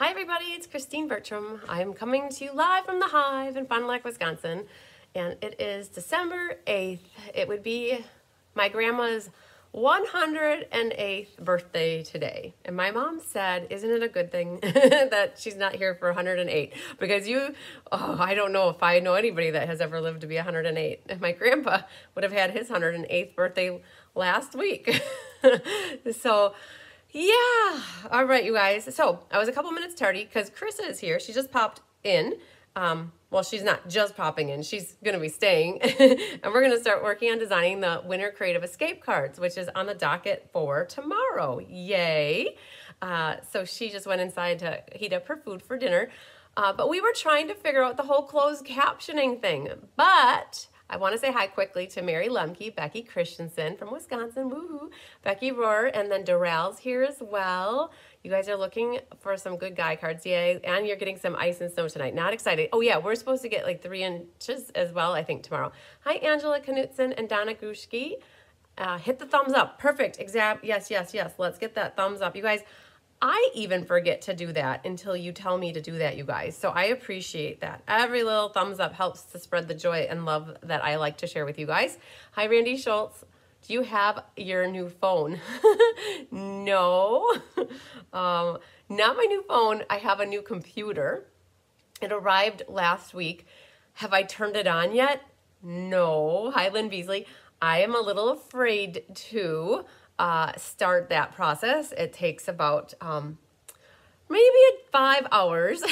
Hi everybody, it's Christine Bertram. I'm coming to you live from the Hive in Fond du Lac, Wisconsin, and it is December 8th. It would be my grandma's 108th birthday today. And my mom said, isn't it a good thing that she's not here for 108? Because I don't know if I know anybody that has ever lived to be 108. And my grandpa would have had his 108th birthday last week. So, yeah. All right, you guys. So I was a couple minutes tardy because Carissa is here. She just popped in. Well, she's not just popping in. She's going to be staying. And we're going to start working on designing the Winter Creative Escape cards, which is on the docket for tomorrow. Yay. So she just went inside to heat up her food for dinner. But we were trying to figure out the whole closed captioning thing. But I want to say hi quickly to Mary Lemke, Becky Christensen from Wisconsin, woohoo, Becky Rohrer, and then Durrell's here as well. You guys are looking for some good guy cards, yay, and you're getting some ice and snow tonight. Not excited. Oh, yeah, we're supposed to get like 3 inches as well, I think, tomorrow. Hi, Angela Knutson and Donna Gruschke. Hit the thumbs up. Perfect. Yes, yes, yes. Let's get that thumbs up. You guys, I even forget to do that until you tell me to do that, you guys. So I appreciate that. Every little thumbs up helps to spread the joy and love that I like to share with you guys. Hi, Randy Schultz. Do you have your new phone? No. Not my new phone. I have a new computer. It arrived last week. Have I turned it on yet? No. Hi, Lynn Beasley. I am a little afraid to start that process. It takes about maybe 5 hours.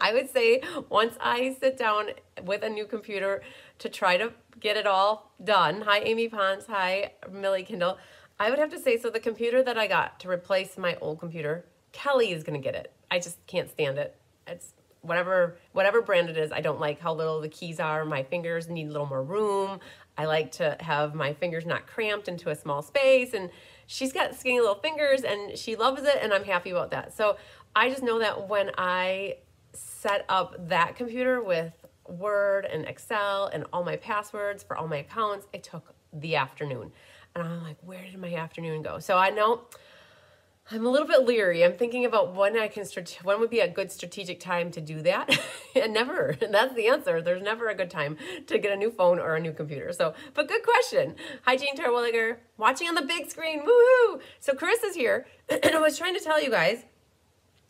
I would say once I sit down with a new computer to try to get it all done. Hi, Amy Ponce. Hi, Millie Kindle. I would have to say, so the computer that I got to replace my old computer, Kelly is going to get it. I just can't stand it. It's whatever brand it is. I don't like how little the keys are. My fingers need a little more room. I like to have my fingers not cramped into a small space, and she's got skinny little fingers and she loves it, and I'm happy about that. So I just know that when I set up that computer with Word and Excel and all my passwords for all my accounts, it took the afternoon. And I'm like, where did my afternoon go? So I know I'm a little bit leery. I'm thinking about when would be a good strategic time to do that. And never. That's the answer. There's never a good time to get a new phone or a new computer. So, but good question. Hi, Jean Terwilliger. Watching on the big screen. Woohoo! So Carissa's here, and I was trying to tell you guys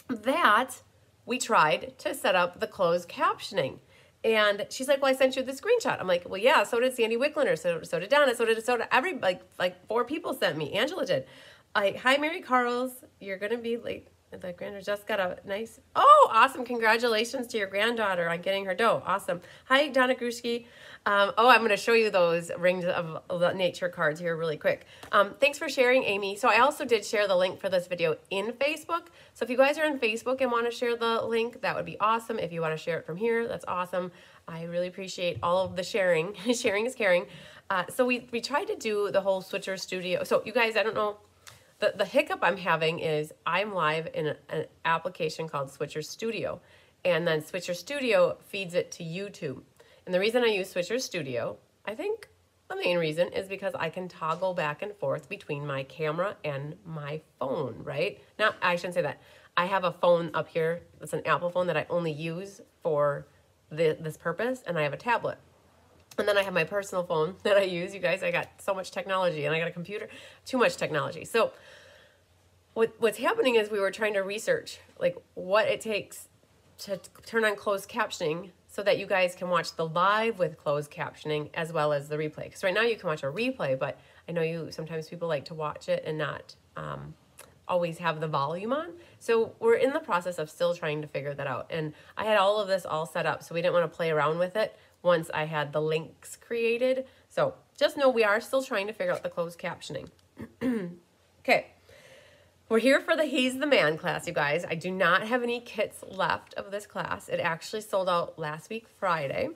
that we tried to set up the closed captioning. And she's like, well, I sent you the screenshot. I'm like, well, yeah, so did Sandy Wickliner, so did Donna, so did every, like 4 people sent me. Angela did. Hi, Mary Carls. You're going to be late. The granddaughter just got a nice... Oh, awesome. Congratulations to your granddaughter on getting her dough. Awesome. Hi, Donna Gruschke. Oh, I'm going to show you those Rings of Nature cards here really quick. Thanks for sharing, Amy. So I also did share the link for this video in Facebook. So if you guys are in Facebook and want to share the link, that would be awesome. If you want to share it from here, that's awesome. I really appreciate all of the sharing. Sharing is caring. So we tried to do the whole Switcher Studio. So you guys, I don't know... The hiccup I'm having is I'm live in an application called Switcher Studio, and then Switcher Studio feeds it to YouTube. And the reason I use Switcher Studio, I think the main reason, is because I can toggle back and forth between my camera and my phone, right? Now, I shouldn't say that. I have a phone up here. It's an Apple phone that I only use for this purpose, and I have a tablet. And then I have my personal phone that I use. You guys, I got so much technology, and I got a computer. Too much technology. So what's happening is we were trying to research like what it takes to turn on closed captioning so that you guys can watch the live with closed captioning as well as the replay. Because right now you can watch a replay, but I know sometimes people like to watch it and not always have the volume on. So we're in the process of still trying to figure that out. And I had all of this all set up, so we didn't want to play around with it once I had the links created. So just know we are still trying to figure out the closed captioning. Okay, we're here for the He's the Man class, you guys. I do not have any kits left of this class. It actually sold out last week, Friday.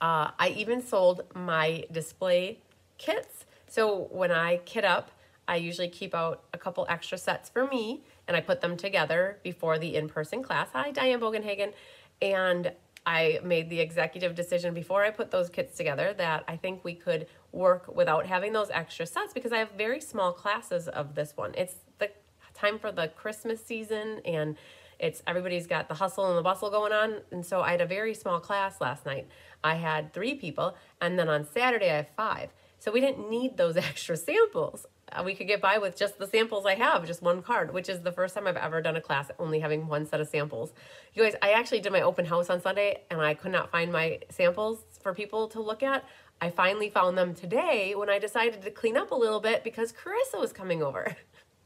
I even sold my display kits. So when I kit up, I usually keep out a couple extra sets for me, and I put them together before the in-person class. Hi, Diane Bogenhagen. And I made the executive decision before I put those kits together that I think we could work without having those extra sets, because I have very small classes of this one. It's the time for the Christmas season, and It's everybody's got the hustle and the bustle going on. And so I had a very small class last night. I had 3 people, and then on Saturday I have 5. So we didn't need those extra samples. We could get by with just the samples I have, just 1 card, which is the first time I've ever done a class only having 1 set of samples. You guys, I actually did my open house on Sunday, and I could not find my samples for people to look at. I finally found them today when I decided to clean up a little bit because Carissa was coming over.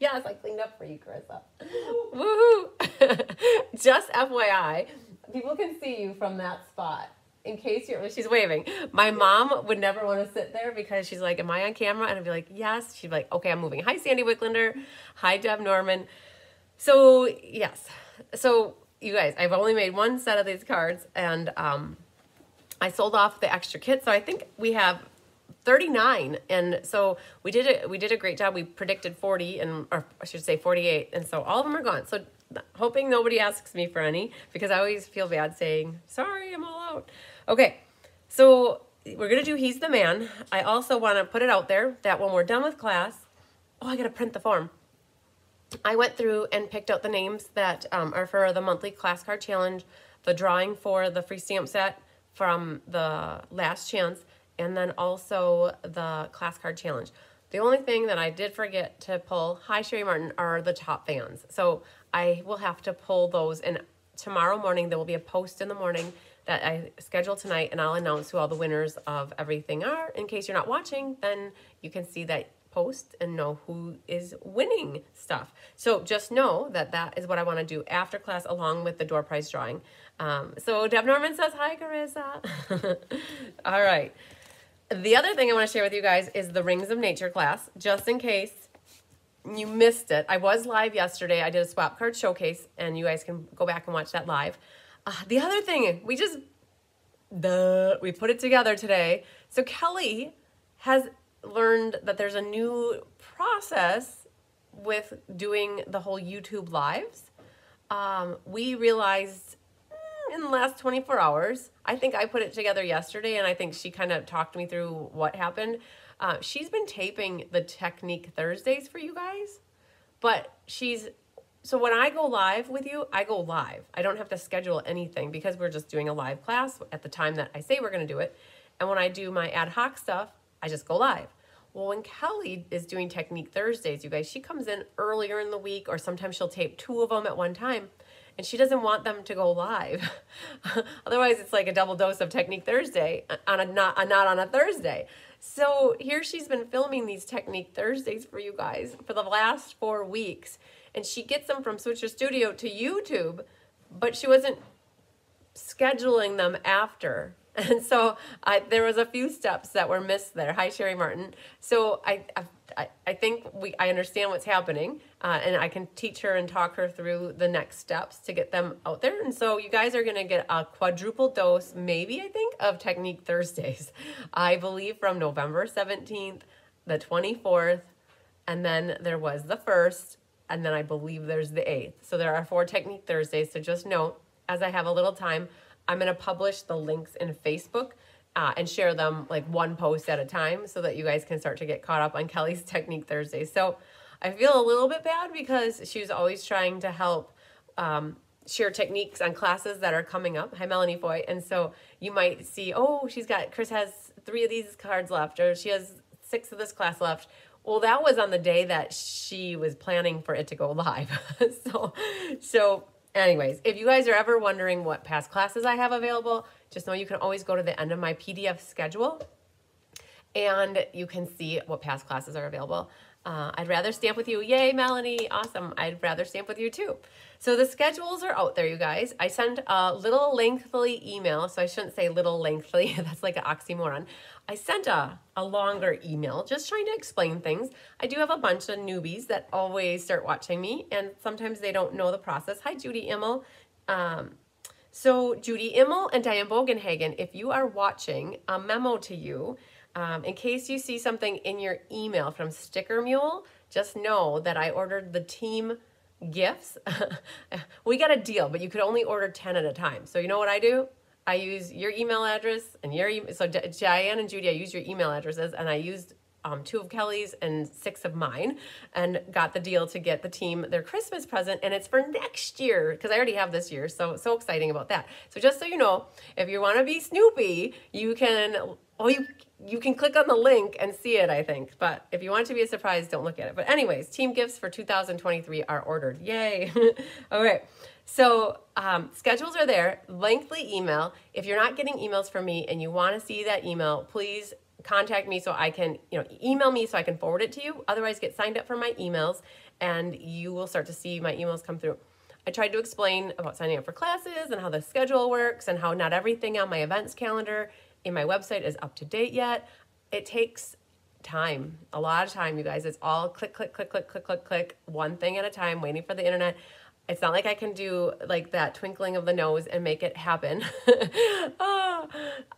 Yes, I cleaned up for you, Carissa. Woohoo! Just FYI, people can see you from that spot. In case you're, she's waving. My mom would never want to sit there because she's like, am I on camera? And I'd be like, yes. She'd be like, okay, I'm moving. Hi, Sandy Wicklander. Hi, Deb Norman. So, yes. So, you guys, I've only made 1 set of these cards, and I sold off the extra kit. So I think we have 39, and so we did a great job. We predicted 40, and or I should say 48, and so all of them are gone. So hoping nobody asks me for any, because I always feel bad saying, sorry, I'm all out. Okay, so we're gonna do He's the Man. I also wanna put it out there that when we're done with class, oh, I gotta print the form. I went through and picked out the names that are for the monthly class card challenge, the drawing for the free stamp set from the last chance, and then also the class card challenge. The only thing that I did forget to pull, hi Sherry Martin, are the top fans. So I will have to pull those, and tomorrow morning there will be a post in the morning that I schedule tonight, and I'll announce who all the winners of everything are. In case you're not watching, then you can see that post and know who is winning stuff. So just know that that is what I want to do after class, along with the door prize drawing. So Deb Norman says, hi Carissa. All right. The other thing I want to share with you guys is the Rings of Nature class, just in case you missed it. I was live yesterday. I did a swap card showcase, and you guys can go back and watch that live. The other thing, we put it together today. So Kelly has learned that there's a new process with doing the whole YouTube lives. We realized in the last 24 hours. I think I put it together yesterday, and I think she kind of talked me through what happened. She's been taping the Technique Thursdays for you guys, but so when I go live with you, I go live. I don't have to schedule anything because we're just doing a live class at the time that I say we're going to do it. And when I do my ad hoc stuff, I just go live. Well, when Kelly is doing Technique Thursdays, you guys, she comes in earlier in the week, or sometimes she'll tape 2 of them at one time. And she doesn't want them to go live. Otherwise, it's like a double dose of Technique Thursday on not on a Thursday. So here she's been filming these Technique Thursdays for you guys for the last 4 weeks. And she gets them from Switcher Studio to YouTube, but she wasn't scheduling them after. And so there was a few steps that were missed there. Hi, Sherry Martin. So I think I understand what's happening, and I can teach her and talk her through the next steps to get them out there. And so you guys are going to get a quadruple dose, maybe, I think, of Technique Thursdays. I believe from November 17th, the 24th, and then there was the 1st, and then I believe there's the 8th. So there are 4 Technique Thursdays. So just note, as I have a little time, I'm going to publish the links in Facebook. And share them like 1 post at a time so that you guys can start to get caught up on Kelly's Technique Thursday. So I feel a little bit bad because she was always trying to help share techniques on classes that are coming up. Hi, Melanie Foy. And so you might see, oh, Chris has 3 of these cards left, or she has 6 of this class left. Well, that was on the day that she was planning for it to go live. So anyways, if you guys are ever wondering what past classes I have available, just know you can always go to the end of my PDF schedule and you can see what past classes are available. I'd rather stamp with you. Yay, Melanie. Awesome. I'd rather stamp with you too. So the schedules are out there, you guys. I sent a little lengthy email. So I shouldn't say little lengthy. That's like an oxymoron. I sent a longer email just trying to explain things. I do have a bunch of newbies that always start watching me, and sometimes they don't know the process. Hi, Judy Immel. So Judy Immel and Diane Bogenhagen, if you are watching, a memo to you. In case you see something in your email from Sticker Mule, just know that I ordered the team gifts. We got a deal, but you could only order 10 at a time. So you know what I do? I use your email address and so Diane and Judy, I use your email addresses, and I used two of Kelly's and 6 of mine, and got the deal to get the team their Christmas present, and it's for next year because I already have this year, so exciting about that. So just so you know, if you want to be Snoopy, you can, you can click on the link and see it, I think. But if you want to be a surprise, don't look at it. But anyways, team gifts for 2023 are ordered. Yay. All right. So schedules are there, lengthy email. If you're not getting emails from me and you want to see that email, please contact me so I can, email me so I can forward it to you. Otherwise, get signed up for my emails and you will start to see my emails come through. I tried to explain about signing up for classes and how the schedule works and how not everything on my events calendar in my website is up to date yet. It takes time, a lot of time, you guys. It's all click, click, click, click, click, click, click, one thing at a time, waiting for the internet. It's not like I can do like that twinkling of the nose and make it happen.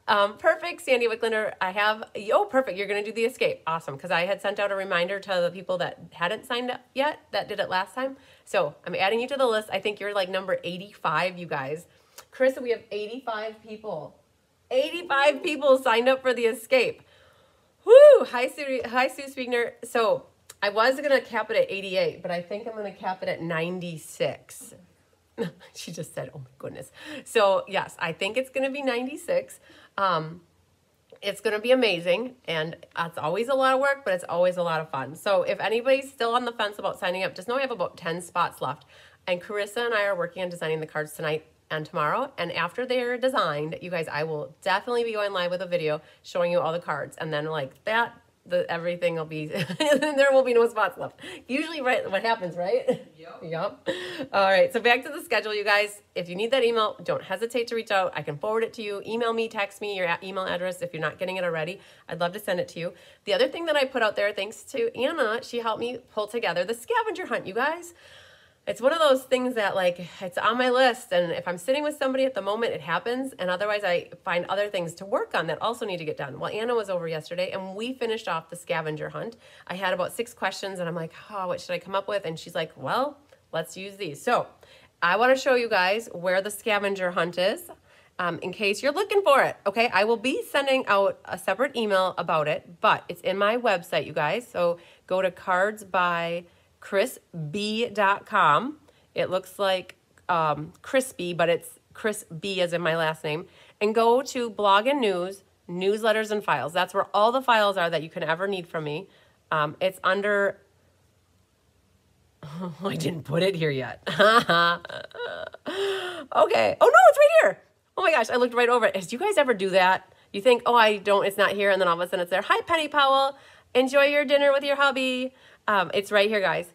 Oh, perfect, Sandy Wicklander. I have, oh, perfect, you're gonna do the escape. Awesome, because I had sent out a reminder to the people that hadn't signed up yet that did it last time. So I'm adding you to the list. I think you're like number 85, you guys. Carissa, we have 85 people. 85 people signed up for the escape. Woo! Hi, Sue Spiegner. So I was going to cap it at 88, but I think I'm going to cap it at 96. She just said, oh my goodness. So yes, I think it's going to be 96. It's going to be amazing. And it's always a lot of work, but it's always a lot of fun. So if anybody's still on the fence about signing up, just know we have about 10 spots left. And Carissa and I are working on designing the cards tonight and tomorrow, and after they're designed, you guys, I will definitely be going live with a video showing you all the cards, and then like that, everything will be, and there will be no spots left. Usually right, what happens, right? Yep. Yep. All right, so back to the schedule, you guys. If you need that email, don't hesitate to reach out. I can forward it to you. Email me, text me your email address if you're not getting it already. I'd love to send it to you. The other thing that I put out there, thanks to Anna, she helped me pull together the scavenger hunt, you guys. It's one of those things that like, it's on my list, and if I'm sitting with somebody at the moment, it happens, and otherwise I find other things to work on that also need to get done. Well, Anna was over yesterday and we finished off the scavenger hunt. I had about 6 questions and I'm like, oh, what should I come up with? And she's like, well, let's use these. So I want to show you guys where the scavenger hunt is in case you're looking for it. Okay, I will be sending out a separate email about it, but it's in my website, you guys. So go to cardsbychrisb.com. It looks like crispy, but it's Chris B as in my last name. And go to blog and news, newsletters and files. That's where all the files are that you can ever need from me. It's under, oh, I didn't put it here yet. Okay. Oh no, it's right here. Oh my gosh, I looked right over it. Do you guys ever do that? You think, oh, I don't, it's not here. And then all of a sudden it's there. Hi, Penny Powell. Enjoy your dinner with your hubby. It's right here, guys.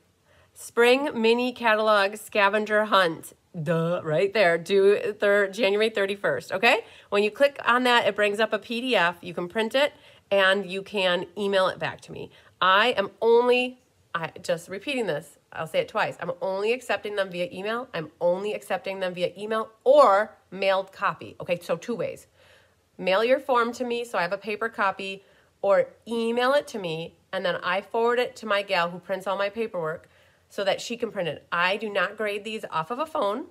Spring mini catalog scavenger hunt. Duh, right there, due January 31st, okay? When you click on that, it brings up a PDF. You can print it, and you can email it back to me. I am only, just repeating this, I'll say it twice, I'm only accepting them via email. I'm only accepting them via email or mailed copy. Okay, so 2 ways. Mail your form to me so I have a paper copy, or email it to me, and then I forward it to my gal who prints all my paperwork so that she can print it. I do not grade these off of a phone.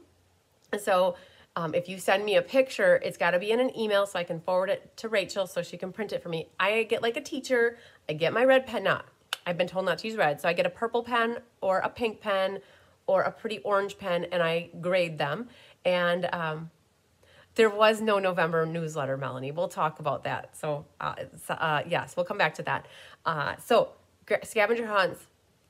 So if you send me a picture, it's gotta be in an email so I can forward it to Rachel so she can print it for me. I get like a teacher, I get my red pen, I've been told not to use red, so I get a purple pen or a pink pen or a pretty orange pen, and I grade them. And there was no November newsletter, Melanie. We'll talk about that. So yes, we'll come back to that. So scavenger hunts,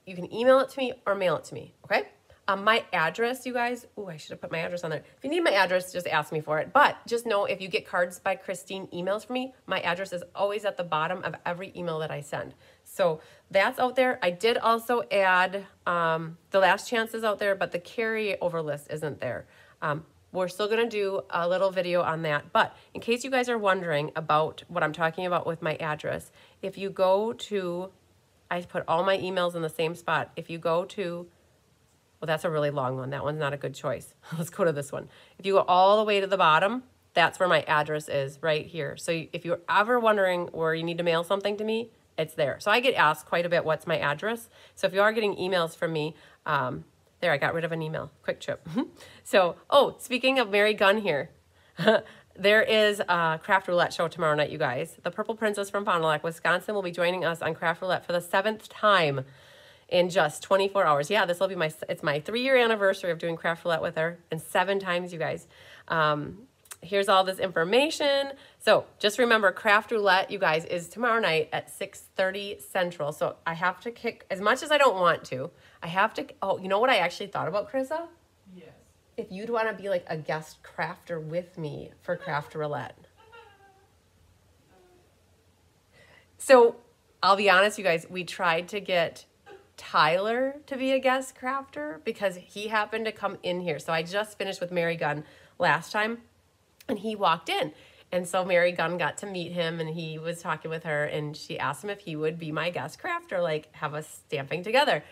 you can email it to me or mail it to me, okay? My address, you guys. Ooh, I should have put my address on there. If you need my address, just ask me for it. But just know if you get Cards by Christine emails from me, my address is always at the bottom of every email that I send. So that's out there. I did also add the last chances out there, but the carryover list isn't there. We're still going to do a little video on that, but in case you guys are wondering about what I'm talking about with my address, if you go to, I put all my emails in the same spot. If you go to, well, that's a really long one. That one's not a good choice. Let's go to this one. If you go all the way to the bottom, that's where my address is, right here. So if you're ever wondering where you need to mail something to me, it's there. So I get asked quite a bit, what's my address? So if you are getting emails from me, there, I got rid of an email. Quick trip. So, oh, speaking of Mary Gunn here, There is a Craft Roulette show tomorrow night, you guys. The Purple Princess from Fond du Lac, Wisconsin will be joining us on Craft Roulette for the 7th time in just 24 hours. Yeah, this will be my, it's my 3-year anniversary of doing Craft Roulette with her, and 7 times, you guys. Here's all this information. So just remember, Craft Roulette, you guys, is tomorrow night at 6:30 Central. So I have to kick, as much as I don't want to, I have to, oh, you know what I actually thought about, Krista? Yes. If you'd want to be like a guest crafter with me for Craft Roulette. So I'll be honest, you guys, we tried to get Tyler to be a guest crafter because he happened to come in here. So I just finished with Mary Gunn last time, and he walked in. And so Mary Gunn got to meet him, and he was talking with her, and she asked him if he would be my guest crafter, like have us stamping together.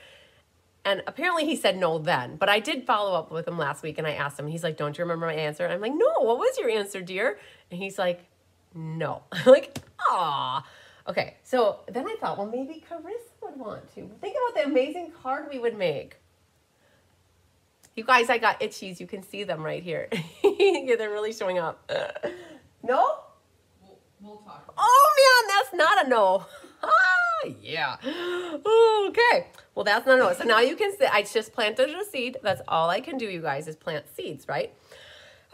And apparently he said no then, but I did follow up with him last week, and I asked him, he's like, don't you remember my answer? And I'm like, no, what was your answer, dear? And he's like, no. I'm like, aw. Okay, so then I thought, well, maybe Carissa would want to. Think about the amazing card we would make. You guys, I got itchies. You can see them right here. Yeah, they're really showing up. No? We'll talk. Oh, man, that's not a no. Ah, yeah. Okay. Well, that's not a no. So now you can see I just planted a seed. That's all I can do, you guys, is plant seeds, right?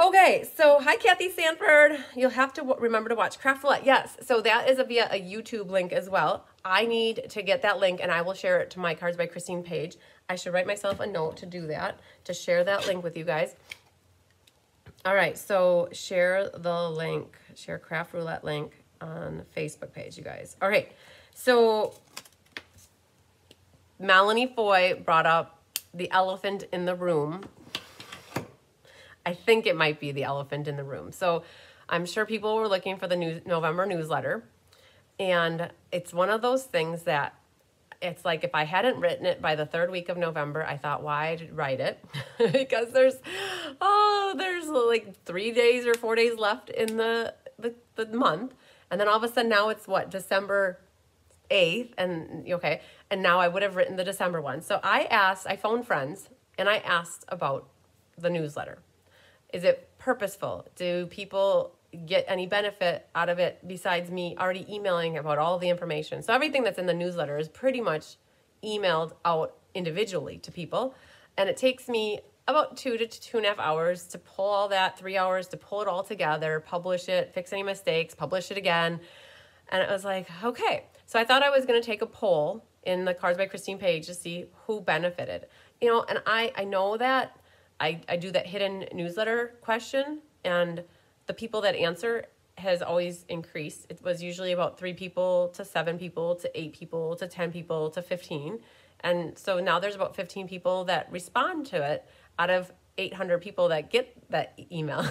Okay, so hi, Kathy Sanford. You'll have to remember to watch Craft Roulette. Yes, so that is via a YouTube link as well. I need to get that link, and I will share it to my Cards by Christine page. I should write myself a note to do that, to share that link with you guys. All right, so share the link, share Craft Roulette link on Facebook page, you guys. All right, so Melanie Foy brought up the elephant in the room. I think it might be the elephant in the room. So I'm sure people were looking for the November newsletter. And it's one of those things that it's like, if I hadn't written it by the 3rd week of November, I thought, why write it? Because there's like 3 days or 4 days left in the month. And then all of a sudden now it's what, December 8th? And okay. And now I would have written the December one. So I phoned friends and I asked about the newsletter. Is it purposeful? Do people get any benefit out of it besides me already emailing about all the information? So everything that's in the newsletter is pretty much emailed out individually to people. And it takes me about 2 to 2.5 hours to pull all that, 3 hours to pull it all together, publish it, fix any mistakes, publish it again. And it was like, okay. So I thought I was gonna take a poll in the Cards by Christine page to see who benefited. You know, and I know that I do that hidden newsletter question, and the people that answer has always increased. It was usually about 3 people to 7 people to 8 people to 10 people to 15. And so now there's about 15 people that respond to it out of 800 people that get that email.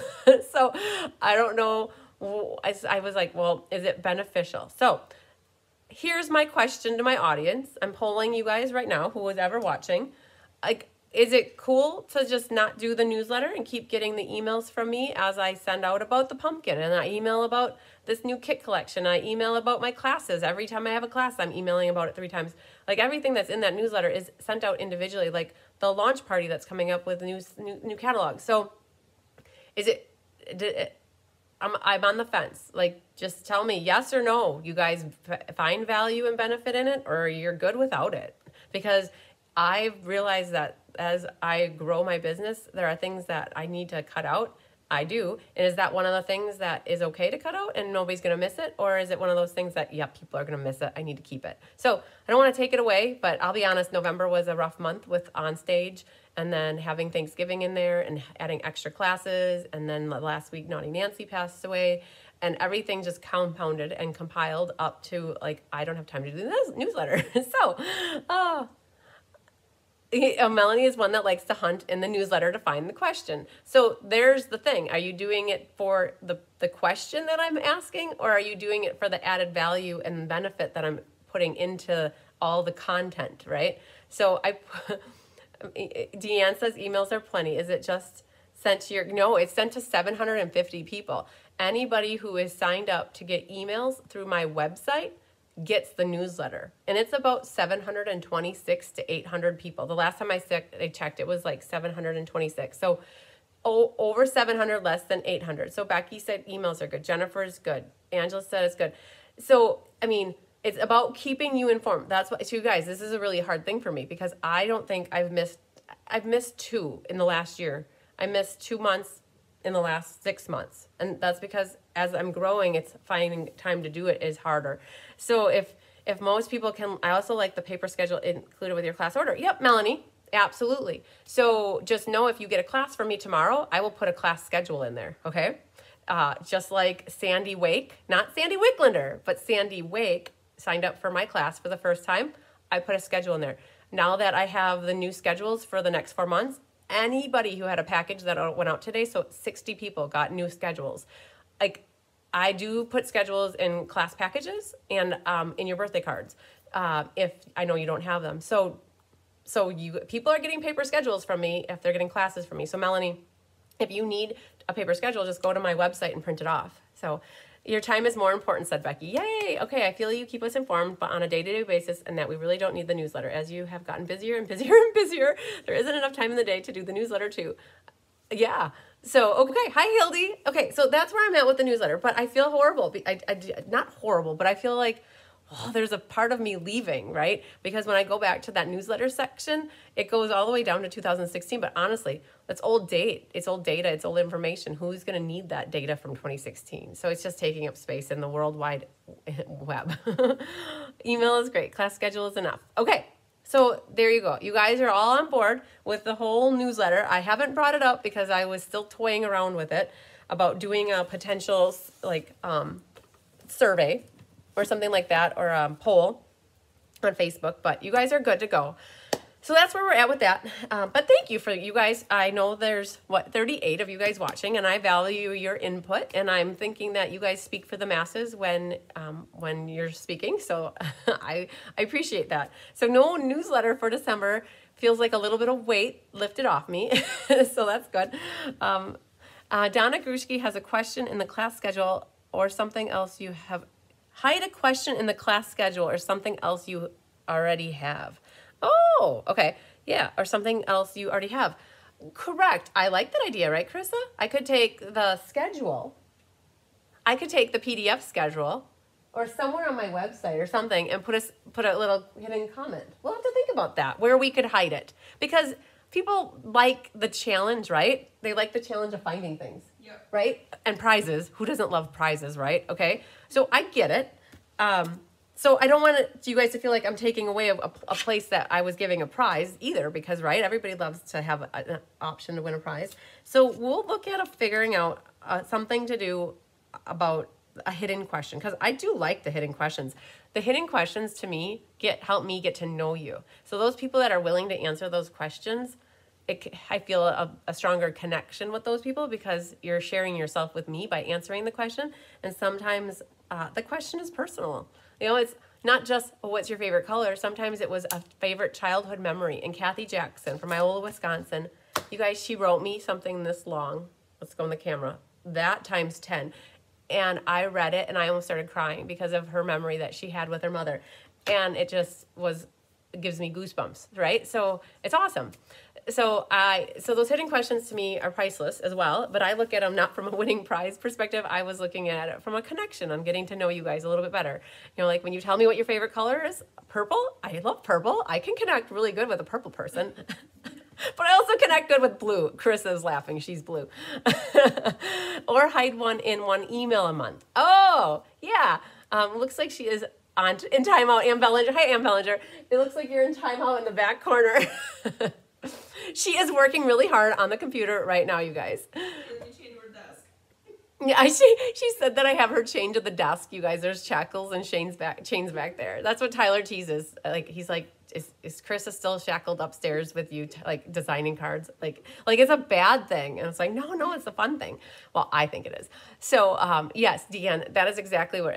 So I don't know. I was like, well, is it beneficial? So here's my question to my audience. I'm polling you guys right now, who is ever watching. Like, is it cool to just not do the newsletter and keep getting the emails from me as I send out about the pumpkin, and I email about this new kit collection, I email about my classes. Every time I have a class, I'm emailing about it 3 times. Like, everything that's in that newsletter is sent out individually, like the launch party that's coming up with new catalog. So is it, I'm on the fence. Like, just tell me yes or no. You guys find value and benefit in it, or you're good without it. Because I've realized that as I grow my business, there are things that I need to cut out. I do. And is that one of the things that is okay to cut out and nobody's going to miss it? Or is it one of those things that, yeah, people are going to miss it. I need to keep it. So I don't want to take it away, but I'll be honest, November was a rough month with on stage and then having Thanksgiving in there and adding extra classes. And then last week, Naughty Nancy passed away, and everything just compounded and compiled up to like, I don't have time to do this newsletter. So, Melanie is one that likes to hunt in the newsletter to find the question. So there's the thing. Are you doing it for the question that I'm asking, or are you doing it for the added value and benefit that I'm putting into all the content, right? So Deanne says emails are plenty. Is it just sent to your, no, it's sent to 750 people. Anybody who is signed up to get emails through my website gets the newsletter, and it's about 726 to 800 people. The last time I checked, it was like 726. So over 700, less than 800. So Becky said emails are good. Jennifer's good. Angela said it's good. So, I mean, it's about keeping you informed. That's why, so you guys, this is a really hard thing for me because I don't think I've missed two in the last year. I missed 2 months in the last 6 months. And that's because as I'm growing, it's finding time to do it is harder. So if most people can, I also like the paper schedule included with your class order. Yep, Melanie, absolutely. So just know if you get a class from me tomorrow, I will put a class schedule in there, okay? Just like Sandy Wake, not Sandy Wicklander, but Sandy Wake signed up for my class for the first time. I put a schedule in there. Now that I have the new schedules for the next 4 months, anybody who had a package that went out today, so 60 people got new schedules. Like, I do put schedules in class packages and in your birthday cards if I know you don't have them. So you people are getting paper schedules from me if they're getting classes from me. So Melanie, if you need a paper schedule, just go to my website and print it off. So your time is more important, said Becky. Yay, okay, I feel you keep us informed, but on a day-to-day basis, and that we really don't need the newsletter. As you have gotten busier and busier and busier, there isn't enough time in the day to do the newsletter too. Yeah. So, okay, hi Hildy. Okay, so that's where I'm at with the newsletter, but I feel horrible. Not horrible, but I feel like, oh, there's a part of me leaving, right? Because when I go back to that newsletter section, it goes all the way down to 2016, but honestly, that's old date. It's old data, it's old information. Who's gonna need that data from 2016? So it's just taking up space in the World Wide Web. Email is great, class schedule is enough. Okay. So there you go. You guys are all on board with the whole newsletter. I haven't brought it up because I was still toying around with it about doing a potential like survey or something like that or a poll on Facebook, but you guys are good to go. So that's where we're at with that. But thank you for you guys. I know there's, what, 38 of you guys watching, and I value your input, and I'm thinking that you guys speak for the masses when you're speaking, so I appreciate that. So no newsletter for December. Feels like a little bit of weight lifted off me, so that's good. Donna Grushki has a question in the class schedule or something else you have. Hide a question in the class schedule or something else you already have. Oh, okay, yeah, or something else you already have. Correct, I like that idea, right, Carissa? I could take the schedule, I could take the PDF schedule, or somewhere on my website or something, and put a little hidden comment. We'll have to think about that, where we could hide it. Because people like the challenge, right? They like the challenge of finding things, yep. Right? And prizes, who doesn't love prizes, right? Okay, so I get it. So I don't want you guys to feel like I'm taking away a place that I was giving a prize either because, right, everybody loves to have an option to win a prize. So we'll look at figuring out something to do about a hidden question because I do like the hidden questions. The hidden questions, to me, help me get to know you. So those people that are willing to answer those questions, I feel a stronger connection with those people because you're sharing yourself with me by answering the question. And sometimes the question is personal. You know, it's not just, oh, what's your favorite color? Sometimes it was a favorite childhood memory. And Kathy Jackson from Iola, Wisconsin, you guys, she wrote me something this long. Let's go on the camera. That times 10. And I read it and I almost started crying because of her memory that she had with her mother. And it just was, it gives me goosebumps, right? So it's awesome. So those hidden questions to me are priceless as well, but I look at them not from a winning prize perspective. I was looking at it from a connection. I'm getting to know you guys a little bit better. You know, like when you tell me what your favorite color is, purple. I love purple. I can connect really good with a purple person, but I also connect good with blue. Carissa is laughing. She's blue. Or hide one in one email a month. Oh, yeah. Looks like she is in timeout. Ann Bellinger. Hi, Ann Bellinger. It looks like you're in timeout in the back corner. She is working really hard on the computer right now, you guys. Change her desk. Yeah, she said that I have her chained to the desk, you guys. There's shackles and chains back there. That's what Tyler teases. Like, he's like, is Krista still shackled upstairs with you, like, designing cards? Like it's a bad thing. And it's like, no, it's a fun thing. Well, I think it is. So, yes, Deanne, that is exactly what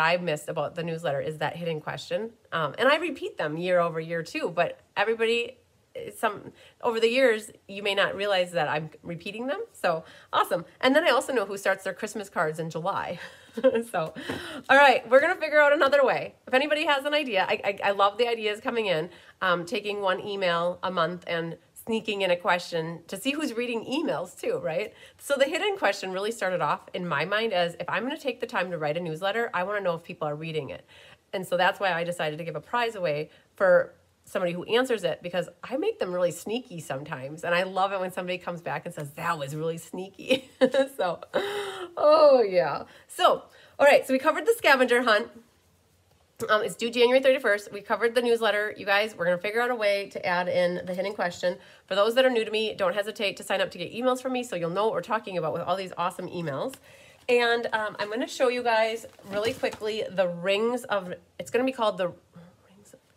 I missed about the newsletter is that hidden question. And I repeat them year over year too, but everybody... over the years, you may not realize that I'm repeating them. So awesome. And then I also know who starts their Christmas cards in July. So, all right, we're going to figure out another way. If anybody has an idea, I love the ideas coming in, taking one email a month and sneaking in a question to see who's reading emails too, right? So the hidden question really started off in my mind as, if I'm going to take the time to write a newsletter, I want to know if people are reading it. And so that's why I decided to give a prize away for somebody who answers it, because I make them really sneaky sometimes. And I love it when somebody comes back and says, that was really sneaky. So, oh yeah. So, all right, so we covered the scavenger hunt. It's due January 31st. We covered the newsletter. You guys, we're going to figure out a way to add in the hidden question. For those that are new to me, don't hesitate to sign up to get emails from me so you'll know what we're talking about with all these awesome emails. And I'm going to show you guys really quickly the rings of, it's going to be called the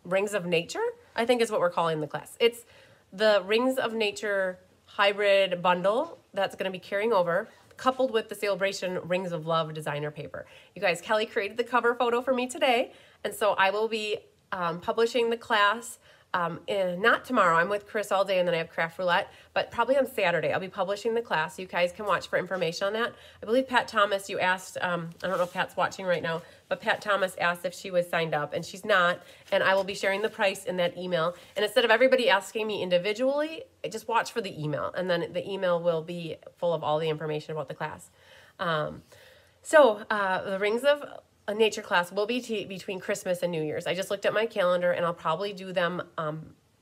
Rings of Nature, I think is what we're calling the class. It's the Rings of Nature hybrid bundle that's going to be carrying over, coupled with the Celebration Rings of Love designer paper. You guys, Kelly created the cover photo for me today, and so I will be publishing the class, not tomorrow, I'm with Chris all day and then I have Craft Roulette, but probably on Saturday I'll be publishing the class. You guys can watch for information on that. I believe Pat Thomas, you asked, I don't know if Pat's watching right now, but Pat Thomas asked if she was signed up, and she's not, and I will be sharing the price in that email. And instead of everybody asking me individually, just watch for the email, and then the email will be full of all the information about the class. The Rings of Nature class will be between Christmas and New Year's. I just looked at my calendar, and I'll probably do them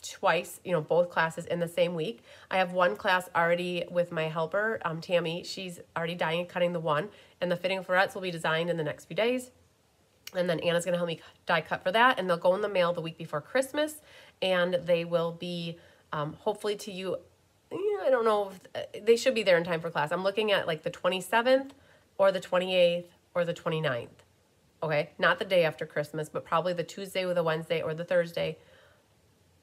twice, you know, both classes in the same week. I have one class already with my helper, Tammy. She's already dyeing and cutting the one, and the fitting florets will be designed in the next few days. And then Anna's going to help me die cut for that, and they'll go in the mail the week before Christmas, and they will be hopefully to you, I don't know, if they should be there in time for class. I'm looking at like the 27th or the 28th or the 29th. Okay, not the day after Christmas, but probably the Tuesday or the Wednesday or the Thursday.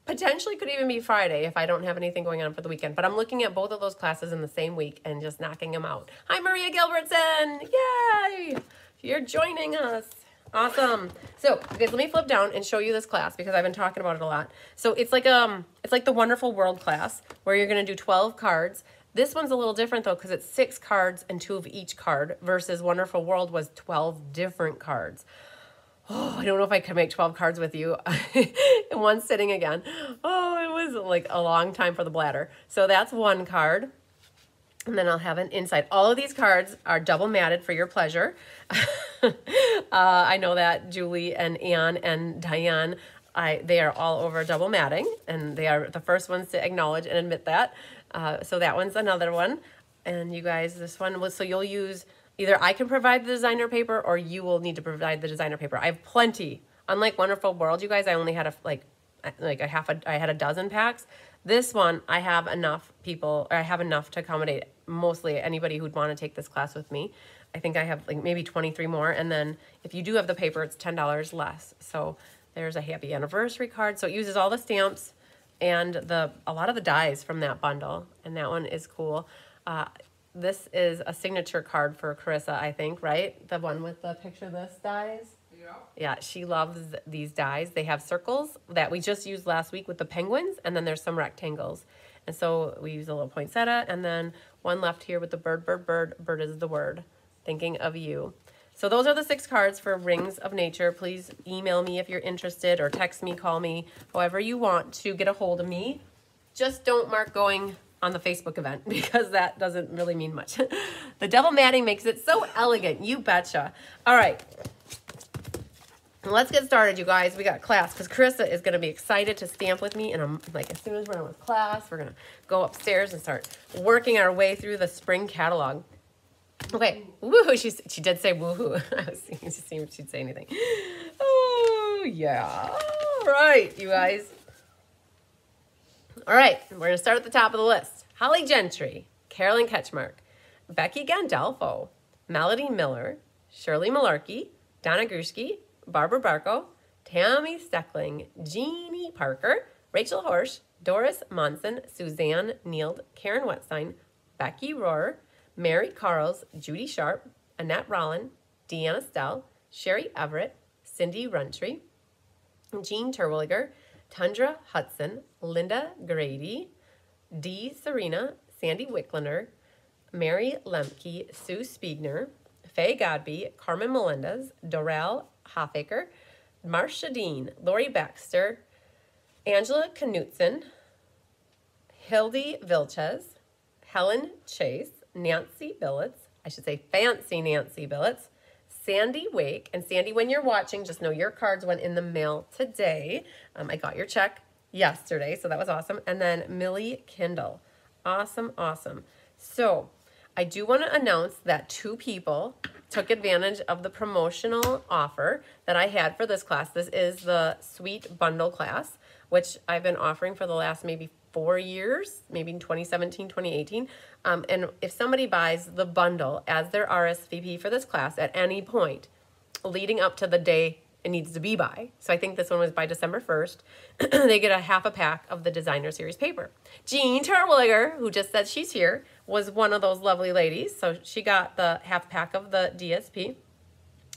Potentially could even be Friday if I don't have anything going on for the weekend. But I'm looking at both of those classes in the same week and just knocking them out. Hi, Maria Gilbertson. Yay, you're joining us. Awesome. So, you guys, let me flip down and show you this class because I've been talking about it a lot. So it's like the Wonderful World class where you're going to do 12 cards. This one's a little different, though, because it's 6 cards and 2 of each card versus Wonderful World was 12 different cards. Oh, I don't know if I can make 12 cards with you in one sitting again. Oh, it was like a long time for the bladder. So that's one card. And then I'll have an inside. All of these cards are double matted for your pleasure. I know that Julie and Anne and Diane, they are all over double matting, and they are the first ones to acknowledge and admit that. So that one's another one. And you guys, this one was, so you'll use, either I can provide the designer paper or you will need to provide the designer paper. I have plenty. Unlike Wonderful World, you guys, I only had I had a dozen packs. This one, I have enough people, or I have enough to accommodate mostly anybody who'd want to take this class with me. I think I have like maybe 23 more. And then if you do have the paper, it's $10 less. So there's a happy anniversary card. So it uses all the stamps and a lot of the dies from that bundle, and that one is cool. This is a signature card for Carissa, I think, right? The one with the picture this dies? Yeah. Yeah, she loves these dies. They have circles that we just used last week with the penguins, and then there's some rectangles. And so we use a little poinsettia, and then one left here with the bird, bird, bird. Bird is the word. Thinking of you. So those are the 6 cards for Rings of Nature. Please email me if you're interested, or text me, call me, however you want to get a hold of me. Just don't mark going on the Facebook event because that doesn't really mean much. The double matting makes it so elegant, you betcha. All right, let's get started, you guys. We got class because Carissa is going to be excited to stamp with me, and I'm like, as soon as we're done with class, we're going to go upstairs and start working our way through the spring catalog. Okay, woohoo, she did say woohoo. I was thinking, just seeing if she'd say anything. Oh, yeah. All right, you guys. All right, we're going to start at the top of the list. Holly Gentry, Carolyn Ketchmark, Becky Gandolfo, Melody Miller, Shirley Malarkey, Donna Gruski, Barbara Barco, Tammy Steckling, Jeannie Parker, Rachel Horsch, Doris Monson, Suzanne Neild, Karen Wetstein, Becky Rohrer, Mary Carls, Judy Sharp, Annette Rollin, Deanna Stell, Sherry Everett, Cindy Runtree, Jean Terwilliger, Tundra Hudson, Linda Grady, Dee Serena, Sandy Wicklender, Mary Lemke, Sue Spiegner, Faye Godby, Carmen Melendez, Dorel Hoffaker, Marsha Dean, Lori Baxter, Angela Knutson, Hildy Vilches, Helen Chase, Nancy Billets, I should say Fancy Nancy Billets, Sandy Wake. And Sandy, when you're watching, just know your cards went in the mail today. I got your check yesterday, so that was awesome. And then Millie Kindle. Awesome, awesome. So I do want to announce that 2 people took advantage of the promotional offer that I had for this class. This is the Sweet Bundle class, which I've been offering for the last maybe 4 years, maybe in 2017, 2018. And if somebody buys the bundle as their RSVP for this class at any point leading up to the day it needs to be by, so I think this one was by December 1st, they get a half a pack of the Designer Series paper. Jean Terwilliger, who just said she's here, was one of those lovely ladies, so she got the half pack of the DSP.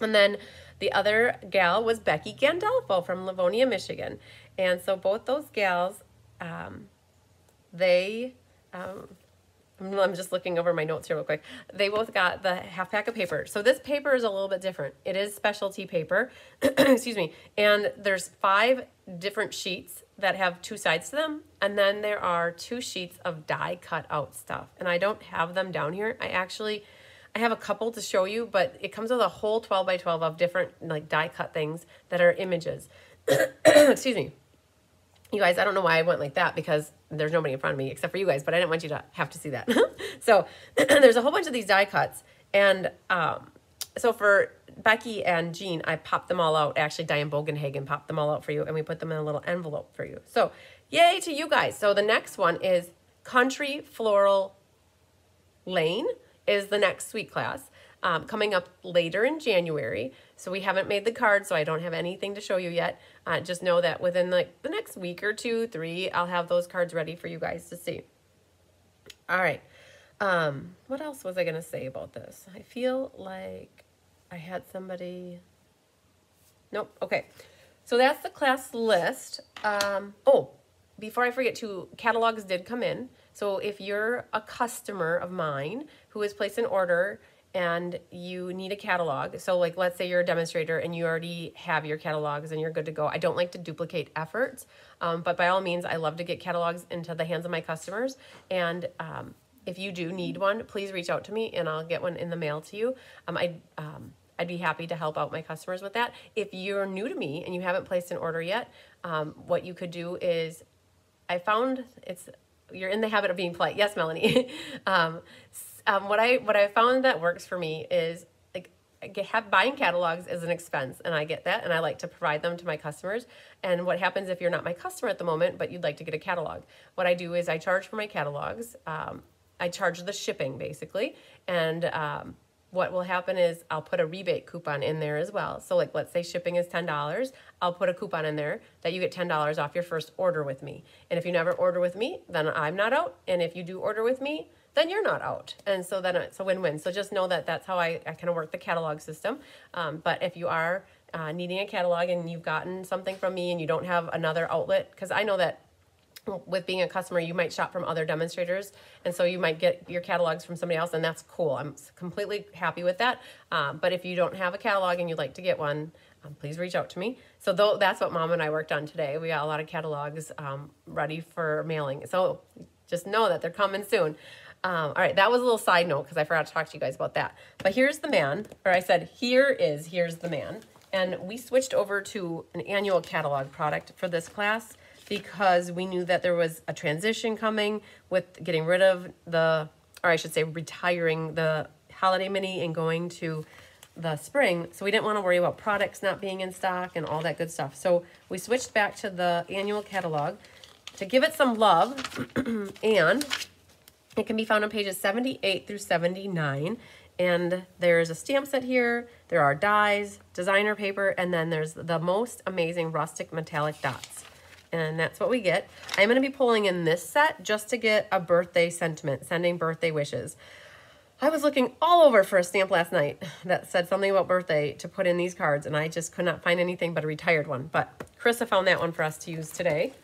And then the other gal was Becky Gandolfo from Livonia, Michigan. And so both those gals, I'm just looking over my notes here real quick. They both got the half pack of paper. So this paper is a little bit different. It is specialty paper, excuse me. And there's 5 different sheets that have 2 sides to them. And then there are 2 sheets of die cut out stuff. And I don't have them down here. I have a couple to show you, but it comes with a whole 12 by 12 of different like die cut things that are images. Excuse me. You guys, I don't know why I went like that because there's nobody in front of me except for you guys, but I didn't want you to have to see that. So there's a whole bunch of these die cuts. And so for Becky and Jean, I popped them all out. Actually, Diane Bogenhagen popped them all out for you, and we put them in a little envelope for you. So yay to you guys. So the next one is Country Floral Lane is the next sweet class. Coming up later in January. So we haven't made the card, so I don't have anything to show you yet. Just know that within like the next week or 2, 3, I'll have those cards ready for you guys to see. All right. What else was I going to say about this? I feel like I had somebody. Nope. Okay. So that's the class list. Oh, before I forget too, catalogs did come in. So if you're a customer of mine who has placed an order and you need a catalog, so like let's say you're a demonstrator and you already have your catalogs and you're good to go. I don't like to duplicate efforts, but by all means, I love to get catalogs into the hands of my customers. And if you do need one, please reach out to me and I'll get one in the mail to you. I'd be happy to help out my customers with that. If you're new to me and you haven't placed an order yet, what you could do is, I found you're in the habit of being polite. Yes, Melanie. What I found that works for me is like buying catalogs is an expense, and I get that, and I like to provide them to my customers. And what happens if you're not my customer at the moment, but you'd like to get a catalog? What I do is I charge for my catalogs. I charge the shipping basically, and what will happen is I'll put a rebate coupon in there as well. So like let's say shipping is $10, I'll put a coupon in there that you get $10 off your first order with me. And if you never order with me, then I'm not out. And if you do order with me, then you're not out. And so then it's a win-win. So just know that that's how I kind of work the catalog system. But if you are needing a catalog and you've gotten something from me and you don't have another outlet, because I know that with being a customer, you might shop from other demonstrators. And so you might get your catalogs from somebody else, and that's cool. I'm completely happy with that. But if you don't have a catalog and you'd like to get one, please reach out to me. So that's what Mom and I worked on today. We got a lot of catalogs ready for mailing. So just know that they're coming soon. All right, that was a little side note because I forgot to talk to you guys about that. But here's the man, or I said, here's the man. And we switched over to an annual catalog product for this class because we knew that there was a transition coming with getting rid of the, or I should say retiring the holiday mini and going to the spring. So we didn't want to worry about products not being in stock and all that good stuff. So we switched back to the annual catalog to give it some love and it can be found on pages 78 through 79, and there's a stamp set here, there are dies, designer paper, and then there's the most amazing rustic metallic dots. And that's what we get. I'm going to be pulling in this set just to get a birthday sentiment, sending birthday wishes. I was looking all over for a stamp last night that said something about birthday to put in these cards, and I just could not find anything but a retired one. But Krista found that one for us to use today.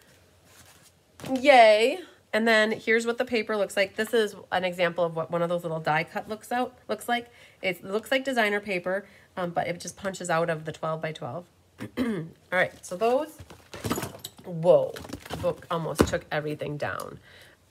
Yay! And then here's what the paper looks like. This is an example of what one of those little die cut looks like. It looks like designer paper, but it just punches out of the 12 by 12. All right, so those, whoa, the book almost took everything down.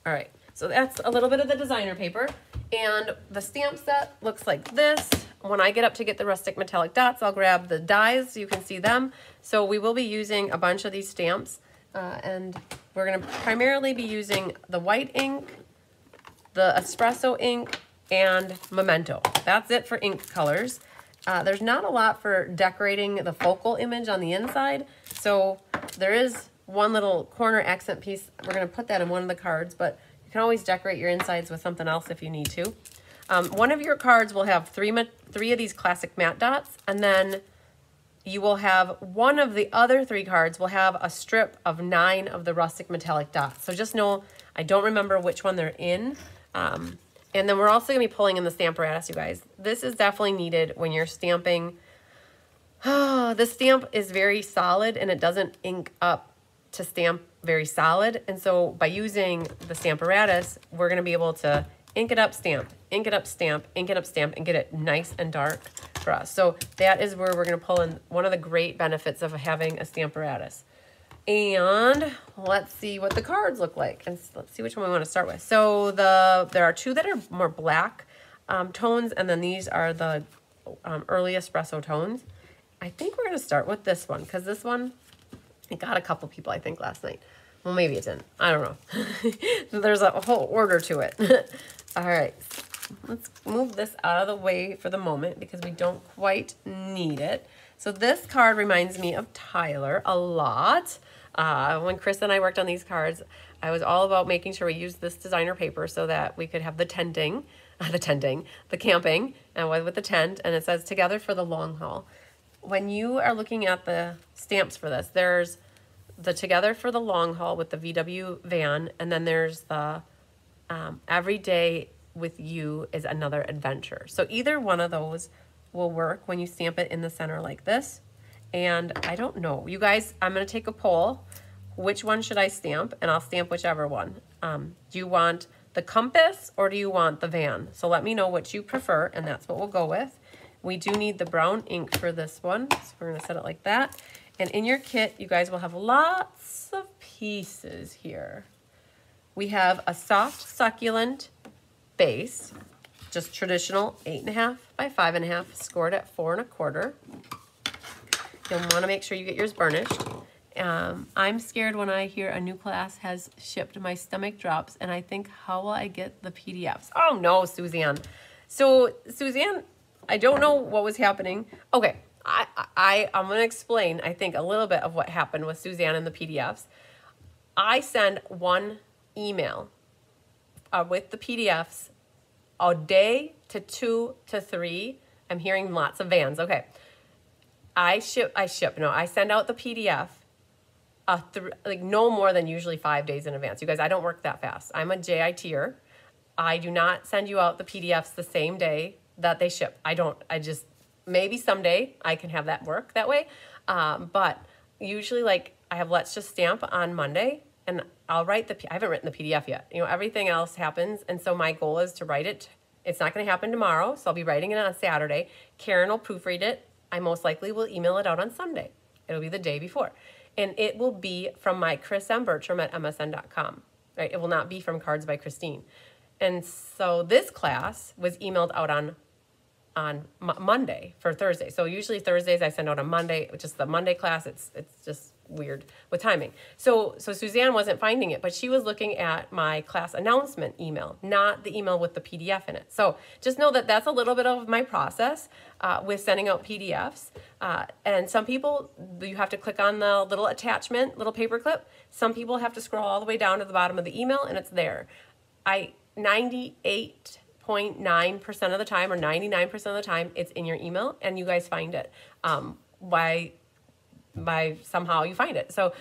All right, so that's a little bit of the designer paper. And the stamp set looks like this. When I get up to get the rustic metallic dots, I'll grab the dies so you can see them. So we will be using a bunch of these stamps. And we're gonna primarily be using the white ink, the espresso ink, and Memento. That's it for ink colors. There's not a lot for decorating the focal image on the inside. So there is one little corner accent piece. We're gonna put that in one of the cards, but you can always decorate your insides with something else if you need to. One of your cards will have three of these classic matte dots, and then you will have one of the other three cards will have a strip of 9 of the rustic metallic dots. So just know, I don't remember which one they're in. And then we're also gonna be pulling in the Stamparatus, you guys. This is definitely needed when you're stamping. Oh, the stamp is very solid and it doesn't ink up to stamp very solid. And so by using the Stamparatus, we're gonna be able to ink it up, stamp, ink it up, stamp, ink it up, stamp, and get it nice and dark for us. So that is where we're gonna pull in one of the great benefits of having a Stamparatus. And let's see what the cards look like. And let's see which one we wanna start with. So there are two that are more black tones, and then these are the early espresso tones. I think we're gonna start with this one, because this one, it got a couple people, I think, last night. Well, maybe it didn't. I don't know. There's a whole order to it. All right. Let's move this out of the way for the moment because we don't quite need it. So this card reminds me of Tyler a lot. When Krista and I worked on these cards, I was all about making sure we used this designer paper so that we could have the camping, and with the tent, and it says together for the long haul. When you are looking at the stamps for this, there's the Together for the Long Haul with the VW van, and then there's the Every Day with You is Another Adventure. So either one of those will work when you stamp it in the center like this. And I don't know, you guys, I'm gonna take a poll. Which one should I stamp? And I'll stamp whichever one. Do you want the compass or do you want the van? So let me know what you prefer, and that's what we'll go with. We do need the brown ink for this one, so we're gonna set it like that. And in your kit, you guys will have lots of pieces here. We have a soft succulent base, just traditional 8.5 by 5.5, scored at 4.25. You'll wanna make sure you get yours burnished. I'm scared when I hear a new class has shipped, my stomach drops, and I think, how will I get the PDFs? Oh no, Suzanne. So Suzanne, I don't know what was happening. Okay, I'm gonna explain, I think, a little bit of what happened with Suzanne and the PDFs. I send one email with the PDFs a day to 2 to 3. I'm hearing lots of vans, okay. I send out the PDF like no more than usually 5 days in advance. You guys, I don't work that fast. I'm a JITer. I do not send you out the PDFs the same day that they ship. I just, maybe someday I can have that work that way. But usually, like, I have Let's Just Stamp on Monday, and I'll write I haven't written the PDF yet. You know, everything else happens. And so my goal is to write it. It's not gonna happen tomorrow. So I'll be writing it on Saturday. Karen will proofread it. I most likely will email it out on Sunday. It'll be the day before. And it will be from my chrismbertram@msn.com, right? It will not be from Cards by Christine. And so this class was emailed out on Monday for Thursday. So usually Thursdays I send out on Monday, just the Monday class. It's just weird with timing. So Suzanne wasn't finding it, but she was looking at my class announcement email, not the email with the PDF in it. So just know that that's a little bit of my process with sending out PDFs. And some people, you have to click on the little attachment, little paper clip. Some people have to scroll all the way down to the bottom of the email and it's there. 98.9% of the time, or 99% of the time, it's in your email and you guys find it by somehow you find it. So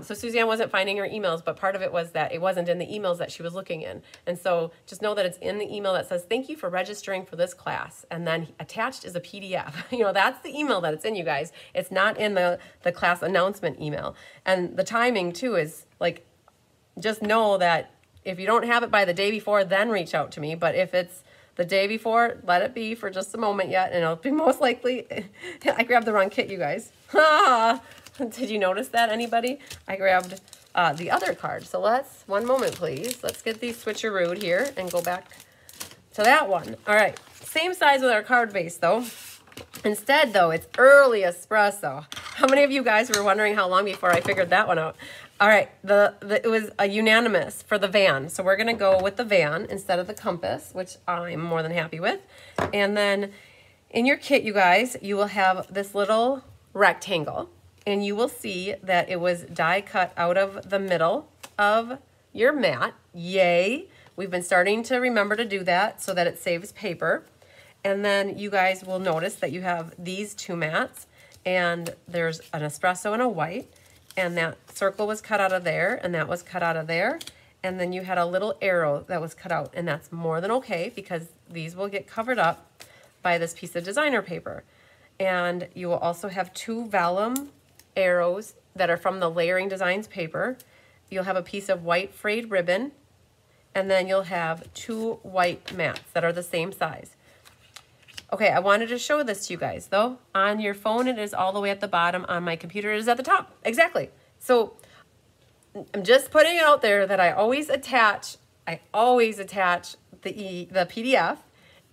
Suzanne wasn't finding her emails, but part of it was that it wasn't in the emails that she was looking in. And so just know that it's in the email that says, thank you for registering for this class. And then attached is a PDF. You know, that's the email that it's in, you guys. It's not in the class announcement email. And the timing too is like, just know that if you don't have it by the day before, then reach out to me. But if it's the day before, let it be for just a moment yet, and it'll be most likely. I grabbed the wrong kit, you guys. Did you notice that, anybody? I grabbed the other card. So let's, one moment please, let's get these switcherooed here and go back to that one. All right, same size with our card base though. Instead though, it's early espresso. How many of you guys were wondering how long before I figured that one out? All right, it was a unanimous for the van. So we're gonna go with the van instead of the compass, which I'm more than happy with. And then in your kit, you guys, you will have this little rectangle and you will see that it was die cut out of the middle of your mat. Yay. We've been starting to remember to do that so that it saves paper. And then you guys will notice that you have these two mats and there's an espresso and a white. And that circle was cut out of there, and that was cut out of there. And then you had a little arrow that was cut out, and that's more than okay because these will get covered up by this piece of designer paper. And you will also have two vellum arrows that are from the Layering Designs paper. You'll have a piece of white frayed ribbon, and then you'll have two white mats that are the same size. Okay, I wanted to show this to you guys though. On your phone, it is all the way at the bottom. On my computer, it is at the top. Exactly. So I'm just putting it out there that I always attach the PDF,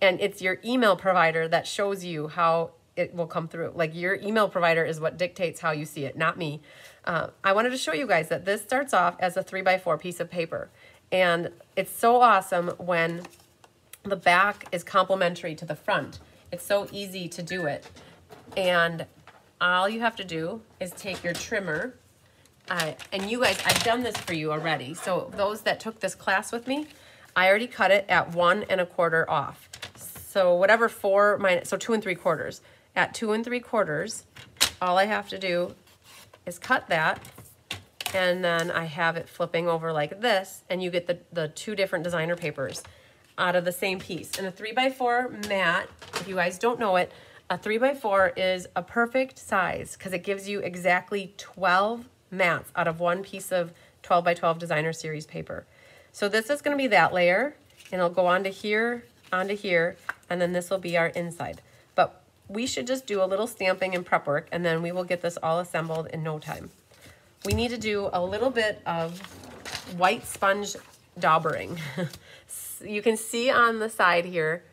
and it's your email provider that shows you how it will come through. Like your email provider is what dictates how you see it, not me. I wanted to show you guys that this starts off as a 3x4 piece of paper. And it's so awesome when the back is complementary to the front. It's so easy to do it. And all you have to do is take your trimmer. And you guys, I've done this for you already. So those that took this class with me, I already cut it at 1 1/4 off. So whatever 4 minus, so 2 3/4. At 2 3/4, all I have to do is cut that. And then I have it flipping over like this, and you get the two different designer papers out of the same piece. And a 3x4 mat, if you guys don't know it, a 3x4 is a perfect size because it gives you exactly 12 mats out of one piece of 12x12 designer series paper. So this is gonna be that layer, and it'll go onto here, and then this will be our inside. But we should just do a little stamping and prep work, and then we will get this all assembled in no time. We need to do a little bit of white sponge daubering. You can see on the side here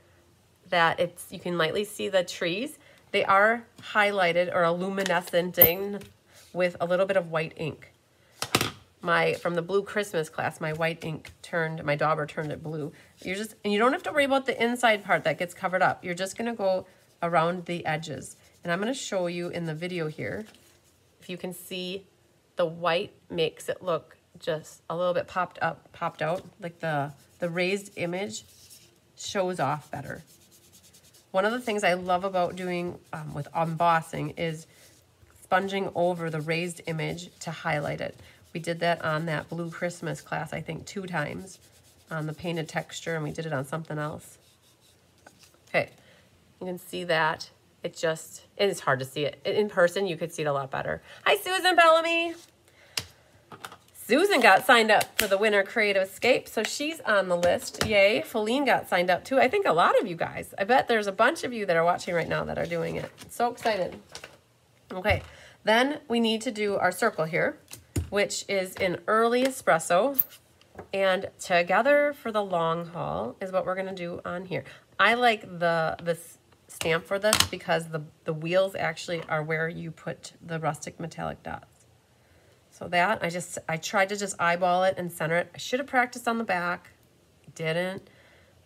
that it's, you can lightly see the trees. They are highlighted or luminescenting with a little bit of white ink. From the blue Christmas class, my white ink turned, my dauber turned it blue. And you don't have to worry about the inside part that gets covered up. You're just gonna go around the edges. And I'm gonna show you in the video here, if you can see the white makes it look just a little bit popped out, like the raised image shows off better. One of the things I love about doing with embossing is sponging over the raised image to highlight it. We did that on that blue Christmas class, I think 2 times on the painted texture, and we did it on something else. Okay, you can see that. It just, it is hard to see it. In person, you could see it a lot better. Hi, Susan Bellamy. Susan got signed up for the Winter Creative Escape, so she's on the list. Yay. Feline got signed up too. I think a lot of you guys. I bet there's a bunch of you that are watching right now that are doing it. So excited. Okay, then we need to do our circle here, which is in early espresso. And together for the long haul is what we're going to do on here. I like this stamp for this because the wheels actually are where you put the rustic metallic dots. So that, I tried to just eyeball it and center it. I should have practiced on the back. Didn't.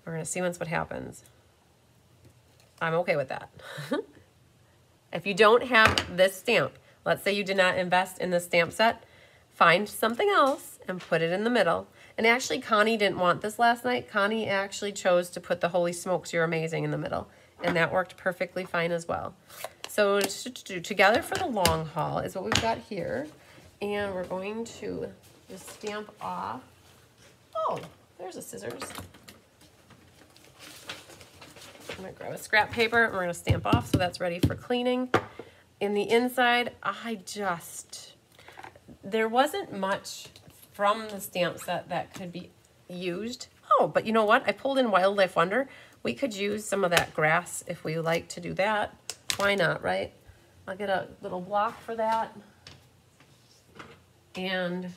We're going to see once what happens. I'm okay with that. If you don't have this stamp, let's say you did not invest in this stamp set, find something else and put it in the middle. And actually, Connie didn't want this last night. Connie actually chose to put the Holy Smokes, You're Amazing in the middle. And that worked perfectly fine as well. So together for the long haul is what we've got here. And we're going to just stamp off. Oh, there's the scissors. I'm gonna grab a scrap paper and we're gonna stamp off so that's ready for cleaning. In the inside, there wasn't much from the stamp set that could be used. Oh, but you know what? I pulled in Wildlife Wonder. We could use some of that grass if we like to do that. Why not, right? I'll get a little block for that. And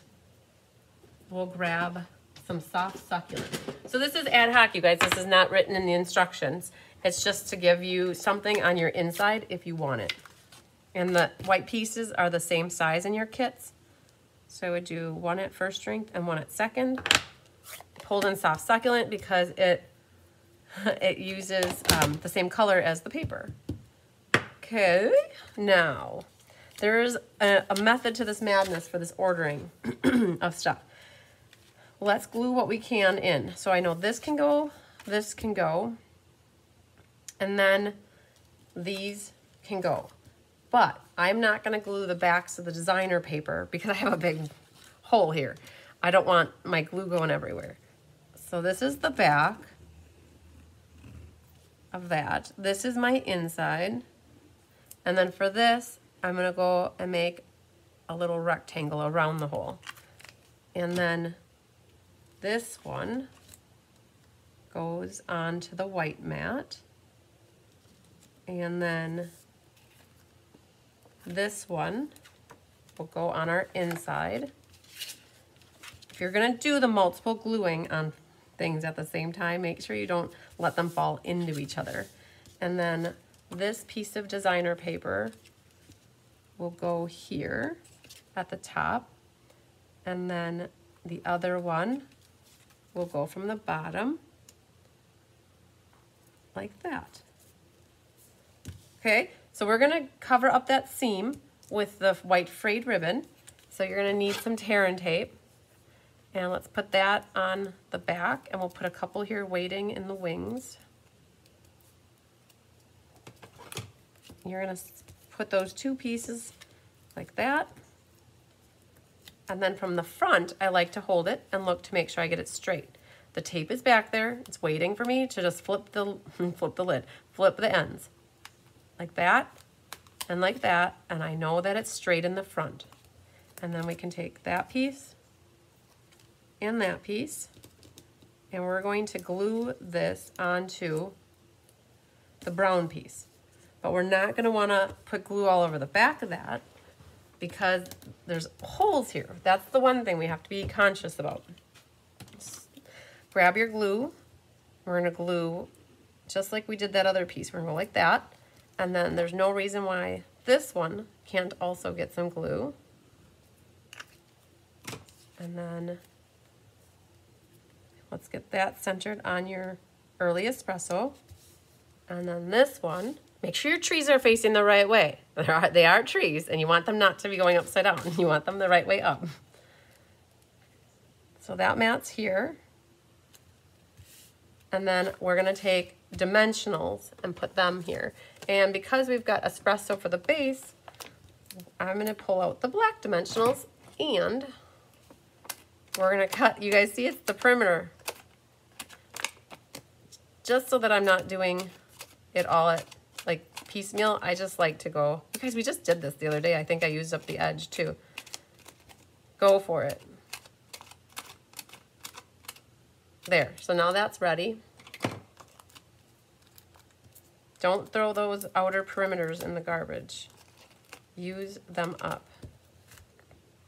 we'll grab some soft succulent. So this is ad hoc, you guys. This is not written in the instructions. It's just to give you something on your inside if you want it. And the white pieces are the same size in your kits. So I would do one at first strength and one at second. Pulled in soft succulent because it uses the same color as the paper. Okay, now there's a method to this madness for this ordering of stuff. Let's glue what we can in. So I know this can go, and then these can go. But I'm not gonna glue the backs of the designer paper because I have a big hole here. I don't want my glue going everywhere. So this is the back of that. This is my inside. And then for this, I'm gonna go and make a little rectangle around the hole. And then this one goes onto the white mat. And then this one will go on our inside. If you're gonna do the multiple gluing on things at the same time, make sure you don't let them fall into each other. And then this piece of designer paper will go here at the top, and then the other one will go from the bottom like that. Okay, so we're gonna cover up that seam with the white frayed ribbon. So you're gonna need some tear and tape. And let's put that on the back, and we'll put a couple here waiting in the wings. You're gonna put those two pieces like that. And then from the front, I like to hold it and look to make sure I get it straight. The tape is back there. It's waiting for me to just flip the ends. Like that, and I know that it's straight in the front. And then we can take that piece, and we're going to glue this onto the brown piece. But we're not gonna wanna put glue all over the back of that because there's holes here. That's the one thing we have to be conscious about. Just grab your glue. We're gonna glue just like we did that other piece. We're gonna go like that. And then there's no reason why this one can't also get some glue. And then let's get that centered on your early espresso. And then this one, make sure your trees are facing the right way. They are trees, and you want them not to be going upside down. You want them the right way up. So that mat's here. And then we're gonna take dimensionals and put them here. And because we've got espresso for the base, I'm gonna pull out the black dimensionals, and we're gonna cut, you guys see it's the perimeter. Just so that I'm not doing it all at like piecemeal, I just like to go, you guys, we just did this the other day. I think I used up the edge too. Go for it. There, so now that's ready. Don't throw those outer perimeters in the garbage. Use them up.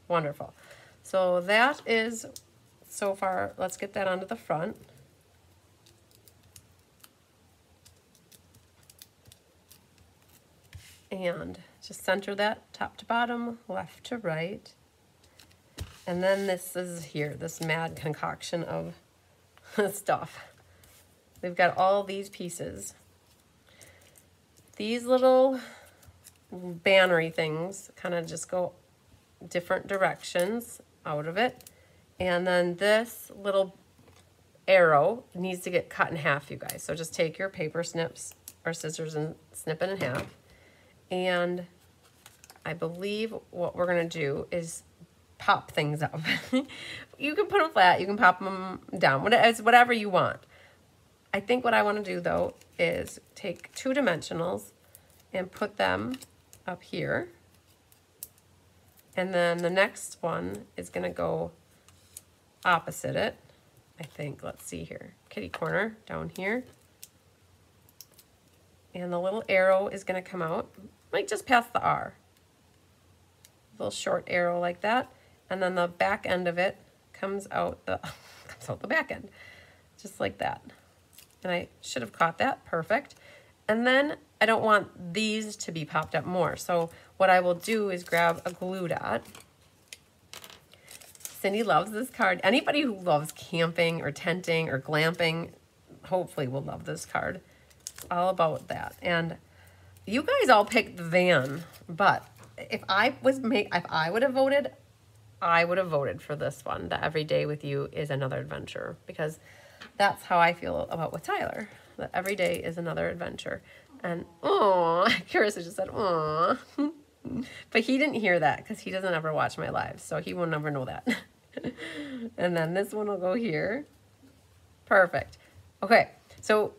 Wonderful. So that is so far, let's get that onto the front. And just center that top to bottom, left to right. And then this is here, this mad concoction of stuff. We've got all these pieces. These little bannery things kind of just go different directions out of it. And then this little arrow needs to get cut in half, you guys. So just take your paper snips or scissors and snip it in half. And I believe what we're gonna do is pop things up. You can put them flat, you can pop them down, whatever you want. I think what I wanna do though is take two dimensionals and put them up here. And then the next one is gonna go opposite it, I think. Let's see here. Kitty corner down here. And the little arrow is gonna come out, like just past the R. Little short arrow like that. And then the back end of it comes out the back end, just like that. And I should have caught that, perfect. And then I don't want these to be popped up more. So what I will do is grab a glue dot. Cindy loves this card. Anybody who loves camping or tenting or glamping hopefully will love this card. It's all about that. And you guys all picked the van, but if I would have voted, I would have voted for this one, that every day with you is another adventure, because that's how I feel about with Tyler, that every day is another adventure. And oh, Carissa just said oh, but he didn't hear that because he doesn't ever watch my lives, so he will never know that. And then this one will go here. Perfect. Okay, so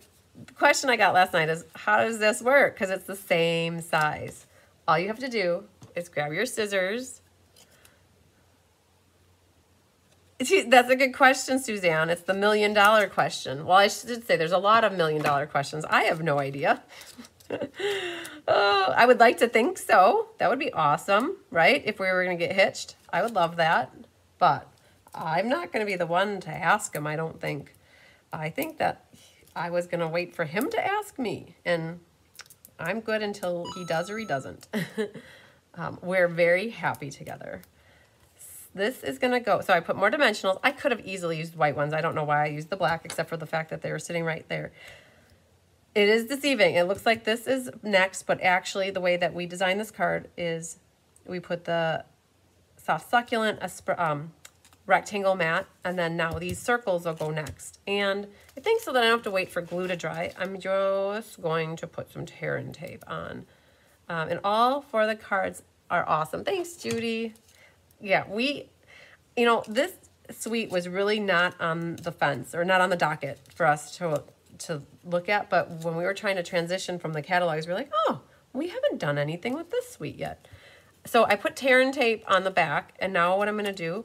the question I got last night is, how does this work? Because it's the same size. All you have to do is grab your scissors. That's a good question, Suzanne. It's the $1 million question. Well, I should say there's a lot of $1 million questions. I have no idea. I would like to think so. That would be awesome, right? If we were going to get hitched, I would love that. But I'm not going to be the one to ask him, I don't think. I think that I was going to wait for him to ask me. And I'm good until he does or he doesn't. We're very happy together. This is gonna go, so I put more dimensionals. I could have easily used white ones. I don't know why I used the black, except for the fact that they were sitting right there. It is deceiving. It looks like this is next, but actually the way that we designed this card is we put the soft succulent, a rectangle mat, and then now these circles will go next. And I think so that I don't have to wait for glue to dry, I'm just going to put some tear and tape on. And all four of the cards are awesome. Thanks, Judy. Yeah, we, you know, this suite was really not on the fence or not on the docket for us to look at, but when we were trying to transition from the catalogs, we were like, oh, we haven't done anything with this suite yet. So I put tear and tape on the back, and now what I'm going to do,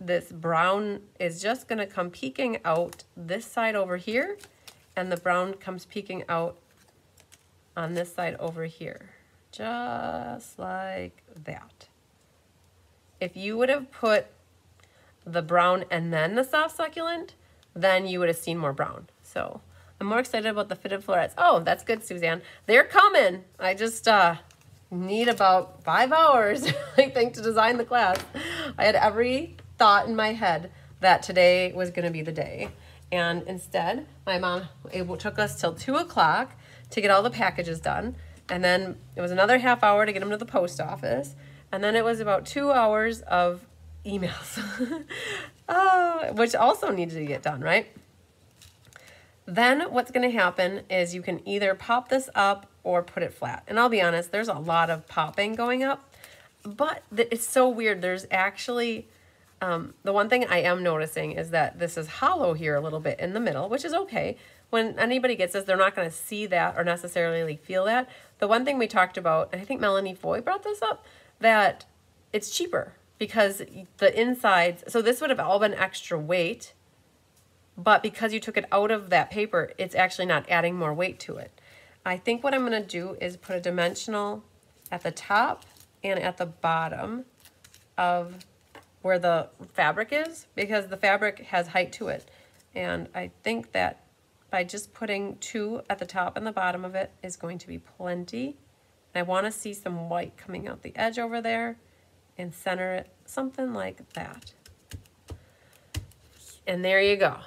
this brown is just going to come peeking out this side over here, and the brown comes peeking out on this side over here, just like that. If you would have put the brown and then the soft succulent, then you would have seen more brown. So I'm more excited about the fitted florets. Oh, that's good, Suzanne. They're coming. I just need about 5 hours, I think, to design the class. I had every thought in my head that today was going to be the day. And instead, my mom, it took us till 2 o'clock to get all the packages done. And then it was another half hour to get them to the post office. And then it was about 2 hours of emails, which also needed to get done, right? Then what's going to happen is you can either pop this up or put it flat. And I'll be honest, there's a lot of popping going up, but it's so weird. There's actually, the one thing I am noticing is that this is hollow here a little bit in the middle, which is okay. When anybody gets this, they're not going to see that or necessarily feel that. The one thing we talked about, and I think Melanie Foy brought this up, that it's cheaper because the insides, so this would have all been extra weight, but because you took it out of that paper, it's actually not adding more weight to it. I think what I'm gonna do is put a dimensional at the top and at the bottom of where the fabric is, because the fabric has height to it. And I think that by just putting two at the top and the bottom of it is going to be plenty. I want to see some white coming out the edge over there and center it something like that. And there you go.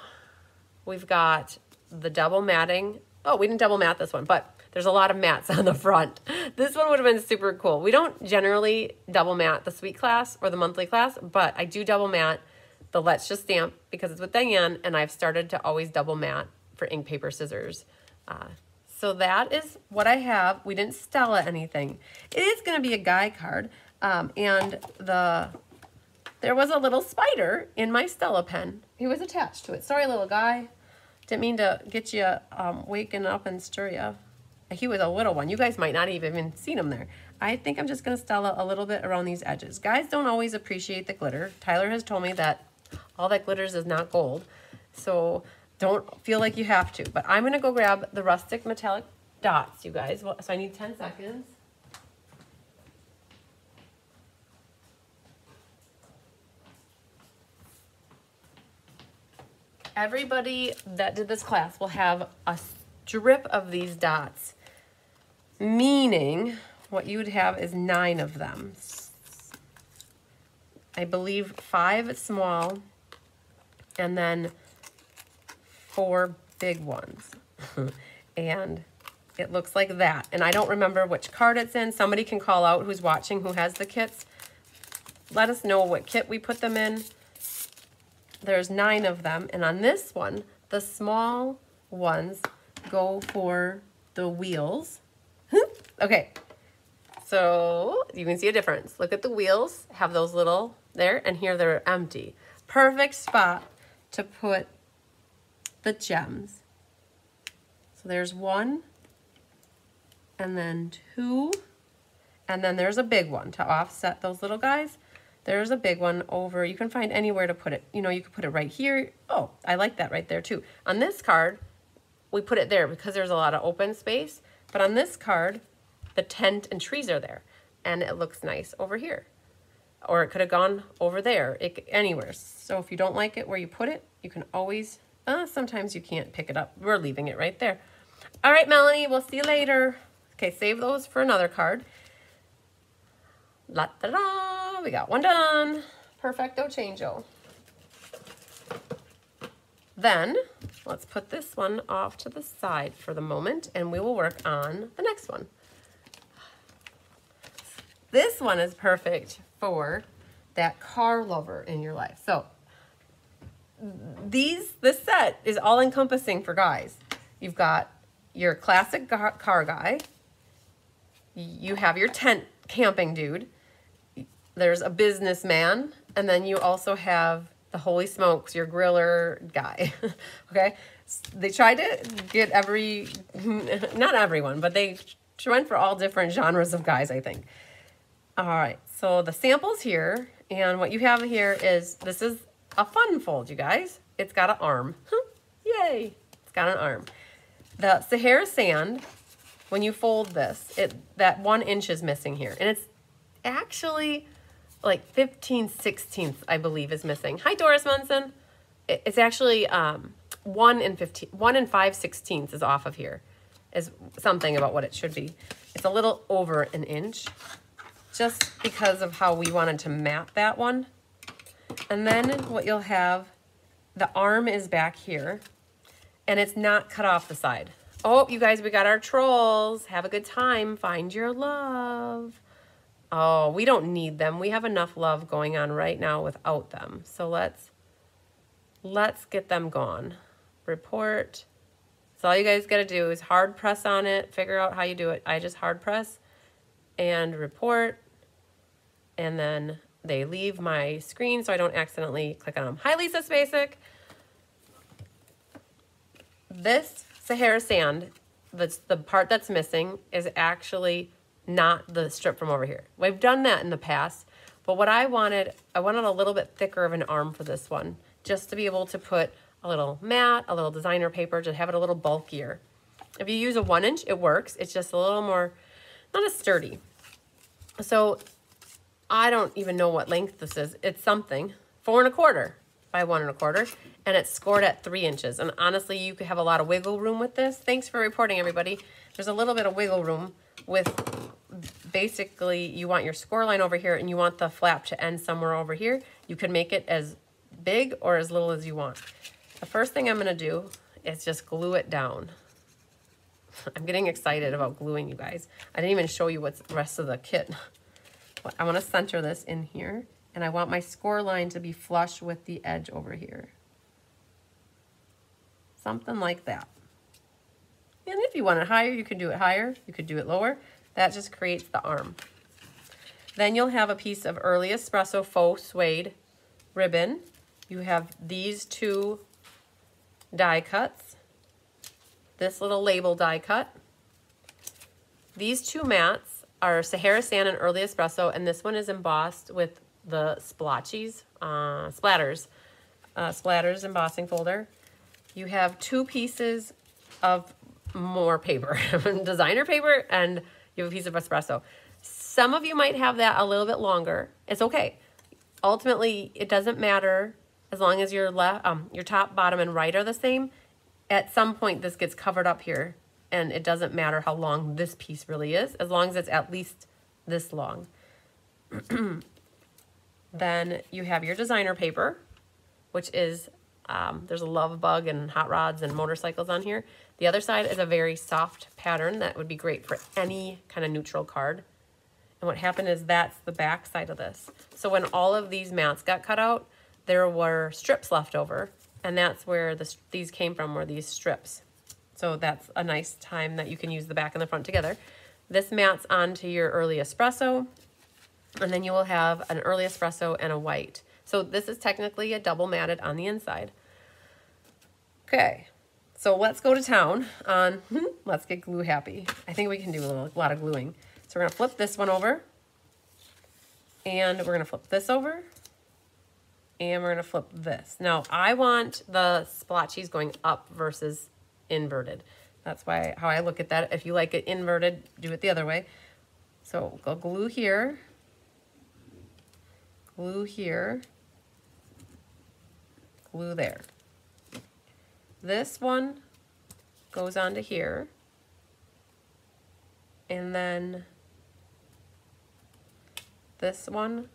We've got the double matting. Oh, we didn't double mat this one, but there's a lot of mats on the front. This one would have been super cool. We don't generally double mat the suite class or the monthly class, but I do double mat the Let's Just Stamp because it's with Diane, and I've started to always double mat for Ink, Paper, Scissors. So that is what I have. We didn't style it anything. It is going to be a guy card, and there was a little spider in my Stella pen. He was attached to it. Sorry, little guy. Didn't mean to get you waking up and stir you. He was a little one. You guys might not have even seen him there. I think I'm just going to Stella a little bit around these edges. Guys don't always appreciate the glitter. Tyler has told me that all that glitters is not gold. So don't feel like you have to, but I'm going to go grab the rustic metallic dots, you guys. So I need 10 seconds. Everybody that did this class will have a strip of these dots, meaning what you would have is 9 of them. I believe 5 small and then 4 big ones. And it looks like that. And I don't remember which card it's in. Somebody can call out who's watching, who has the kits. Let us know what kit we put them in. There's 9 of them. And on this one, the small ones go for the wheels. Okay, so you can see a difference. Look at the wheels, have those little there, and here they're empty. Perfect spot to put the gems. So there's 1, and then 2, and then there's a big one to offset those little guys. There's a big one over. You can find anywhere to put it. You know, you could put it right here. Oh, I like that right there too. On this card, we put it there because there's a lot of open space. But on this card, the tent and trees are there, and it looks nice over here. Or it could have gone over there, anywhere. So if you don't like it where you put it, you can always, sometimes you can't pick it up. We're leaving it right there. All right, Melanie, we'll see you later. Okay, save those for another card. La-da-da, we got one done. Perfecto changeo. Then, let's put this one off to the side for the moment, and we will work on the next one. This one is perfect for that car lover in your life. So, this set is all-encompassing for guys. You've got your classic car guy. You have your tent camping dude. There's a businessman. And then you also have the holy smokes, your griller guy. Okay. They tried to get not everyone, but they went for all different genres of guys, I think. All right. So the sample's here. And what you have here is, this is a fun fold, you guys. It's got an arm. Yay. It's got an arm. The Sahara sand, when you fold this, that 1 inch is missing here. And it's actually like 15/16, I believe, is missing. Hi, Doris Munson. It's actually 1 and 5/16 is off of here, is something about what it should be. It's a little over an inch, just because of how we wanted to map that one. And then what you'll have, the arm is back here, and it's not cut off the side. Oh, you guys, we got our trolls. Have a good time. Find your love. Oh, we don't need them. We have enough love going on right now without them. So let's get them gone. Report. So all you guys got to do is hard press on it. Figure out how you do it. I just hard press and report. And then they leave my screen so I don't accidentally click on them. Hi, Lisa Spacek. This Sahara sand, that's the part that's missing, is actually not the strip from over here. We've done that in the past, but what I wanted a little bit thicker of an arm for this one, just to be able to put a little mat, a little designer paper, to have it a little bulkier. If you use a 1 inch, it works. It's just a little more, not as sturdy. So I don't even know what length this is. It's something, 4 1/4. By 1 1/4, and it's scored at 3 inches. And honestly, you could have a lot of wiggle room with this. Thanks for reporting, everybody. There's a little bit of wiggle room with, basically, you want your score line over here and you want the flap to end somewhere over here. You can make it as big or as little as you want. The first thing I'm gonna do is just glue it down. I'm getting excited about gluing, you guys. I didn't even show you what's the rest of the kit. I wanna center this in here. And I want my score line to be flush with the edge over here. Something like that. And if you want it higher, you can do it higher. You could do it lower. That just creates the arm. Then you'll have a piece of Early Espresso faux suede ribbon. You have these 2 die cuts. This little label die cut. These 2 mats are Sahara Sand and Early Espresso. And this one is embossed with the splotchies, splatters embossing folder. You have 2 pieces of more paper, designer paper, and you have a piece of espresso. Some of you might have that a little bit longer. It's okay. Ultimately, it doesn't matter as long as your left, your top, bottom, and right are the same, at some point this gets covered up here, and it doesn't matter how long this piece really is, as long as it's at least this long. Then you have your designer paper, which is, there's a love bug and hot rods and motorcycles on here. The other side is a very soft pattern that would be great for any kind of neutral card. And what happened is that's the back side of this. So when all of these mats got cut out, there were strips left over, and that's where these came from, were these strips. So that's a nice time that you can use the back and the front together. This mats onto your early espresso, and then you will have an early espresso and a white. So this is technically a double matted on the inside. Okay, so let's go to town on, let's get glue happy. I think we can do a lot of gluing. So we're gonna flip this one over, and we're gonna flip this over, and we're gonna flip this. Now I want the splotchies going up versus inverted. That's why how I look at that. If you like it inverted, do it the other way. So go glue here, glue here, glue there. This one goes onto here, and then this one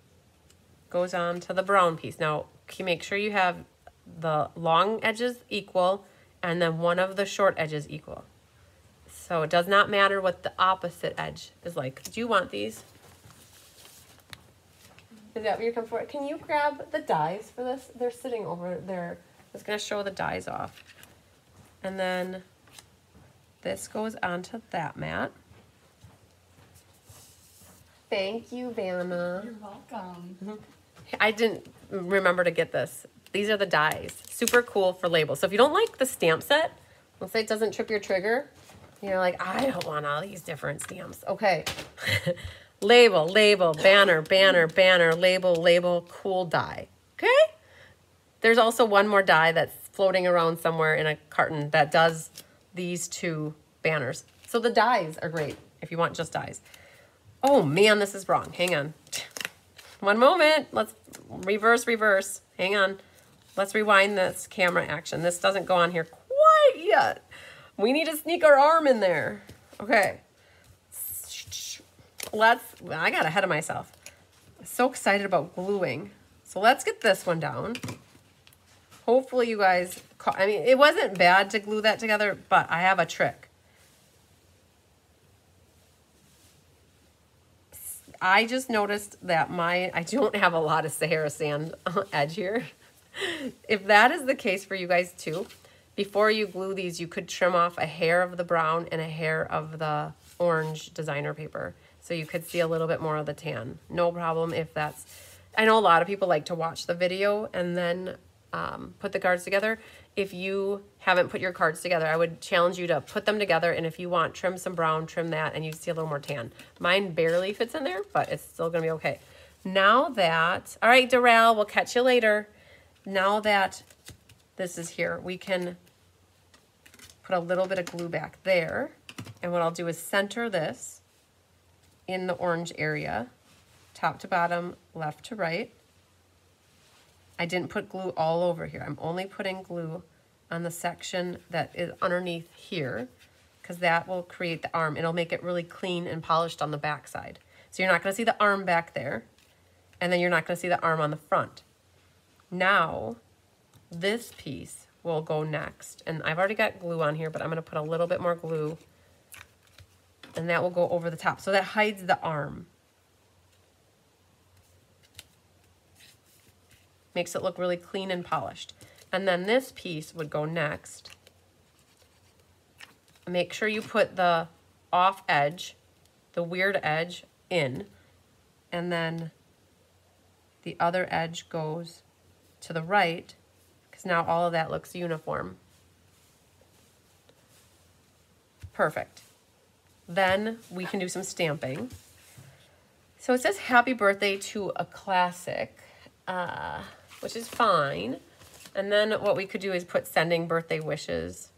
goes on to the brown piece. Now, make sure you have the long edges equal and then one of the short edges equal. So it does not matter what the opposite edge is like. Do you want these? Is that what you're coming for? Can you grab the dies for this? They're sitting over there. I was gonna show the dies off. And then this goes onto that mat. Thank you, Vanna. You're welcome. Mm-hmm. I didn't remember to get this. These are the dies. Super cool for labels. So if you don't like the stamp set, let's say it doesn't trip your trigger, you're like, I don't want all these different stamps. Okay. Label, label, banner, banner, banner, label, label, cool die. Okay? There's also one more die that's floating around somewhere in a carton that does these two banners. So the dies are great if you want just dies. Oh man, this is wrong. Hang on. One moment. Let's reverse, reverse. Hang on. Let's rewind this camera action. This doesn't go on here quite yet. We need to sneak our arm in there. Okay. I got ahead of myself. I'm so excited about gluing. So let's get this one down. Hopefully you guys, I mean, it wasn't bad to glue that together, but I have a trick. I just noticed that I don't have a lot of Sahara sand edge here. If that is the case for you guys too, before you glue these, you could trim off a hair of the brown and a hair of the orange designer paper. So you could see a little bit more of the tan. No problem if that's, I know a lot of people like to watch the video and then put the cards together. If you haven't put your cards together, I would challenge you to put them together, and if you want, trim some brown, trim that, and you see a little more tan. Mine barely fits in there, but it's still gonna be okay. Now that, all right, Doral, we'll catch you later. Now that this is here, we can put a little bit of glue back there, and what I'll do is center this in the orange area, top to bottom, left to right. I didn't put glue all over here. I'm only putting glue on the section that is underneath here, because that will create the arm. It'll make it really clean and polished on the back side. So you're not gonna see the arm back there, and then you're not gonna see the arm on the front. Now, this piece will go next. And I've already got glue on here, but I'm gonna put a little bit more glue, and that will go over the top. So that hides the arm. Makes it look really clean and polished. And then this piece would go next. Make sure you put the off edge, the weird edge, in, and then the other edge goes to the right, because now all of that looks uniform. Perfect. Then we can do some stamping. So it says happy birthday to a classic, which is fine. And then what we could do is put sending birthday wishes.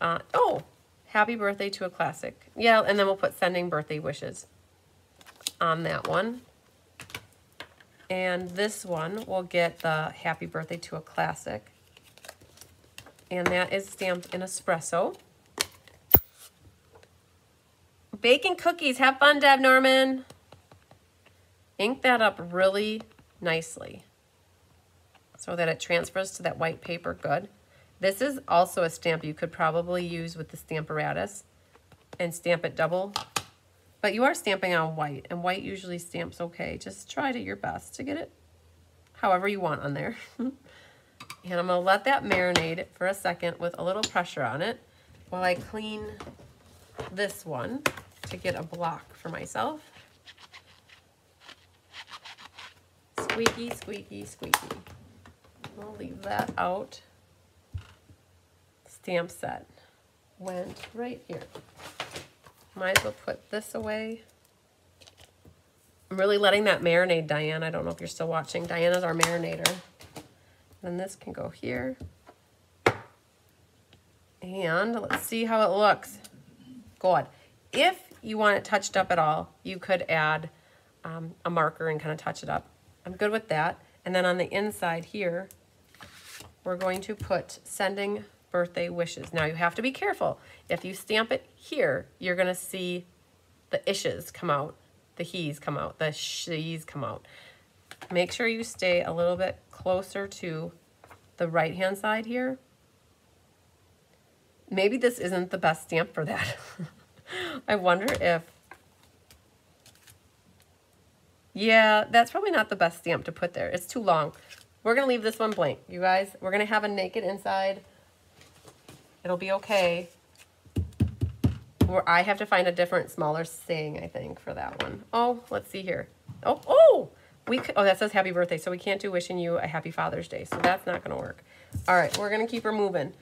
Oh, happy birthday to a classic. Yeah, and then we'll put sending birthday wishes on that one. And this one will get the Happy Birthday to a Classic. And that is stamped in espresso. Baking cookies. Have fun, Deb Norman. Ink that up really nicely so that it transfers to that white paper good. This is also a stamp you could probably use with the Stamparatus and stamp it double. But you are stamping on white, and white usually stamps okay. Just try to your best to get it however you want on there. And I'm going to let that marinate for a second with a little pressure on it while I clean this one to get a block for myself. Squeaky, squeaky, squeaky. We'll leave that out. Stamp set went right here. Might as well put this away. I'm really letting that marinate, Diane. I don't know if you're still watching. Diana's our marinator. Then this can go here. And let's see how it looks. Good. If you want it touched up at all, you could add a marker and kind of touch it up. I'm good with that. And then on the inside here, we're going to put sending birthday wishes. Now you have to be careful. If you stamp it here, you're going to see the ishes come out, the he's come out, the she's come out. Make sure you stay a little bit closer to the right-hand side here. Maybe this isn't the best stamp for that. I wonder if... Yeah, that's probably not the best stamp to put there. It's too long. We're going to leave this one blank, you guys. We're going to have a naked inside. It'll be okay. Or I have to find a different, smaller saying, I think, for that one. Oh, let's see here. Oh, oh! Oh, that says happy birthday, so we can't do wishing you a happy Father's Day, so that's not going to work. All right, we're going to keep her moving.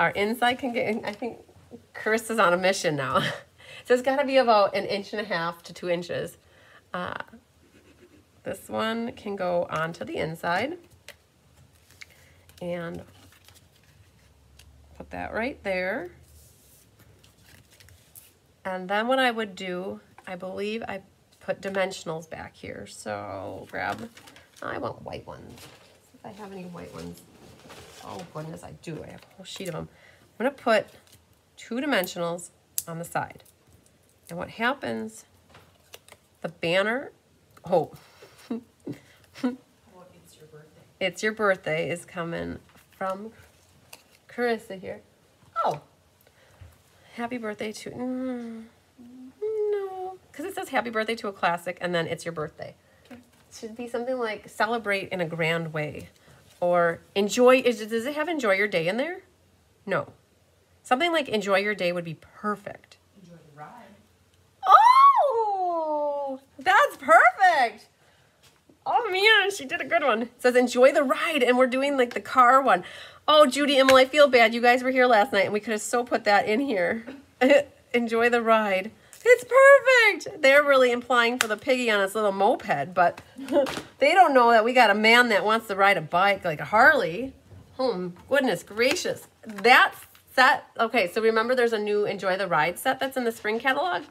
Our inside can get, I think Carissa's on a mission now. So it's got to be about 1.5 to 2 inches. This one can go onto the inside. And put that right there. And then what I would do, I believe I... put dimensionals back here. So grab, I want white ones. If I have any white ones. Oh goodness, I do. I have a whole sheet of them. I'm gonna put 2 dimensionals on the side. And what happens, the banner, oh. Well, it's your birthday. It's your birthday is coming from Carissa here. Oh, happy birthday to, because it says happy birthday to a classic and then it's your birthday. Okay. It should be something like celebrate in a grand way or enjoy. Does it have enjoy your day in there? No. Something like enjoy your day would be perfect. Enjoy the ride. Oh, that's perfect. Oh man, she did a good one. It says enjoy the ride and we're doing like the car one. Oh, Judy, Emily, I feel bad. You guys were here last night and we could have so put that in here. Enjoy the ride. It's perfect. They're really implying for the piggy on his little moped, but they don't know that we got a man that wants to ride a bike like a Harley. Oh, goodness gracious. That set, okay, so remember there's a new Enjoy the Ride set that's in the spring catalog?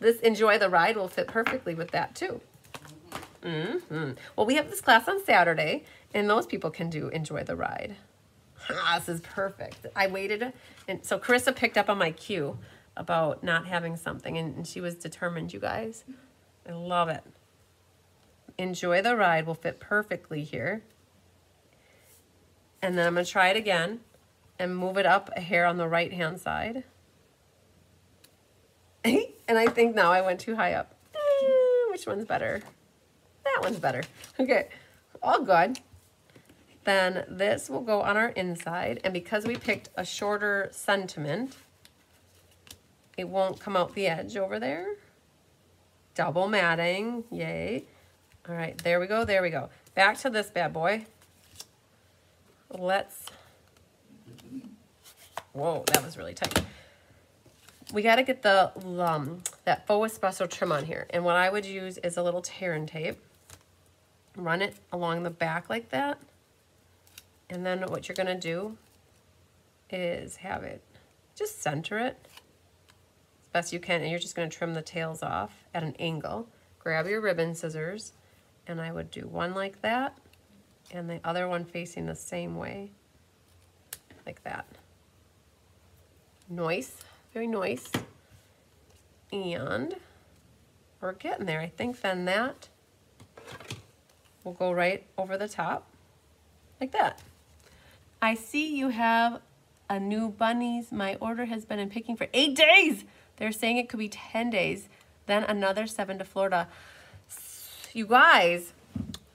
This Enjoy the Ride will fit perfectly with that too. Mm-hmm. Well, we have this class on Saturday, and those people can do Enjoy the Ride. Ah, this is perfect. I waited, and so Carissa picked up on my cue about not having something, and she was determined, you guys. I love it. Enjoy the ride will fit perfectly here. And then I'm gonna try it again and move it up a hair on the right-hand side. And I think now I went too high up. Which one's better? That one's better. Okay, all good. Then this will go on our inside, and because we picked a shorter sentiment, it won't come out the edge over there. Double matting, yay. All right, there we go, there we go. Back to this bad boy. Let's, whoa, that was really tight. We gotta get the that faux espresso trim on here. And what I would use is a little tear and tape. Run it along the back like that. And then what you're gonna do is have it, just center it best you can, and you're just going to trim the tails off at an angle. Grab your ribbon scissors and I would do one like that and the other one facing the same way, like that. Nice, very nice. And we're getting there. I think then that will go right over the top like that. I see you have a new bunnies. My order has been in picking for 8 days. They're saying it could be 10 days, then another 7 to Florida. You guys,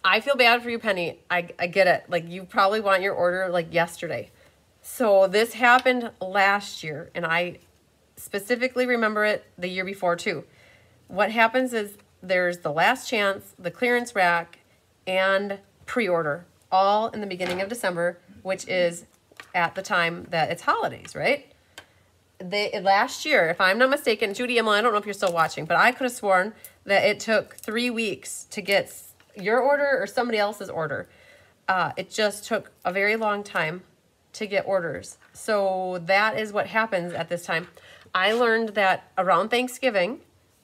I feel bad for you, Penny. I get it. Like, you probably want your order like yesterday. So this happened last year, and I specifically remember it the year before too. What happens is there's the last chance, the clearance rack, and pre-order all in the beginning of December, which is at the time that it's holidays, right? Last year, if I'm not mistaken, Judy, Emily, I don't know if you're still watching, but I could have sworn that it took 3 weeks to get your order or somebody else's order. It just took a very long time to get orders. So that is what happens at this time. I learned that around Thanksgiving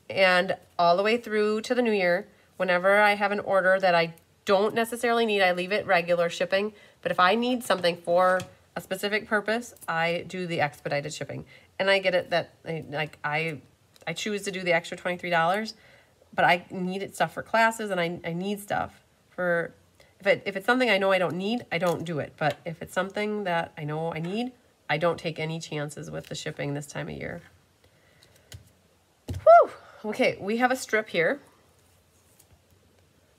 and all the way through to the New Year, whenever I have an order that I don't necessarily need, I leave it regular shipping. But if I need something for a specific purpose, I do the expedited shipping. And I get it that I choose to do the extra $23, but I needed stuff for classes, and I need stuff for, if it's something I know I don't need, I don't do it. But if it's something that I know I need, I don't take any chances with the shipping this time of year. Whew! Okay, we have a strip here.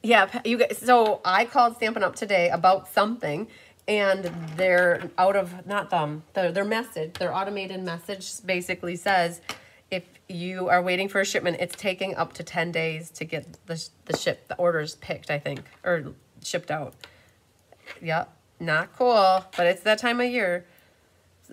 Yeah, you guys, so I called Stampin' Up today about something, and they're out of, not them, their message, their automated message basically says, if you are waiting for a shipment, it's taking up to 10 days to get the orders picked, I think, or shipped out. Yep, not cool, but it's that time of year.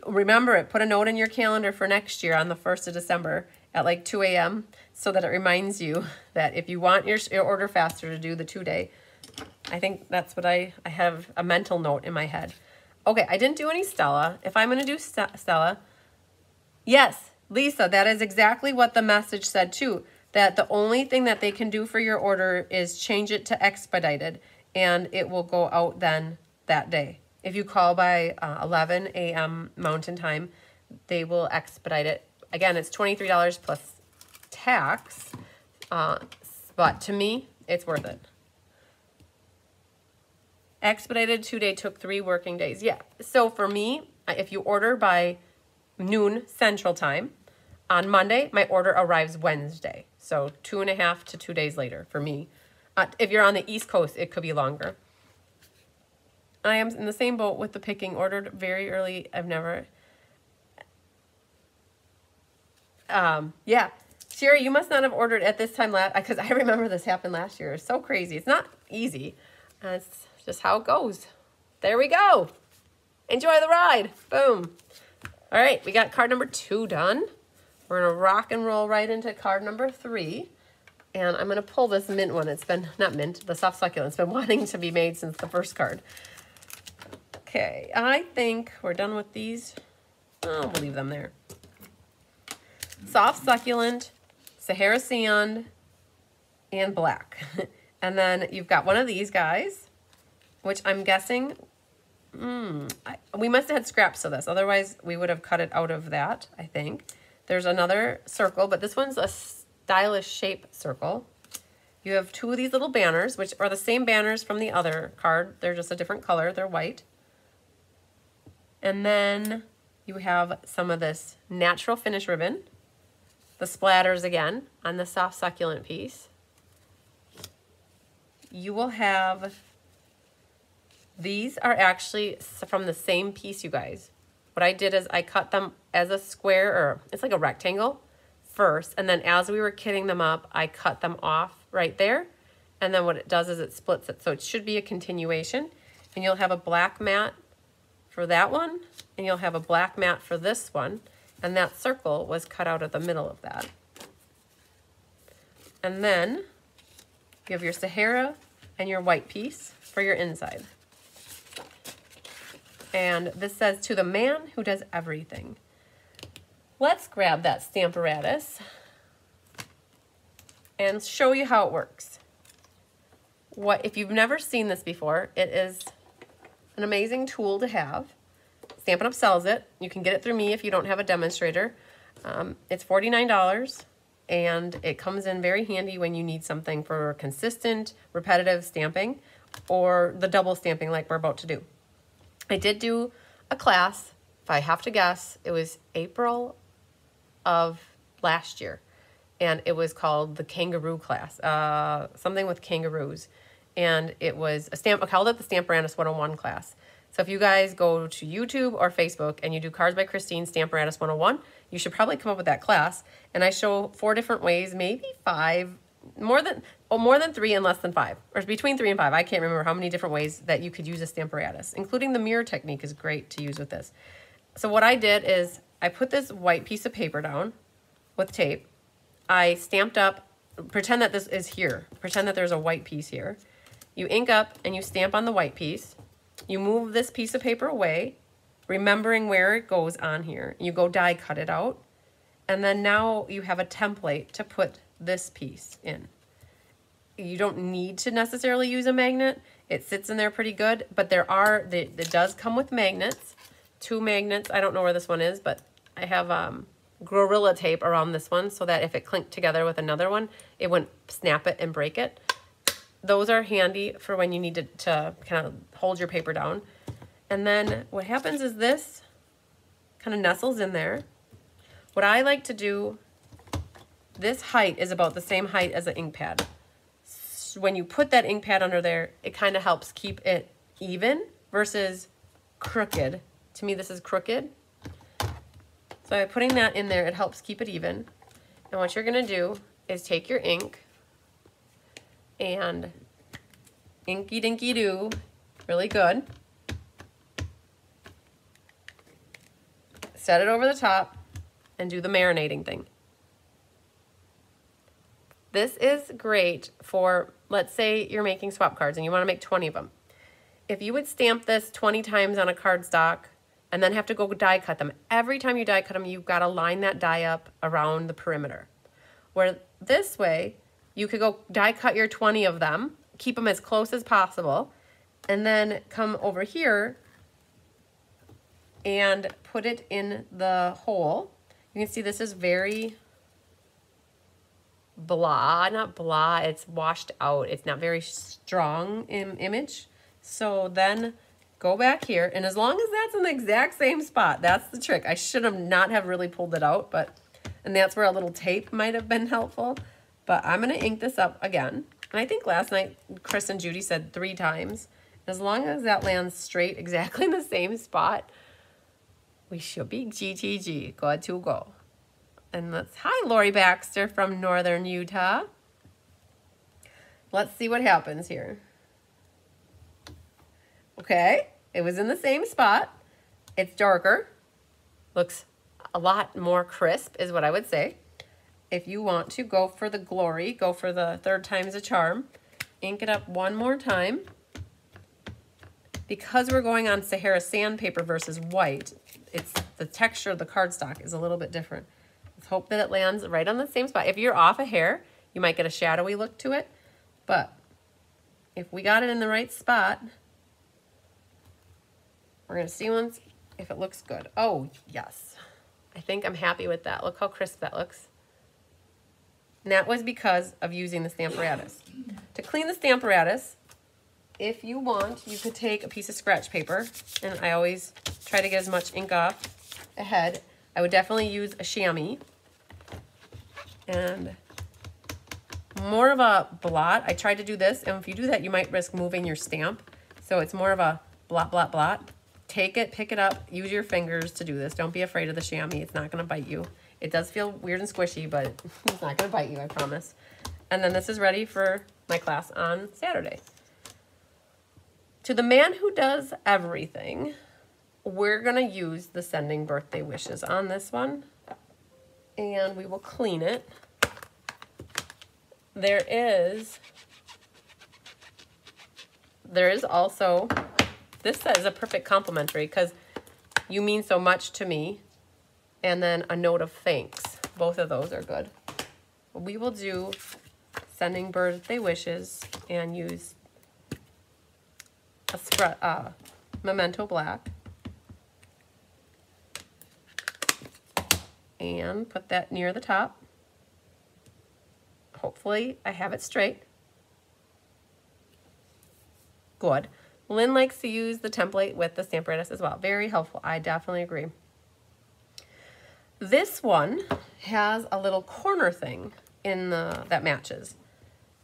Remember it, put a note in your calendar for next year on the 1st of December at like 2 a.m. so that it reminds you that if you want your order faster, to do the 2-day. I think that's what I have a mental note in my head. Okay, I didn't do any Stella. If I'm going to do Stella, yes, Lisa, that is exactly what the message said too, that the only thing that they can do for your order is change it to expedited, and it will go out then that day. If you call by 11 a.m. Mountain Time, they will expedite it. Again, it's $23 plus tax, but to me, it's worth it. Expedited 2-day took 3 working days. Yeah, so for me, if you order by noon Central Time on Monday, my order arrives Wednesday. So 2.5 to 2 days later for me. If you're on the East Coast, it could be longer. I am in the same boat with the picking, ordered very early. I've never... yeah, Sherry, you must not have ordered at this time last, because I remember this happened last year. It's so crazy. It's not easy. It's just how it goes. There we go. Enjoy the ride. Boom. All right, we got card number 2 done. We're gonna rock and roll right into card number 3, and I'm gonna pull this mint one. It's been, not mint, the soft succulent. It's been wanting to be made since the first card. Okay, I think we're done with these. Oh, we'll leave them there. Soft succulent, Sahara sand, and black. And then you've got one of these guys, which I'm guessing, we must have had scraps of this. Otherwise, we would have cut it out of that, I think. There's another circle, but this one's a stylish shape circle. You have 2 of these little banners, which are the same banners from the other card. They're just a different color. They're white. And then you have some of this natural finish ribbon, the splatters again on the soft succulent piece. You will have, these are actually from the same piece, you guys. What I did is I cut them as a square, or it's like a rectangle first, and then as we were kitting them up, I cut them off right there, and then what it does is it splits it. So it should be a continuation, and you'll have a black mat for that one, and you'll have a black mat for this one, and that circle was cut out of the middle of that. And then you have your Sahara and your white piece for your inside. And this says, to the man who does everything. Let's grab that Stamparatus and show you how it works. what, if you've never seen this before, it is an amazing tool to have. Stampin' Up! Sells it. You can get it through me if you don't have a demonstrator. It's $49, and it comes in very handy when you need something for consistent, repetitive stamping or the double stamping like we're about to do. I did do a class, if I have to guess, it was April of last year, and it was called the kangaroo class, something with kangaroos, and it was I called it the Stamparatus 101 class. So if you guys go to YouTube or Facebook and you do Cards by Christine Stamparatus 101, you should probably come up with that class. And I show 4 different ways, maybe 5, more than 3 and less than 5, or between 3 and 5. I can't remember how many different ways that you could use a Stamparatus, including the mirror technique is great to use with this. So what I did is I put this white piece of paper down with tape. I stamped up, pretend that this is here. Pretend that there's a white piece here. You ink up and you stamp on the white piece. You move this piece of paper away, remembering where it goes on here. You go die cut it out. And then now you have a template to put this piece in. You don't need to necessarily use a magnet. It sits in there pretty good, but there are, it does come with magnets, 2 magnets. I don't know where this one is, but I have Gorilla tape around this one so that if it clinked together with another one, it wouldn't snap it and break it. Those are handy for when you need to kind of hold your paper down. And then what happens is this kind of nestles in there. What I like to do, this height is about the same height as an ink pad. So when you put that ink pad under there, it kind of helps keep it even versus crooked. To me, this is crooked. So by putting that in there, it helps keep it even. And what you're gonna do is take your ink and inky dinky do really good. Set it over the top and do the marinating thing. This is great for, let's say you're making swap cards and you wanna make 20 of them. If you would stamp this 20 times on a cardstock and then have to go die cut them, every time you die cut them, you've gotta line that die up around the perimeter. Where this way, you could go die cut your 20 of them, keep them as close as possible, and then come over here and put it in the hole. You can see this is very blah, not blah, it's washed out. It's not very strong in image. So then go back here, and as long as that's in the exact same spot, that's the trick. I should have not have really pulled it out, but, and that's where a little tape might have been helpful. But I'm gonna ink this up again. And I think last night, Chris and Judy said 3 times. As long as that lands straight exactly in the same spot, we should be GTG, good to go. And let's, hi Lori Baxter from Northern Utah. Let's see what happens here. Okay, it was in the same spot. It's darker, looks a lot more crisp is what I would say. If you want to go for the glory, go for the third time's a charm. Ink it up one more time. Because we're going on Sahara sandpaper versus white, it's the texture of the cardstock is a little bit different. Let's hope that it lands right on the same spot. If you're off a hair, you might get a shadowy look to it, but if we got it in the right spot, we're gonna see once if it looks good. Oh, yes. I think I'm happy with that. Look how crisp that looks. And that was because of using the Stamparatus. To clean the Stamparatus, if you want, you could take a piece of scratch paper, and I always try to get as much ink off ahead. I would definitely use a chamois. And more of a blot. I tried to do this, and if you do that, you might risk moving your stamp. So it's more of a blot, blot, blot. Take it, pick it up, use your fingers to do this. Don't be afraid of the chamois, it's not gonna bite you. It does feel weird and squishy, but it's not gonna bite you, I promise. And then this is ready for my class on Saturday. To the man who does everything, we're gonna use the sending birthday wishes on this one, and we will clean it. There is also, this is a perfect complimentary because you mean so much to me. And then a note of thanks. Both of those are good. We will do sending birthday wishes and use Memento Black, and put that near the top. Hopefully I have it straight. Good. Lynn likes to use the template with the Stamparatus as well. Very helpful. I definitely agree. This one has a little corner thing in the that matches.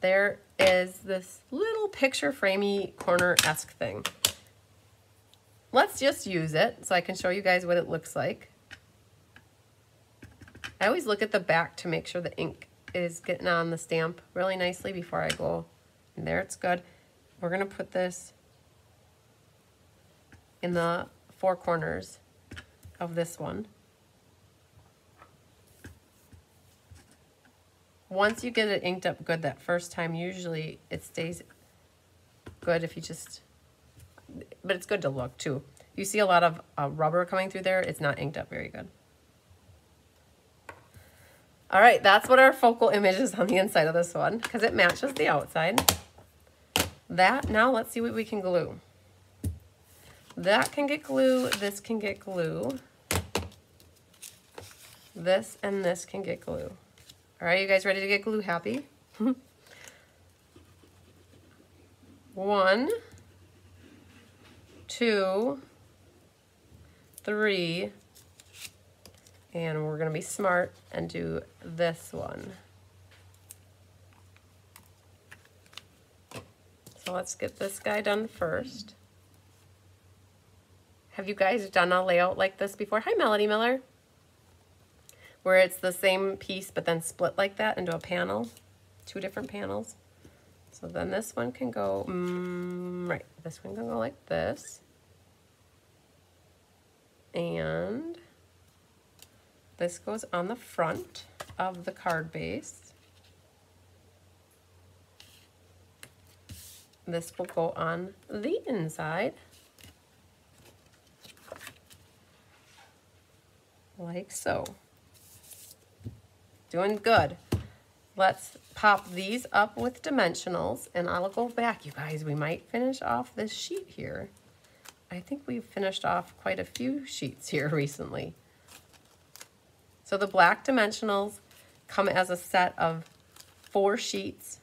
There is this little picture framey corner-esque thing. Let's just use it so I can show you guys what it looks like. I always look at the back to make sure the ink is getting on the stamp really nicely before I go. And there, it's good. We're gonna put this in the four corners of this one. Once you get it inked up good that first time, usually it stays good if you just, but it's good to look too. You see a lot of rubber coming through there, it's not inked up very good. All right, that's what our focal image is on the inside of this one because it matches the outside. That, now let's see what we can glue. That can get glue, this can get glue. This and this can get glue. All right, you guys ready to get glue happy? 1, 2, 3, and we're gonna be smart and do this one. So let's get this guy done first. Have you guys done a layout like this before? Hi, Melody Miller. Where it's the same piece, but then split like that into a panel, two different panels. So then this one can go, right, this one can go like this. And this goes on the front of the card base. This will go on the inside, like so. Doing good. Let's pop these up with dimensionals and I'll go back. You guys, we might finish off this sheet here. I think we've finished off quite a few sheets here recently. So the black dimensionals come as a set of 4 sheets.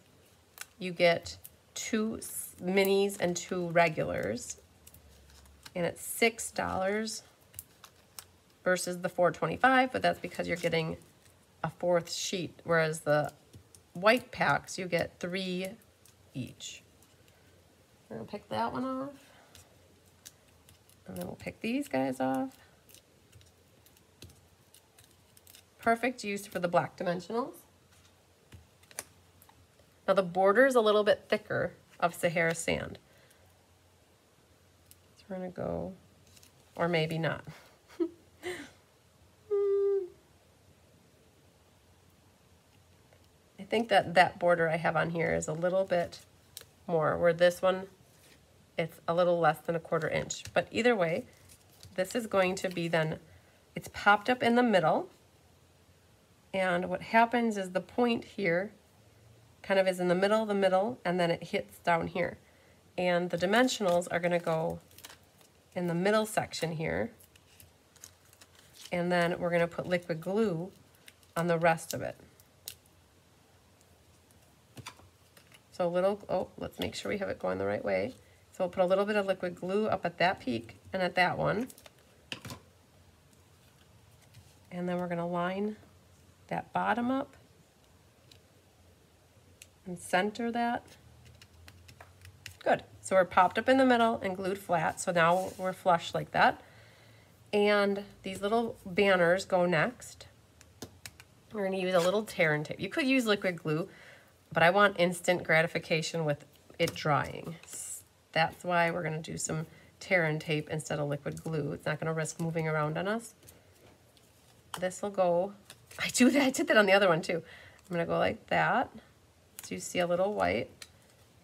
You get 2 minis and 2 regulars. And it's $6 versus the $4.25, but that's because you're getting a 4th sheet, whereas the white packs, you get 3 each. I'm gonna pick that one off, and then we'll pick these guys off. Perfect use for the black dimensionals. Now the border is a little bit thicker of Sahara sand. So we're gonna go, or maybe not. I think that that border I have on here is a little bit more, where this one, it's a little less than a 1/4 inch. But either way, this is going to be then, it's popped up in the middle. And what happens is the point here kind of is in the middle, and then it hits down here. And the dimensionals are gonna go in the middle section here. And then we're gonna put liquid glue on the rest of it. So a little, oh, let's make sure we have it going the right way. So we'll put a little bit of liquid glue up at that peak and at that one. And then we're gonna line that bottom up and center that. Good, so we're popped up in the middle and glued flat. So now we're flush like that. And these little banners go next. We're gonna use a little tear and tape. You could use liquid glue, but I want instant gratification with it drying. That's why we're gonna do some tear and tape instead of liquid glue. It's not gonna risk moving around on us. This will go, I did that on the other one too. I'm gonna go like that. So you see a little white.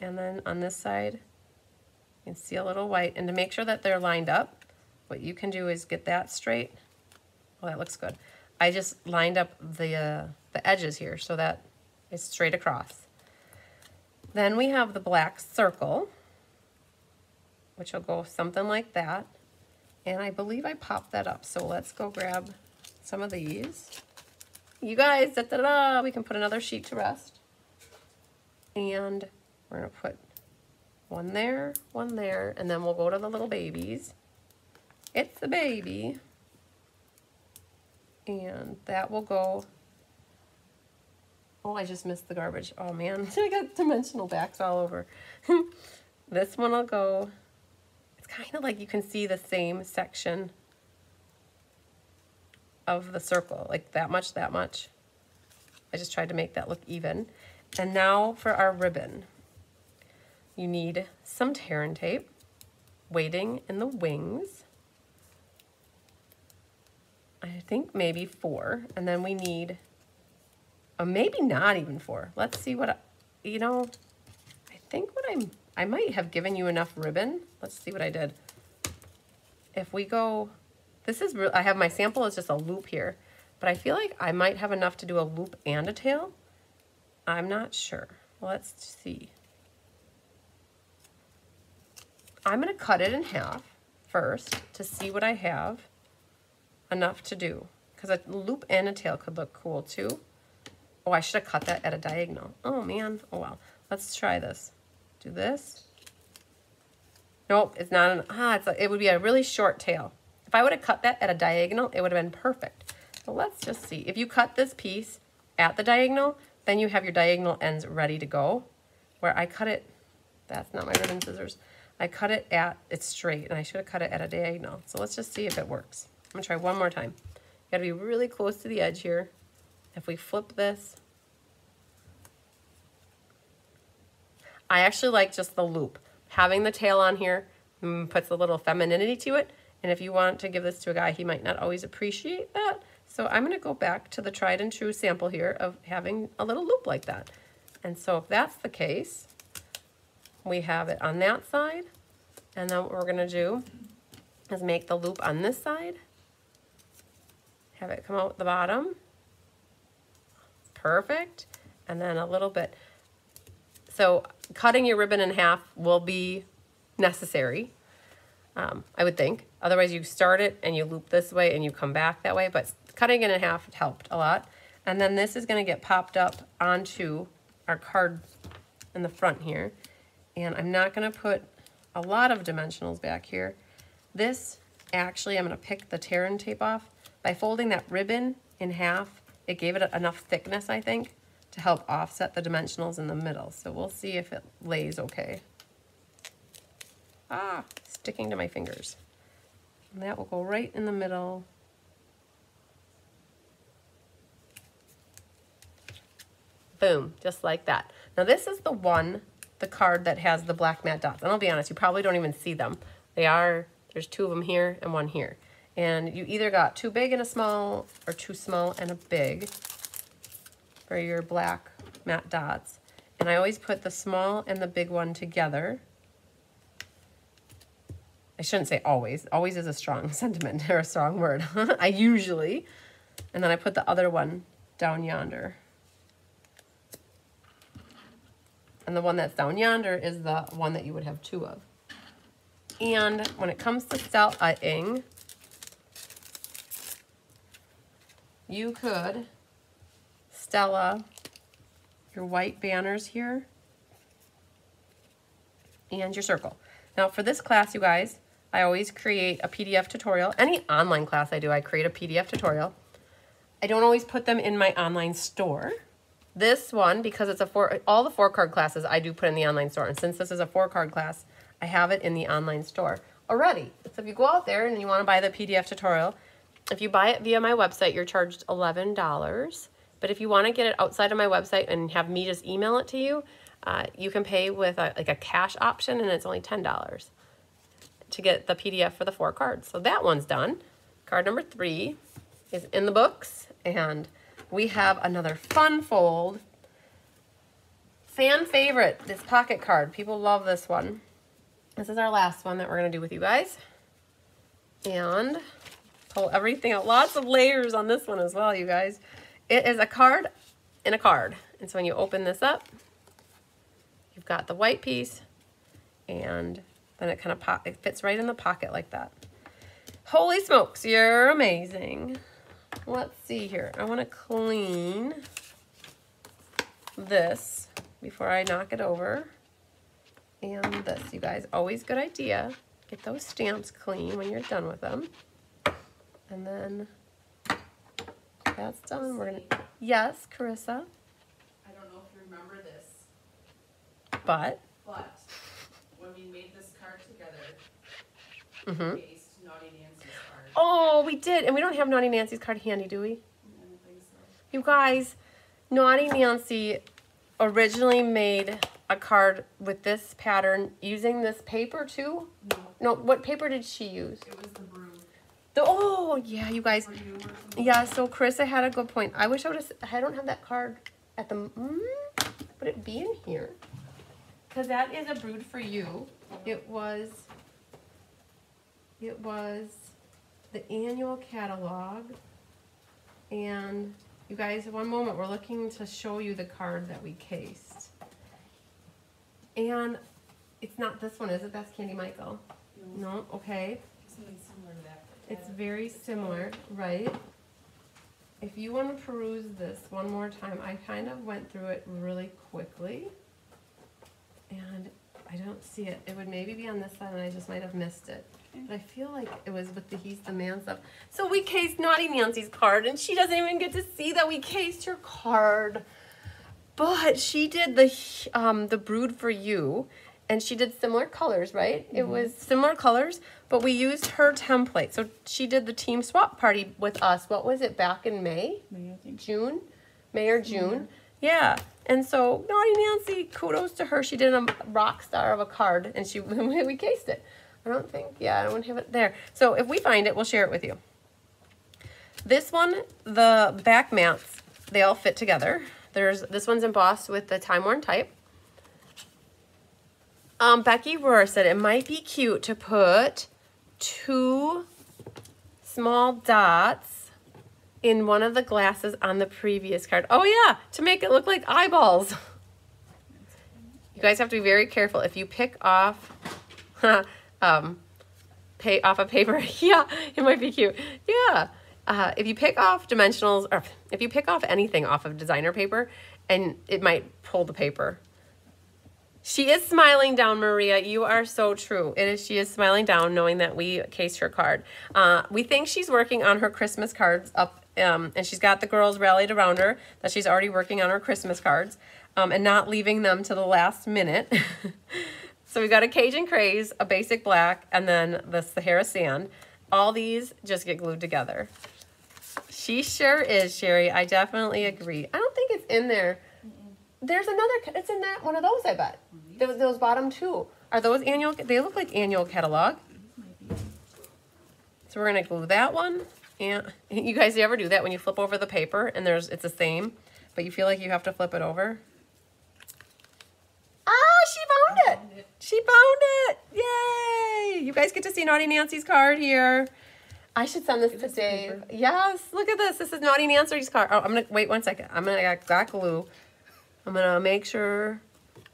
And then on this side, you can see a little white. And to make sure that they're lined up, what you can do is get that straight. Well, that looks good. I just lined up the edges here so that it's straight across. Then we have the black circle. which will go something like that. And I believe I popped that up. So let's go grab some of these. You guys, da-da-da, we can put another sheet to rest. And we're gonna put one there, and then we'll go to the little babies. It's the baby. And that will go, oh, I just missed the garbage. Oh man, I got dimensional backs all over. This one will go, it's kind of like you can see the same section of the circle, like that much, that much. I just tried to make that look even. And now for our ribbon. You need some Tear and Tape, Waiting in the Wings, I think maybe 4, and then we need, maybe not even 4. Let's see what, you know, I think what I might have given you enough ribbon. Let's see what I did. If we go, this is, I have my sample as just a loop here, but I feel like I might have enough to do a loop and a tail. I'm not sure. Let's see. I'm gonna cut it in half first to see what I have enough to do, because a loop and a tail could look cool too. Oh, I should have cut that at a diagonal. Oh man, oh well. Let's try this. Do this. Nope, it's not an, it's like, it would be a really short tail. If I would have cut that at a diagonal, it would have been perfect. So let's just see. If you cut this piece at the diagonal, then you have your diagonal ends ready to go. Where I cut it, that's not my ribbon scissors. I cut it at, it's straight, and I should have cut it at a diagonal. So let's just see if it works. I'm gonna try one more time. You gotta be really close to the edge here. If we flip this, I actually like just the loop. Having the tail on here puts a little femininity to it, and if you want to give this to a guy, he might not always appreciate that. So I'm gonna go back to the tried and true sample here of having a little loop like that. And so if that's the case, we have it on that side, and then what we're gonna do is make the loop on this side, have it come out the bottom, perfect, and then a little bit. So cutting your ribbon in half will be necessary, I would think. Otherwise you start it and you loop this way and you come back that way, but cutting it in half helped a lot. And then this is gonna get popped up onto our card in the front here. And I'm not gonna put a lot of dimensionals back here. This, actually, I'm gonna pick the Tear and Tape off. By folding that ribbon in half, it gave it enough thickness, I think, to help offset the dimensionals in the middle. So we'll see if it lays okay. Ah, sticking to my fingers. And that will go right in the middle. Boom, just like that. Now this is the one, the card that has the black matte dots. And I'll be honest, you probably don't even see them. They are, there's 2 of them here and 1 here. And you either got too big and a small or too small and a big for your black matte dots. And I always put the small and the big one together. I shouldn't say always. Always is a strong sentiment or a strong word. I usually. And then I put the other one down yonder. And the one that's down yonder is the one that you would have 2 of. And when it comes to style-ing, you could Stella your white banners here and your circle. Now for this class, you guys, I always create a PDF tutorial. Any online class I do, I create a PDF tutorial. I don't always put them in my online store. This one, because it's all the 4-card classes I do put in the online store. And since this is a 4-card class, I have it in the online store already. So if you go out there and you want to buy the PDF tutorial, if you buy it via my website, you're charged $11. But if you want to get it outside of my website and have me just email it to you, you can pay with like a cash option, and it's only $10 to get the PDF for the 4 cards. So that one's done. Card number 3 is in the books, and we have another fun fold. Fan favorite, this pocket card. People love this one. This is our last one that we're gonna do with you guys. And pull everything out. Lots of layers on this one as well, you guys. It is a card in a card. And so when you open this up, you've got the white piece and Then it kind of it fits right in the pocket like that. Holy smokes, you're amazing. Let's see here. I want to clean this before I knock it over. And this, you guys, always good idea. Get those stamps clean when you're done with them. And then that's done. We're gonna, yes, Carissa? I don't know if you remember this. But when we made this card together, we based Naughty Nancy's card. Oh, we did. And we don't have Naughty Nancy's card handy, do we? I don't think so. You guys, Naughty Nancy originally made a card with this pattern using this paper too? No. No, what paper did she use? It was the broom. Oh, yeah, you guys. Yeah, so Carissa had a good point. I wish I would have, I don't have that card at the, would it be in here? Because that is a brood for you. It was the annual catalog. And you guys, one moment, we're looking to show you the card that we cased. And it's not this one, is it? That's Candy Michael. No? No? Okay. Something similar to that. It's very similar, right? If you want to peruse this one more time, I kind of went through it really quickly. And I don't see it. It would maybe be on this side and I just might have missed it. But I feel like it was with the He's the Man stuff. So we cased Naughty Nancy's card and she doesn't even get to see that we cased her card. But she did the Brood for You, and she did similar colors, right? Mm-hmm. It was similar colors, but we used her template. So she did the team swap party with us. What was it, back in May? May, I think. June? May or June? Yeah. And so Naughty Nancy, kudos to her. She did a rock star of a card, and she we cased it. I don't think, yeah, I don't have it there. So if we find it, we'll share it with you. This one, the back mats, they all fit together. This one's embossed with the time-worn type. Becky Rohr said it might be cute to put two small dots in one of the glasses on the previous card. Oh yeah, to make it look like eyeballs. You guys have to be very careful. If you pick off, pay off a paper, yeah, it might be cute, yeah. If you pick off dimensionals, or if you pick off anything off of designer paper, and it might pull the paper. She is smiling down, Maria. You are so true. It is. She is smiling down, knowing that we cased her card. We think she's working on her Christmas cards up, and she's got the girls rallied around her that she's already working on her Christmas cards, and not leaving them to the last minute. So we've got a Cajun Craze, a basic black, and then the Sahara Sand. All these just get glued together. She sure is, Sherry. I definitely agree. I don't think it's in there. There's another, it's in that one of those, I bet. Those bottom two. Are those annual? They look like annual catalog. So we're going to glue that one. And you guys, you ever do that when you flip over the paper and it's the same, but you feel like you have to flip it over? Oh, she found it. She found it. Yay. You guys get to see Naughty Nancy's card here. I should send this to Dave. Yes, look at this. This is Naughty Nancy's card. Oh, I'm going to, wait one second. I got glue. I'm going to make sure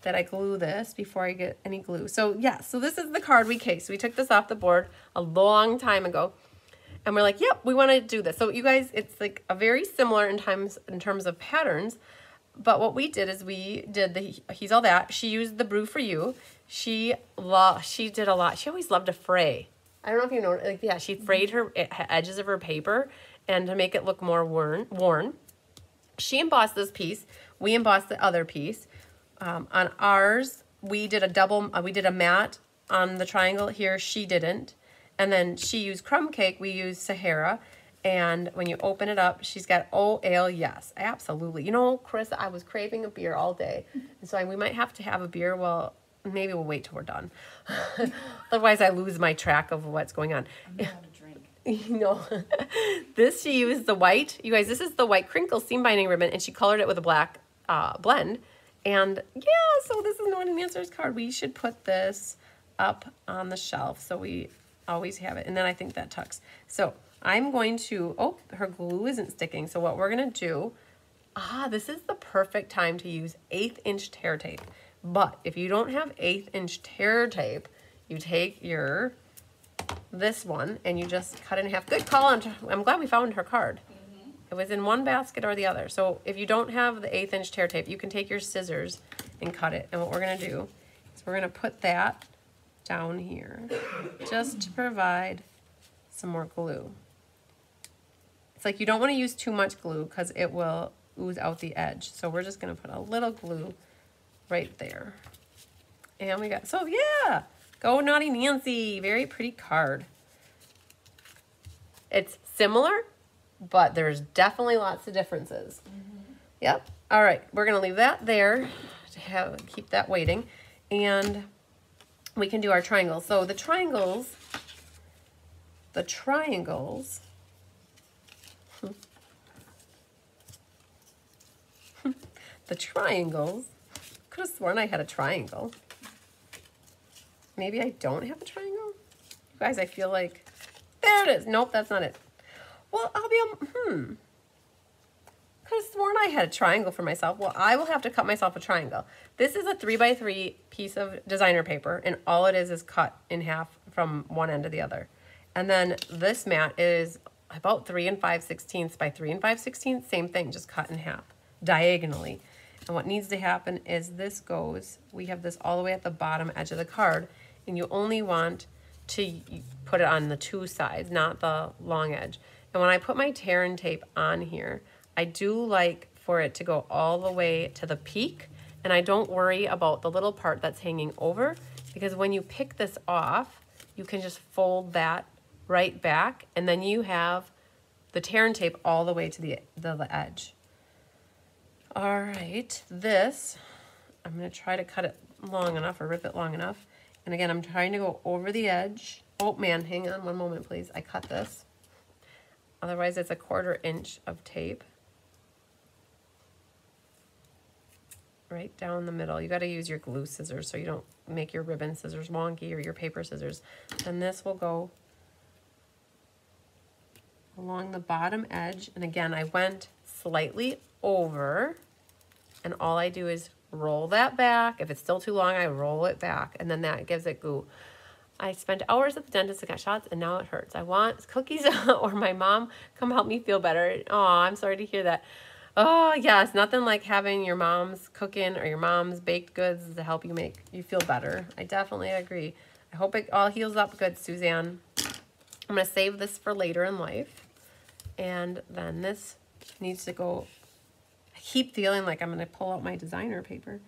that I glue this before I get any glue. So yeah, so this is the card we cased. We took this off the board a long time ago. And we're like, yep, we want to do this. So you guys, it's like a very similar in terms of patterns. But what we did is we did the He's All That. She used the Brew for You. She did a lot. She always loved to fray. I don't know if you know, like, yeah, she frayed her edges of her paper, and to make it look more worn. She embossed this piece. We embossed the other piece. On ours, we did a double, we did a matte on the triangle here. She didn't. And then she used Crumb Cake. We used Sahara. And when you open it up, she's got, oh, ale, yes, absolutely. You know, Chris, I was craving a beer all day. And so we might have to have a beer while, maybe we'll wait till we're done. Otherwise, I lose my track of what's going on. I'm not allowed to drink. You know, this, she used the white. You guys, this is the white crinkle seam binding ribbon, and she colored it with a black blend. And, yeah, so this is Naughty Nancy's card. We should put this up on the shelf so we always have it. And then I think that tucks. So I'm going to, oh, her glue isn't sticking. So what we're going to do, this is the perfect time to use 1/8 inch tear tape. But if you don't have 1/8 inch tear tape, you take your, this one, and you just cut it in half. Good call. I'm glad we found her card. Mm-hmm. It was in one basket or the other. So if you don't have the 1/8 inch tear tape, you can take your scissors and cut it. And what we're going to do is we're going to put that down here just to provide some more glue. It's like you don't want to use too much glue because it will ooze out the edge. So we're just going to put a little glue right there. And we got, so yeah, go Naughty Nancy. Very pretty card. It's similar, but there's definitely lots of differences. Mm-hmm. Yep. All right, we're going to leave that there to have, keep that waiting. And we can do our triangles. So the triangles, the triangles, could have sworn I had a triangle. Maybe I don't have a triangle? You guys, I feel like, there it is. Nope, that's not it. Well, I'll be, could have sworn I had a triangle for myself. Well, I will have to cut myself a triangle. This is a 3x3 piece of designer paper, and all it is cut in half from one end to the other. And then this mat is about 3 5/16 by 3 5/16. Same thing, just cut in half diagonally. And what needs to happen is this goes, we have this all the way at the bottom edge of the card, and you only want to put it on the two sides, not the long edge. And when I put my tear and tape on here, I do like for it to go all the way to the peak, and I don't worry about the little part that's hanging over, because when you pick this off, you can just fold that right back, and then you have the tear and tape all the way to the edge. All right, this, I'm gonna try to cut it long enough or rip it long enough. And again, I'm trying to go over the edge. Oh man, hang on one moment, please. I cut this. Otherwise, it's a 1/4 inch of tape. Right down the middle. You gotta use your glue scissors so you don't make your ribbon scissors wonky or your paper scissors. And this will go along the bottom edge. And again, I went slightly over, and all I do is roll that back. If it's still too long, I roll it back, and then that gives it goo. I spent hours at the dentist and got shots, and now it hurts. I want cookies or my mom come help me feel better. Oh, I'm sorry to hear that. Oh, yes, nothing like having your mom's cooking or your mom's baked goods to help you make you feel better. I definitely agree. I hope it all heals up good, Suzanne. I'm going to save this for later in life, and then this needs to go. I keep feeling like I'm going to pull out my designer paper,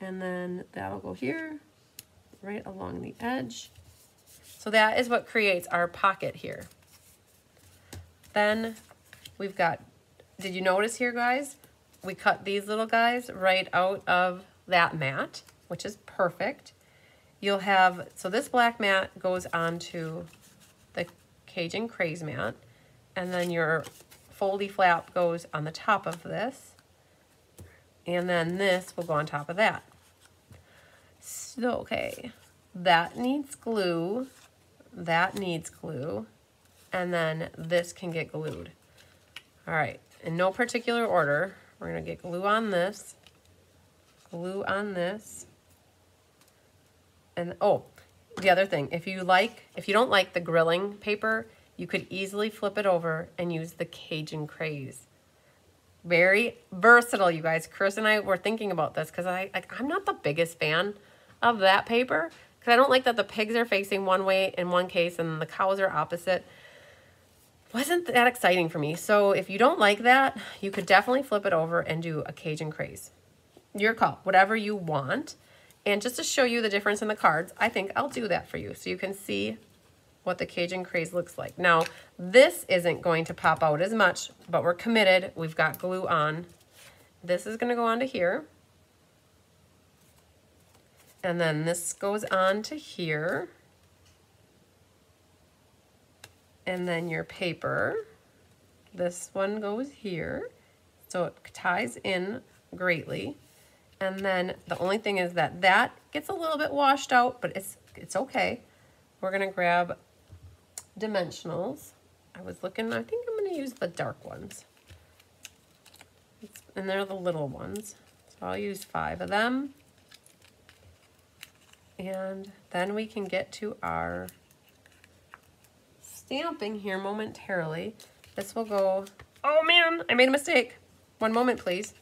and then that'll go here right along the edge. So that is what creates our pocket here. Then we've got, did you notice here, guys, we cut these little guys right out of that mat, which is perfect. You'll have, so this black mat goes onto the Cage and Craze mat, and then your foldy flap goes on the top of this, and then this will go on top of that. So, okay, that needs glue, that needs glue, and then this can get glued. All right, in no particular order, we're gonna get glue on this, and oh, the other thing, if you don't like the grilling paper, you could easily flip it over and use the Cage and Craze. Very versatile, you guys. Chris and I were thinking about this because I'm not the biggest fan of that paper because I don't like that the pigs are facing one way in one case and the cows are opposite. Wasn't that exciting for me. So if you don't like that, you could definitely flip it over and do a Cage and Craze. Your call, whatever you want. And just to show you the difference in the cards, I think I'll do that for you so you can see what the Cage and Craze looks like. Now, this isn't going to pop out as much, but we're committed. We've got glue on. This is gonna go onto here. And then this goes on to here. And then your paper, this one goes here. So it ties in greatly. And then the only thing is that that gets a little bit washed out, but it's okay. We're gonna grab dimensionals. I think I'm gonna use the dark ones. And they're the little ones. So I'll use 5 of them. And then we can get to our stamping here momentarily. This will go, oh man, I made a mistake. One moment, please.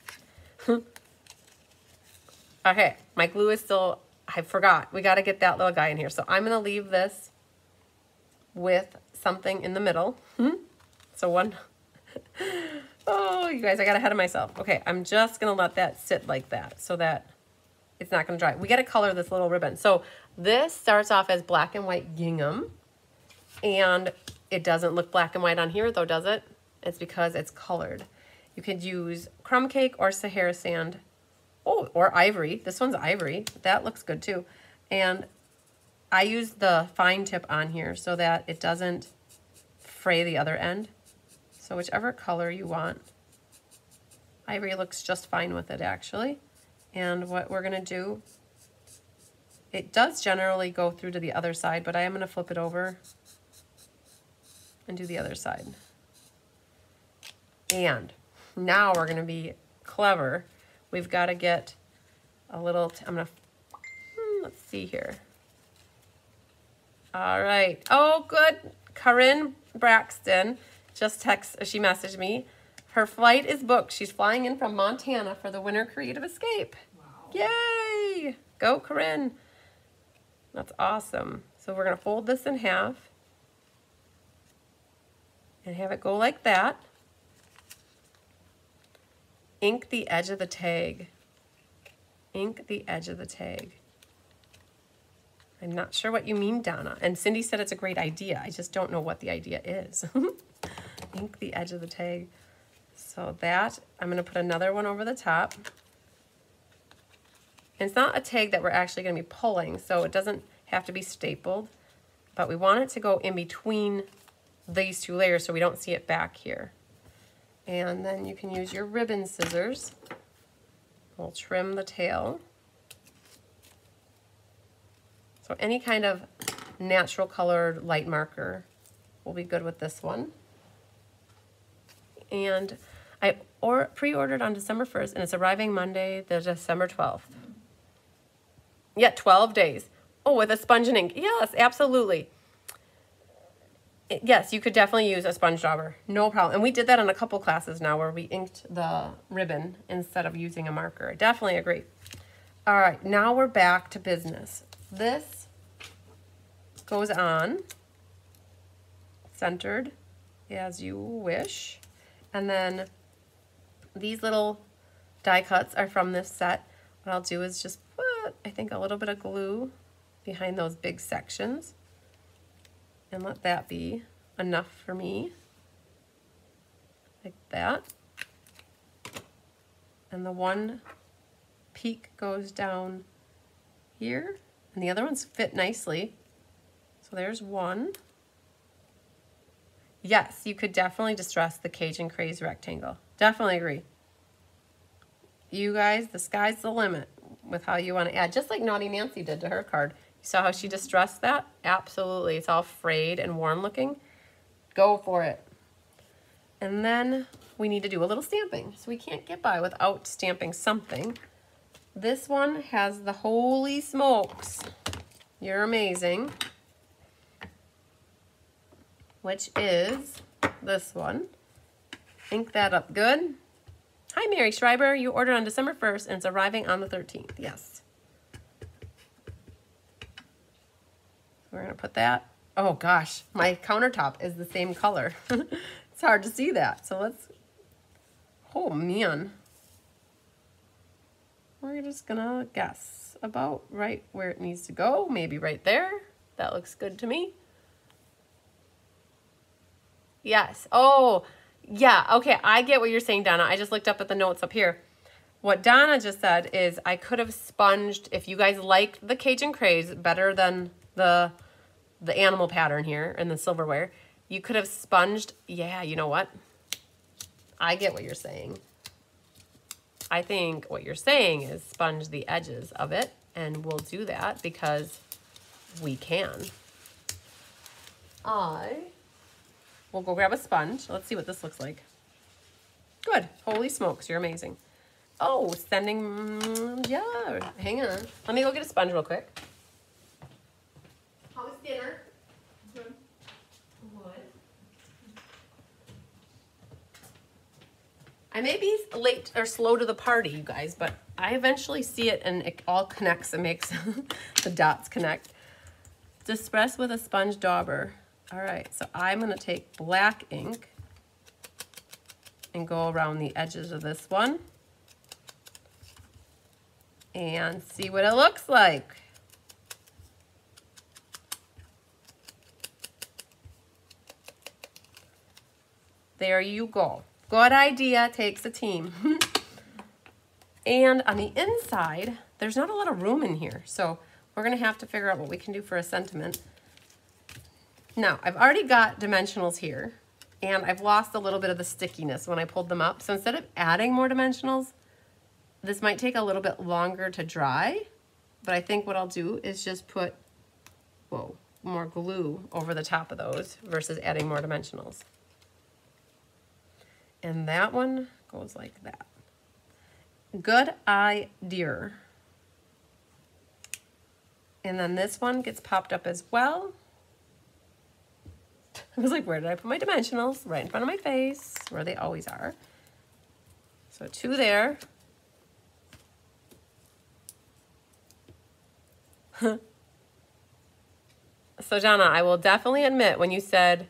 Okay, my glue is still, I forgot. We gotta get that little guy in here. So I'm gonna leave this with something in the middle. So one, oh, you guys, I got ahead of myself. Okay, I'm just gonna let that sit like that so that it's not gonna dry. We gotta color this little ribbon. So this starts off as black and white gingham, and it doesn't look black and white on here though, does it? It's because it's colored. You could use crumb cake or Sahara sand, oh, or ivory. This one's ivory. That looks good too. And I use the fine tip on here so that it doesn't fray the other end. So whichever color you want. Ivory looks just fine with it actually. And what we're gonna do, it does generally go through to the other side, but I am gonna flip it over and do the other side. And now we're gonna be clever. We've gotta get a little, I'm gonna, let's see here. All right, oh good, Corinne Braxton just texted, she messaged me. Her flight is booked. She's flying in from Montana for the Winter Creative Escape. Wow. Yay, go Corinne. That's awesome. So we're gonna fold this in half and have it go like that. Ink the edge of the tag. Ink the edge of the tag. I'm not sure what you mean, Donna. And Cindy said it's a great idea. I just don't know what the idea is. Ink the edge of the tag. So that, I'm gonna put another one over the top. And it's not a tag that we're actually gonna be pulling, so it doesn't have to be stapled, but we want it to go in between these two layers so we don't see it back here. And then you can use your ribbon scissors. We'll trim the tail. So any kind of natural colored light marker will be good with this one. And I pre-ordered on December 1st, and it's arriving Monday, the December 12th. Yeah, 12 days. Oh, with a sponge and ink. Yes, absolutely. Yes, you could definitely use a sponge dauber, no problem. And we did that on a couple classes now where we inked the ribbon instead of using a marker. I definitely agree. All right, now we're back to business. This goes on, centered as you wish. And then these little die cuts are from this set. What I'll do is just put, I think, a little bit of glue behind those big sections. And let that be enough for me, like that. And the one peak goes down here, and the other ones fit nicely. So there's one. Yes, you could definitely distress the Cajun Craze rectangle. Definitely agree. You guys, the sky's the limit with how you want to add, just like Naughty Nancy did to her card. Saw how she distressed that? Absolutely, it's all frayed and worn looking. Go for it. And then we need to do a little stamping. So we can't get by without stamping something. This one has the holy smokes. You're amazing. Which is this one. Ink that up good. Hi, Mary Schreiber. You ordered on December 1st and it's arriving on the 13th. Yes. We're gonna put that, oh gosh, my countertop is the same color. It's hard to see that, so let's, oh man. We're just gonna guess about right where it needs to go, maybe right there. That looks good to me. Yes, oh, yeah, okay, I get what you're saying, Donna. I just looked up at the notes up here. What Donna just said is I could have sponged, if you guys liked the Cajun Craze better than the animal pattern here and the silverware, you could have sponged. Yeah, you know what? I get what you're saying. I think what you're saying is sponge the edges of it, and we'll do that because we can. I will go grab a sponge. Let's see what this looks like. Good. Holy smokes, you're amazing. Oh, sending, yeah, hang on. Let me go get a sponge real quick. I may be late or slow to the party, you guys, but I eventually see it and it all connects and makes the dots connect. Disperse with a sponge dauber. All right, so I'm gonna take black ink and go around the edges of this one and see what it looks like. There you go. Good idea, takes a team. And on the inside, there's not a lot of room in here, so we're gonna have to figure out what we can do for a sentiment. Now, I've already got dimensionals here, and I've lost a little bit of the stickiness when I pulled them up. So instead of adding more dimensionals, this might take a little bit longer to dry, but I think what I'll do is just put, whoa, more glue over the top of those versus adding more dimensionals. And that one goes like that. Good idea. And then this one gets popped up as well. I was like, where did I put my dimensionals? Right in front of my face, where they always are. So two there. So Donna, I will definitely admit when you said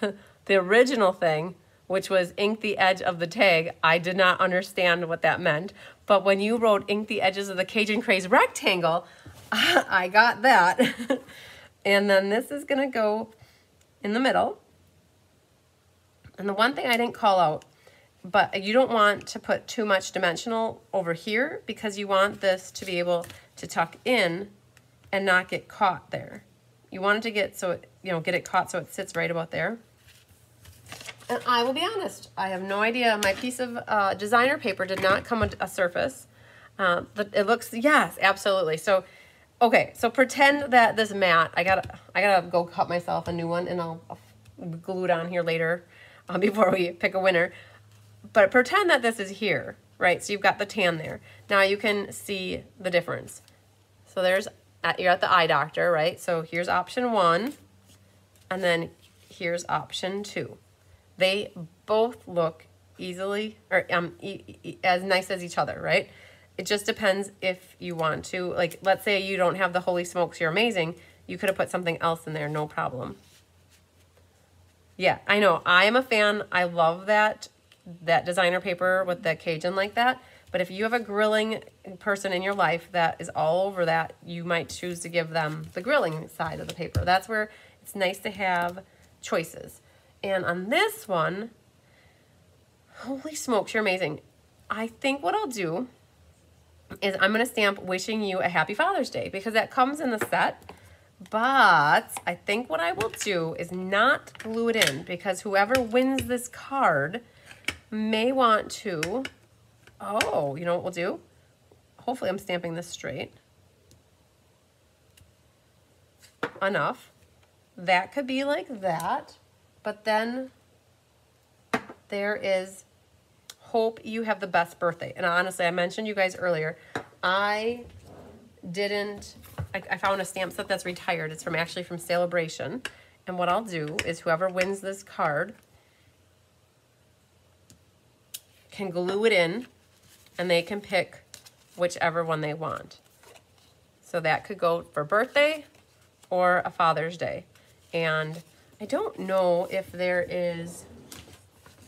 the original thing, which was ink the edge of the tag, I did not understand what that meant. But when you wrote ink the edges of the Cajun Craze rectangle, I got that. And then this is gonna go in the middle. And the one thing I didn't call out, but you don't want to put too much dimensional over here because you want this to be able to tuck in and not get caught there. You want it to get so it, you know, get it caught so it sits right about there. And I will be honest, I have no idea. My piece of designer paper did not come with a surface. It looks, yes, absolutely. So, okay, so pretend that this mat, I gotta go cut myself a new one and I'll glue it on here later before we pick a winner. But pretend that this is here, right? So you've got the tan there. Now you can see the difference. So there's, you're at the eye doctor, right? So here's option one, and then here's option two. They both look easily or as nice as each other, right? It just depends if you want to. Like, let's say you don't have the holy smokes, you're amazing. You could have put something else in there, no problem. Yeah, I know. I am a fan. I love that designer paper with the Cajun like that. But if you have a grilling person in your life that is all over that, you might choose to give them the grilling side of the paper. That's where it's nice to have choices. And on this one, holy smokes, you're amazing. I think what I'll do is I'm gonna stamp wishing you a happy Father's Day because that comes in the set, but I think what I will do is not glue it in because whoever wins this card may want to, oh, you know what we'll do? Hopefully I'm stamping this straight. Enough. That could be like that. But then there is hope you have the best birthday. And honestly, I mentioned you guys earlier, I found a stamp set that's retired. It's actually from Celebration. And what I'll do is whoever wins this card can glue it in and they can pick whichever one they want. So that could go for birthday or a Father's Day. And I don't know if there is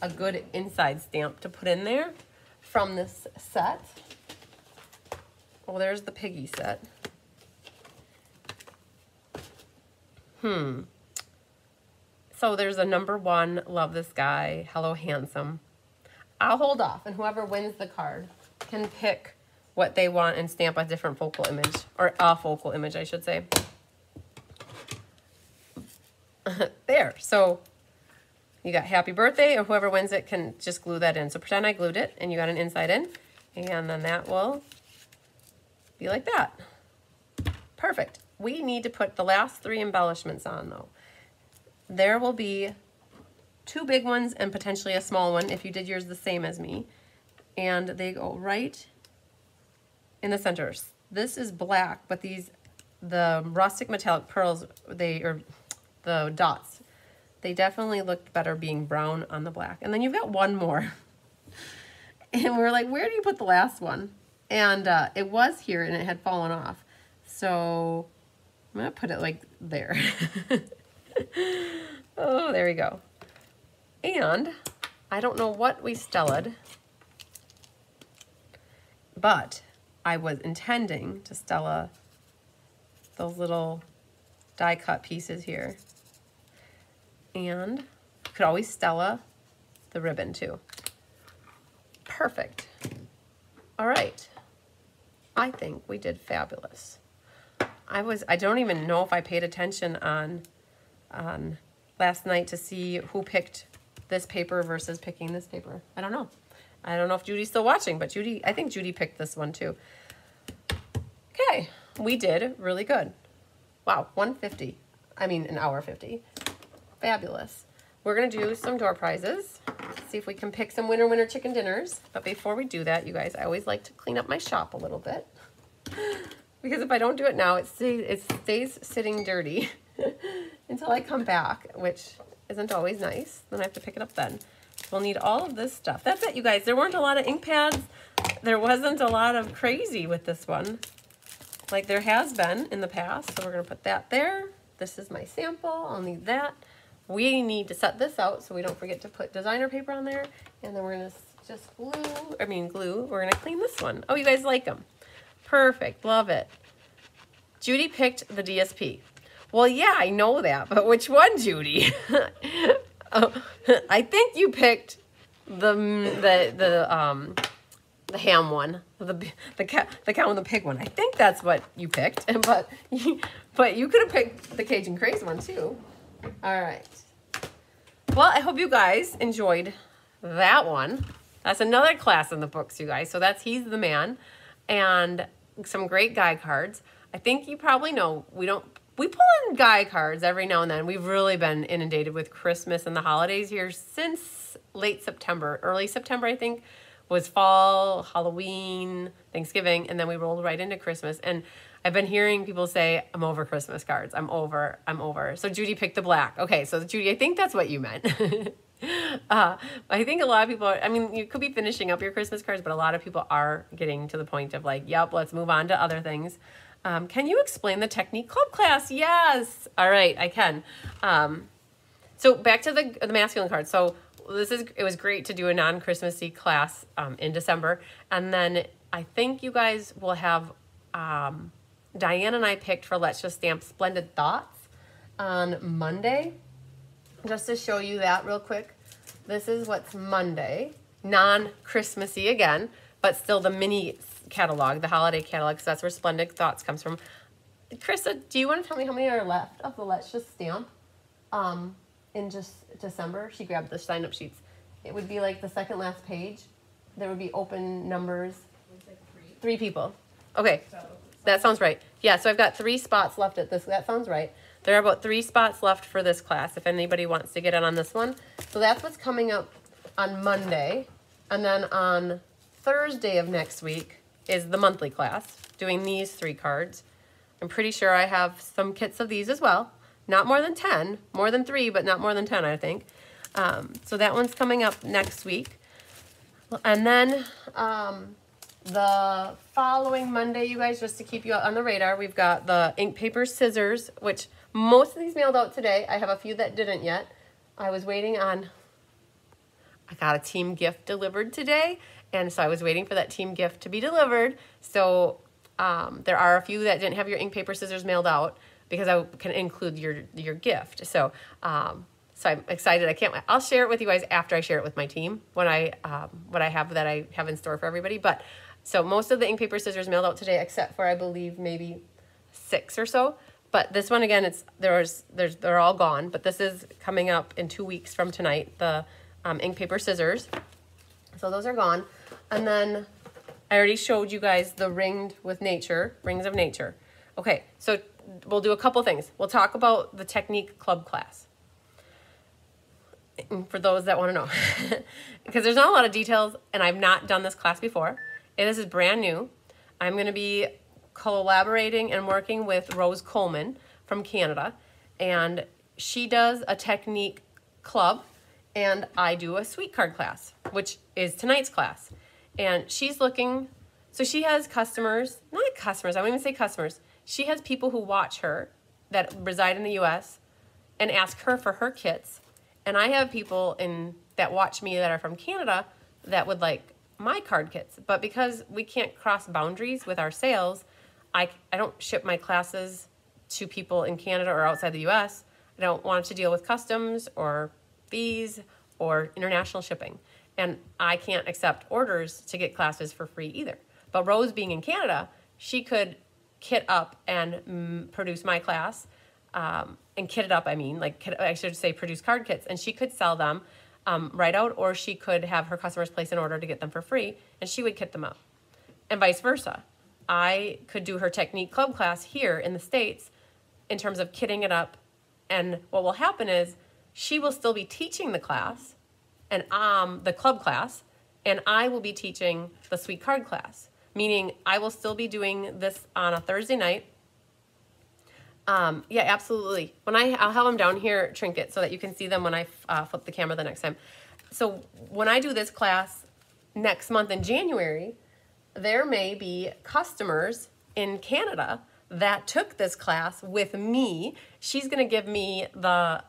a good inside stamp to put in there from this set. Oh, there's the piggy set. So there's a number one, love this guy, hello handsome. I'll hold off and whoever wins the card can pick what they want and stamp a different focal image, or a focal image, I should say. There, so you got happy birthday, or whoever wins it can just glue that in. So pretend I glued it and you got an inside in, and then that will be like that. Perfect. We need to put the last three embellishments on though. There will be two big ones and potentially a small one if you did yours the same as me, and they go right in the centers. This is black, but the rustic metallic pearls, the dots, they definitely looked better being brown on the black. And then you've got one more. And we were like, where do you put the last one? And it was here and it had fallen off. So I'm gonna put it like there. Oh, there we go. And I don't know what we stellaed, but I was intending to stella those little die cut pieces here. And you could always stella the ribbon too. Perfect. All right. I think we did fabulous. I don't even know if I paid attention on last night to see who picked this paper versus picking this paper. I don't know. I don't know if Judy's still watching, but I think Judy picked this one too. Okay, we did really good. Wow, 150. I mean, an hour 50. Fabulous. We're gonna do some door prizes. See if we can pick some winner chicken dinners. But before we do that, you guys, I always like to clean up my shop a little bit. Because if I don't do it now, it stays sitting dirty until I come back, which isn't always nice. Then I have to pick it up then. We'll need all of this stuff. That's it, you guys. There weren't a lot of ink pads. There wasn't a lot of crazy with this one, like there has been in the past. So we're gonna put that there. This is my sample. I'll need that. We need to set this out so we don't forget to put designer paper on there. And then we're gonna just glue. We're gonna clean this one. Oh, you guys like them. Perfect, love it. Judy picked the DSP. Well, yeah, I know that, but which one, Judy? Oh, I think you picked the ham one, the cow and the pig one. I think that's what you picked, but you could have picked the Cajun Craze one too. All right. Well, I hope you guys enjoyed that one. That's another class in the books, you guys. So that's He's the Man. And some great guide cards. I think you probably know we pull in guide cards every now and then. We've really been inundated with Christmas and the holidays here since late September, early September, I think, was fall, Halloween, Thanksgiving, and then we rolled right into Christmas. And I've been hearing people say, I'm over Christmas cards. I'm over. So Judy picked the black. Okay, so Judy, I think that's what you meant. I think a lot of people are, I mean, you could be finishing up your Christmas cards, but a lot of people are getting to the point of like, yep, let's move on to other things. Can you explain the Technique Club class? Yes. All right, I can. So back to the masculine card. So it was great to do a non-Christmassy class in December. And then I think you guys will have, Diane and I picked for Let's Just Stamp Splendid Thoughts on Monday. Just to show you that real quick, this is what's Monday, non-Christmassy again, but still the mini catalog, the holiday catalog, because that's where Splendid Thoughts comes from. Krista, do you want to tell me how many are left of the Let's Just Stamp in just December? She grabbed the sign-up sheets. It would be like the second last page. There would be open numbers. Three people. Okay, that sounds right. Yeah, so I've got 3 spots left at this. That sounds right. There are about 3 spots left for this class if anybody wants to get in on this one. So that's what's coming up on Monday. And then on Thursday of next week is the monthly class, doing these 3 cards. I'm pretty sure I have some kits of these as well. Not more than 10, more than 3, but not more than 10, I think. So that one's coming up next week. And then the following Monday, you guys, just to keep you on the radar, we've got the Ink Paper Scissors, which... most of these mailed out today. I have a few that didn't yet. I got a team gift delivered today, and so I was waiting for that team gift to be delivered. So there are a few that didn't have your ink, paper, scissors mailed out because I can include your gift. So so I'm excited. I'll share it with you guys after I share it with my team what I have that I have in store for everybody. But so most of the ink, paper, scissors mailed out today, except for I believe maybe 6 or so. But this one again, they're all gone. But this is coming up in 2 weeks from tonight. The ink, paper, scissors. So those are gone. And then I already showed you guys the Rings of Nature. Okay, so we'll do a couple things. We'll talk about the Technique Club class. For those that want to know, because there's not a lot of details, and I've not done this class before. And this is brand new. I'm gonna be collaborating and working with Rose Coleman from Canada, and she does a Technique Club and I do a sweet card class, which is tonight's class. and she's looking, so she has customers, not customers, I won't even say customers, she has people who watch her that reside in the US and ask her for her kits, and I have people in that watch me that are from Canada that would like my card kits, but because we can't cross boundaries with our sales, I don't ship my classes to people in Canada or outside the US. I don't want to deal with customs or fees or international shipping. And I can't accept orders to get classes for free either. But Rose being in Canada, she could kit up and produce my class, and kit it up, I mean, like I should say produce card kits, and she could sell them right out, or she could have her customers place an order to get them for free, and she would kit them up. And vice versa. I could do her Technique Club class here in the States in terms of kitting it up, and what will happen is she will still be teaching the class, and the club class, and I will be teaching the sweet card class, meaning I will still be doing this on a Thursday night. Yeah, absolutely. I'll have them down here, Trinket, so that you can see them when I flip the camera the next time. So when I do this class next month in January, there may be customers in Canada that took this class with me. She's gonna give me the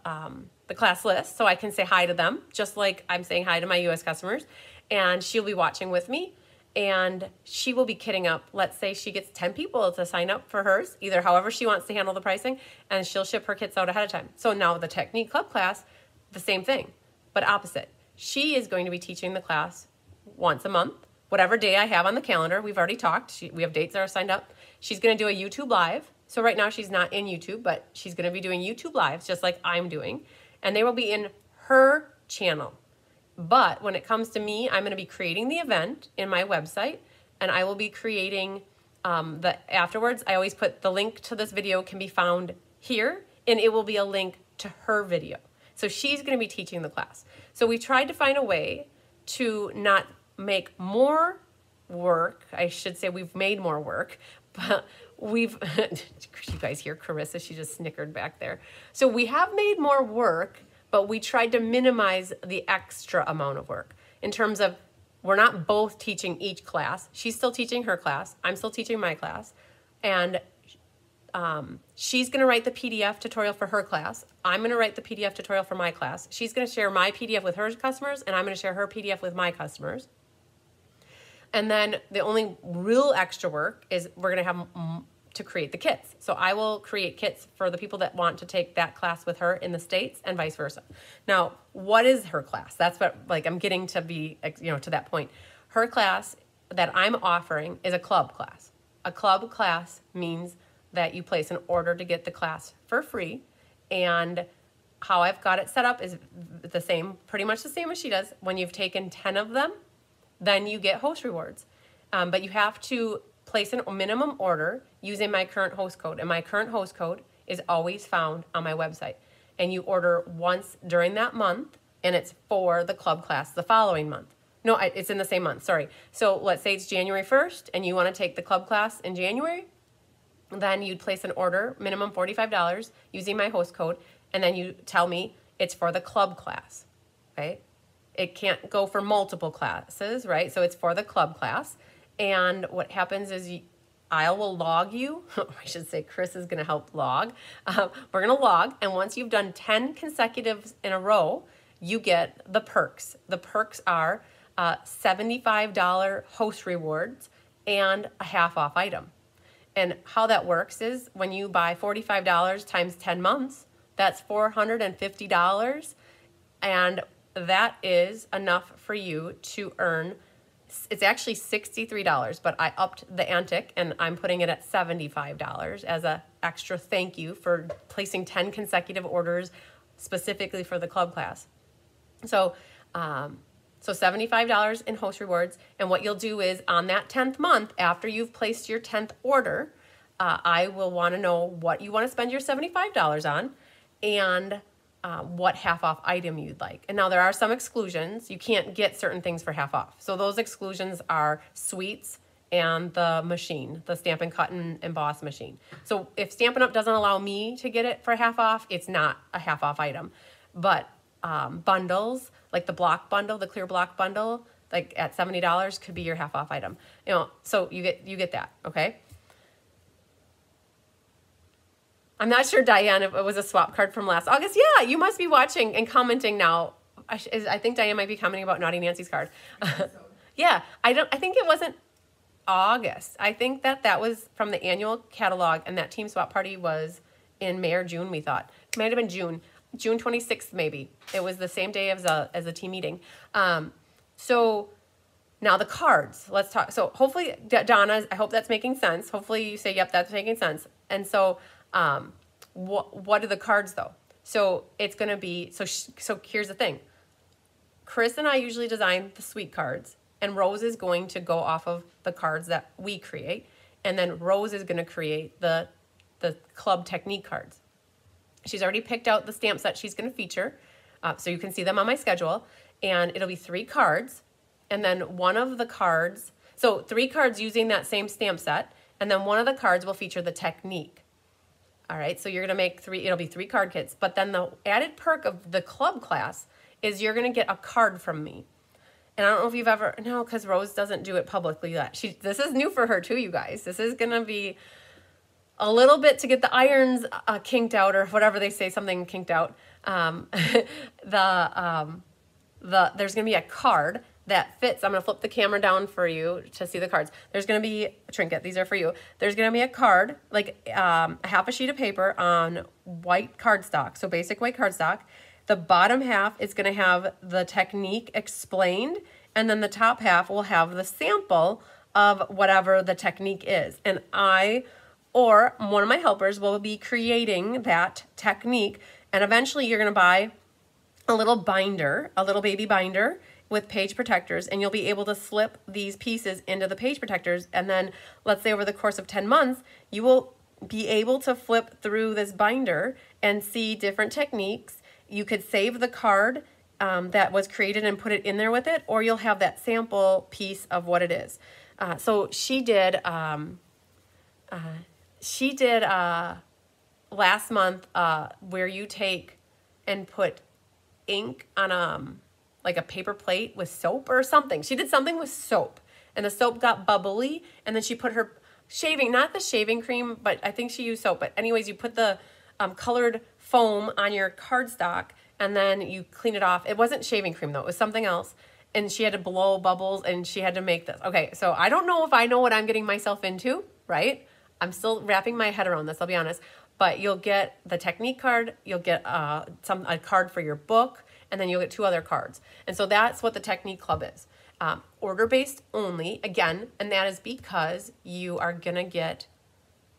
class list so I can say hi to them, just like I'm saying hi to my US customers, and she'll be watching with me, and she will be kitting up. Let's say she gets 10 people to sign up for hers, either however she wants to handle the pricing, and she'll ship her kits out ahead of time. So now the Technique Club class, the same thing, but opposite. She is going to be teaching the class once a month, whatever day I have on the calendar. We've already talked, we have dates that are signed up. She's gonna do a YouTube live. So right now she's not in YouTube, but she's gonna be doing YouTube lives just like I'm doing, and they will be in her channel. But when it comes to me, I'm gonna be creating the event in my website, and I will be creating the afterwards. I always put the link to this video can be found here, and it will be a link to her video. So she's gonna be teaching the class. So we tried to find a way to not make more work. I should say we've made more work, but we've, you guys hear Carissa, she just snickered back there. So we have made more work, but we tried to minimize the extra amount of work in terms of we're not both teaching each class. She's still teaching her class. I'm still teaching my class. And she's gonna write the PDF tutorial for her class. I'm gonna write the PDF tutorial for my class. She's gonna share my PDF with her customers, and I'm gonna share her PDF with my customers. And then the only real extra work is we're gonna have to create the kits. So I will create kits for the people that want to take that class with her in the States, and vice versa. Now, what is her class? That's what, like, I'm getting to be, you know, to that point. Her class that I'm offering is a club class. A club class means that you place an order to get the class for free, and how I've got it set up is the same, pretty much the same as she does. When you've taken 10 of them, then you get host rewards. But you have to place a minimum order using my current host code. And my current host code is always found on my website. And you order once during that month, and it's for the club class the following month. No, it's in the same month, sorry. So let's say it's January 1st, and you wanna take the club class in January, then you'd place an order, minimum $45, using my host code, and then you tell me it's for the club class, okay? It can't go for multiple classes, right? So it's for the club class. And what happens is I will log you. I should say Chris is going to help log. We're going to log. And once you've done 10 consecutives in a row, you get the perks. The perks are $75 host rewards and a half off item. And how that works is when you buy $45 times 10 months, that's $450. And that is enough for you to earn, it's actually $63, but I upped the antic and I'm putting it at $75 as a extra thank you for placing 10 consecutive orders specifically for the club class. So, $75 in host rewards. And what you'll do is on that 10th month, after you've placed your 10th order, I will want to know what you want to spend your $75 on, and what half off item you'd like. And now there are some exclusions. You can't get certain things for half off. So those exclusions are sweets and the machine, the Stampin' Cut and Emboss machine. So if Stampin' Up doesn't allow me to get it for half off, it's not a half off item. But bundles, like the block bundle, the clear block bundle, like at $70 could be your half off item. You know, so you get that, okay? I'm not sure, Diane, if it was a swap card from last August. Yeah, you must be watching and commenting now. I think Diane might be commenting about Naughty Nancy's card. Yeah, I think it wasn't August. I think that was from the annual catalog, and that team swap party was in May or June, we thought. It might have been June. June 26th, maybe. It was the same day as a team meeting. So now the cards. Let's talk. So hopefully, Donna, I hope that's making sense. Hopefully you say, yep, that's making sense. And so what are the cards, though? So it's going to be, so here's the thing. Chris and I usually design the sweet cards, and Rose is going to go off of the cards that we create, and then Rose is going to create the club technique cards. She's already picked out the stamps that she's going to feature, so you can see them on my schedule, and it'll be 3 cards, and then one of the cards, so 3 cards using that same stamp set, and then one of the cards will feature the technique. All right, so you're going to make 3, it'll be 3 card kits, but then the added perk of the club class is you're going to get a card from me. And I don't know if you've ever, no, because Rose doesn't do it publicly yet. This is new for her too, you guys. This is going to be a little bit to get the irons kinked out, or whatever they say, something kinked out. There's going to be a card that fits. I'm going to flip the camera down for you to see the cards. There's going to be a trinket. These are for you. There's going to be a card, like half a sheet of paper on white cardstock, so basic white cardstock. The bottom half is going to have the technique explained, and then the top half will have the sample of whatever the technique is. And I or one of my helpers will be creating that technique, and eventually you're going to buy a little binder, a little baby binder with page protectors, and you'll be able to slip these pieces into the page protectors, and then let's say over the course of 10 months, you will be able to flip through this binder and see different techniques. You could save the card that was created and put it in there with it, or you'll have that sample piece of what it is. So she did last month where you take and put ink on like a paper plate with soap or something. She did something with soap, and the soap got bubbly, and then she put her shaving, not the shaving cream, but I think she used soap. But anyways, you put the colored foam on your cardstock, and then you clean it off. It wasn't shaving cream, though. It was something else, and she had to blow bubbles, and she had to make this. Okay, so I don't know if I know what I'm getting myself into, right? I'm still wrapping my head around this, I'll be honest. But you'll get the technique card, you'll get a card for your book, and then you'll get 2 other cards. And so that's what the Technique Club is. Order-based only, again, and that is because you are going to get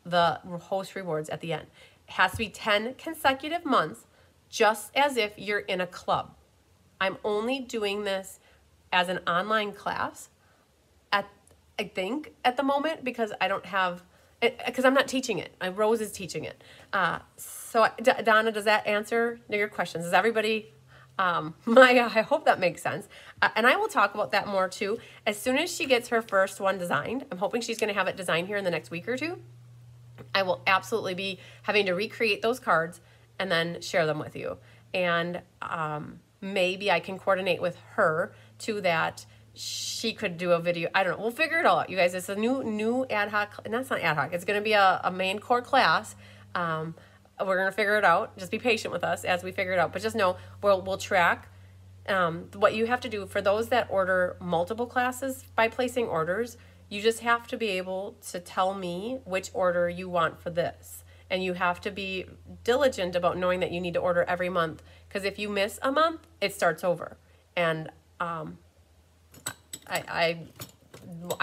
the host rewards at the end. It has to be 10 consecutive months, just as if you're in a club. I'm only doing this as an online class, I think, at the moment, because I don't have... because I'm not teaching it. Rose is teaching it. So Donna, does that answer your questions? Does everybody, I hope that makes sense. And I will talk about that more too. As soon as she gets her first one designed, I'm hoping she's going to have it designed here in the next week or two. I will absolutely be having to recreate those cards and then share them with you. And maybe I can coordinate with her to that. She could do a video. I don't know. We'll figure it all out, you guys. It's a new ad hoc, and that's not ad hoc. It's going to be a main core class. We're going to figure it out. Just be patient with us as we figure it out. But just know we'll track what you have to do. For those that order multiple classes by placing orders, you just have to be able to tell me which order you want for this. And you have to be diligent about knowing that you need to order every month, because if you miss a month, it starts over. And I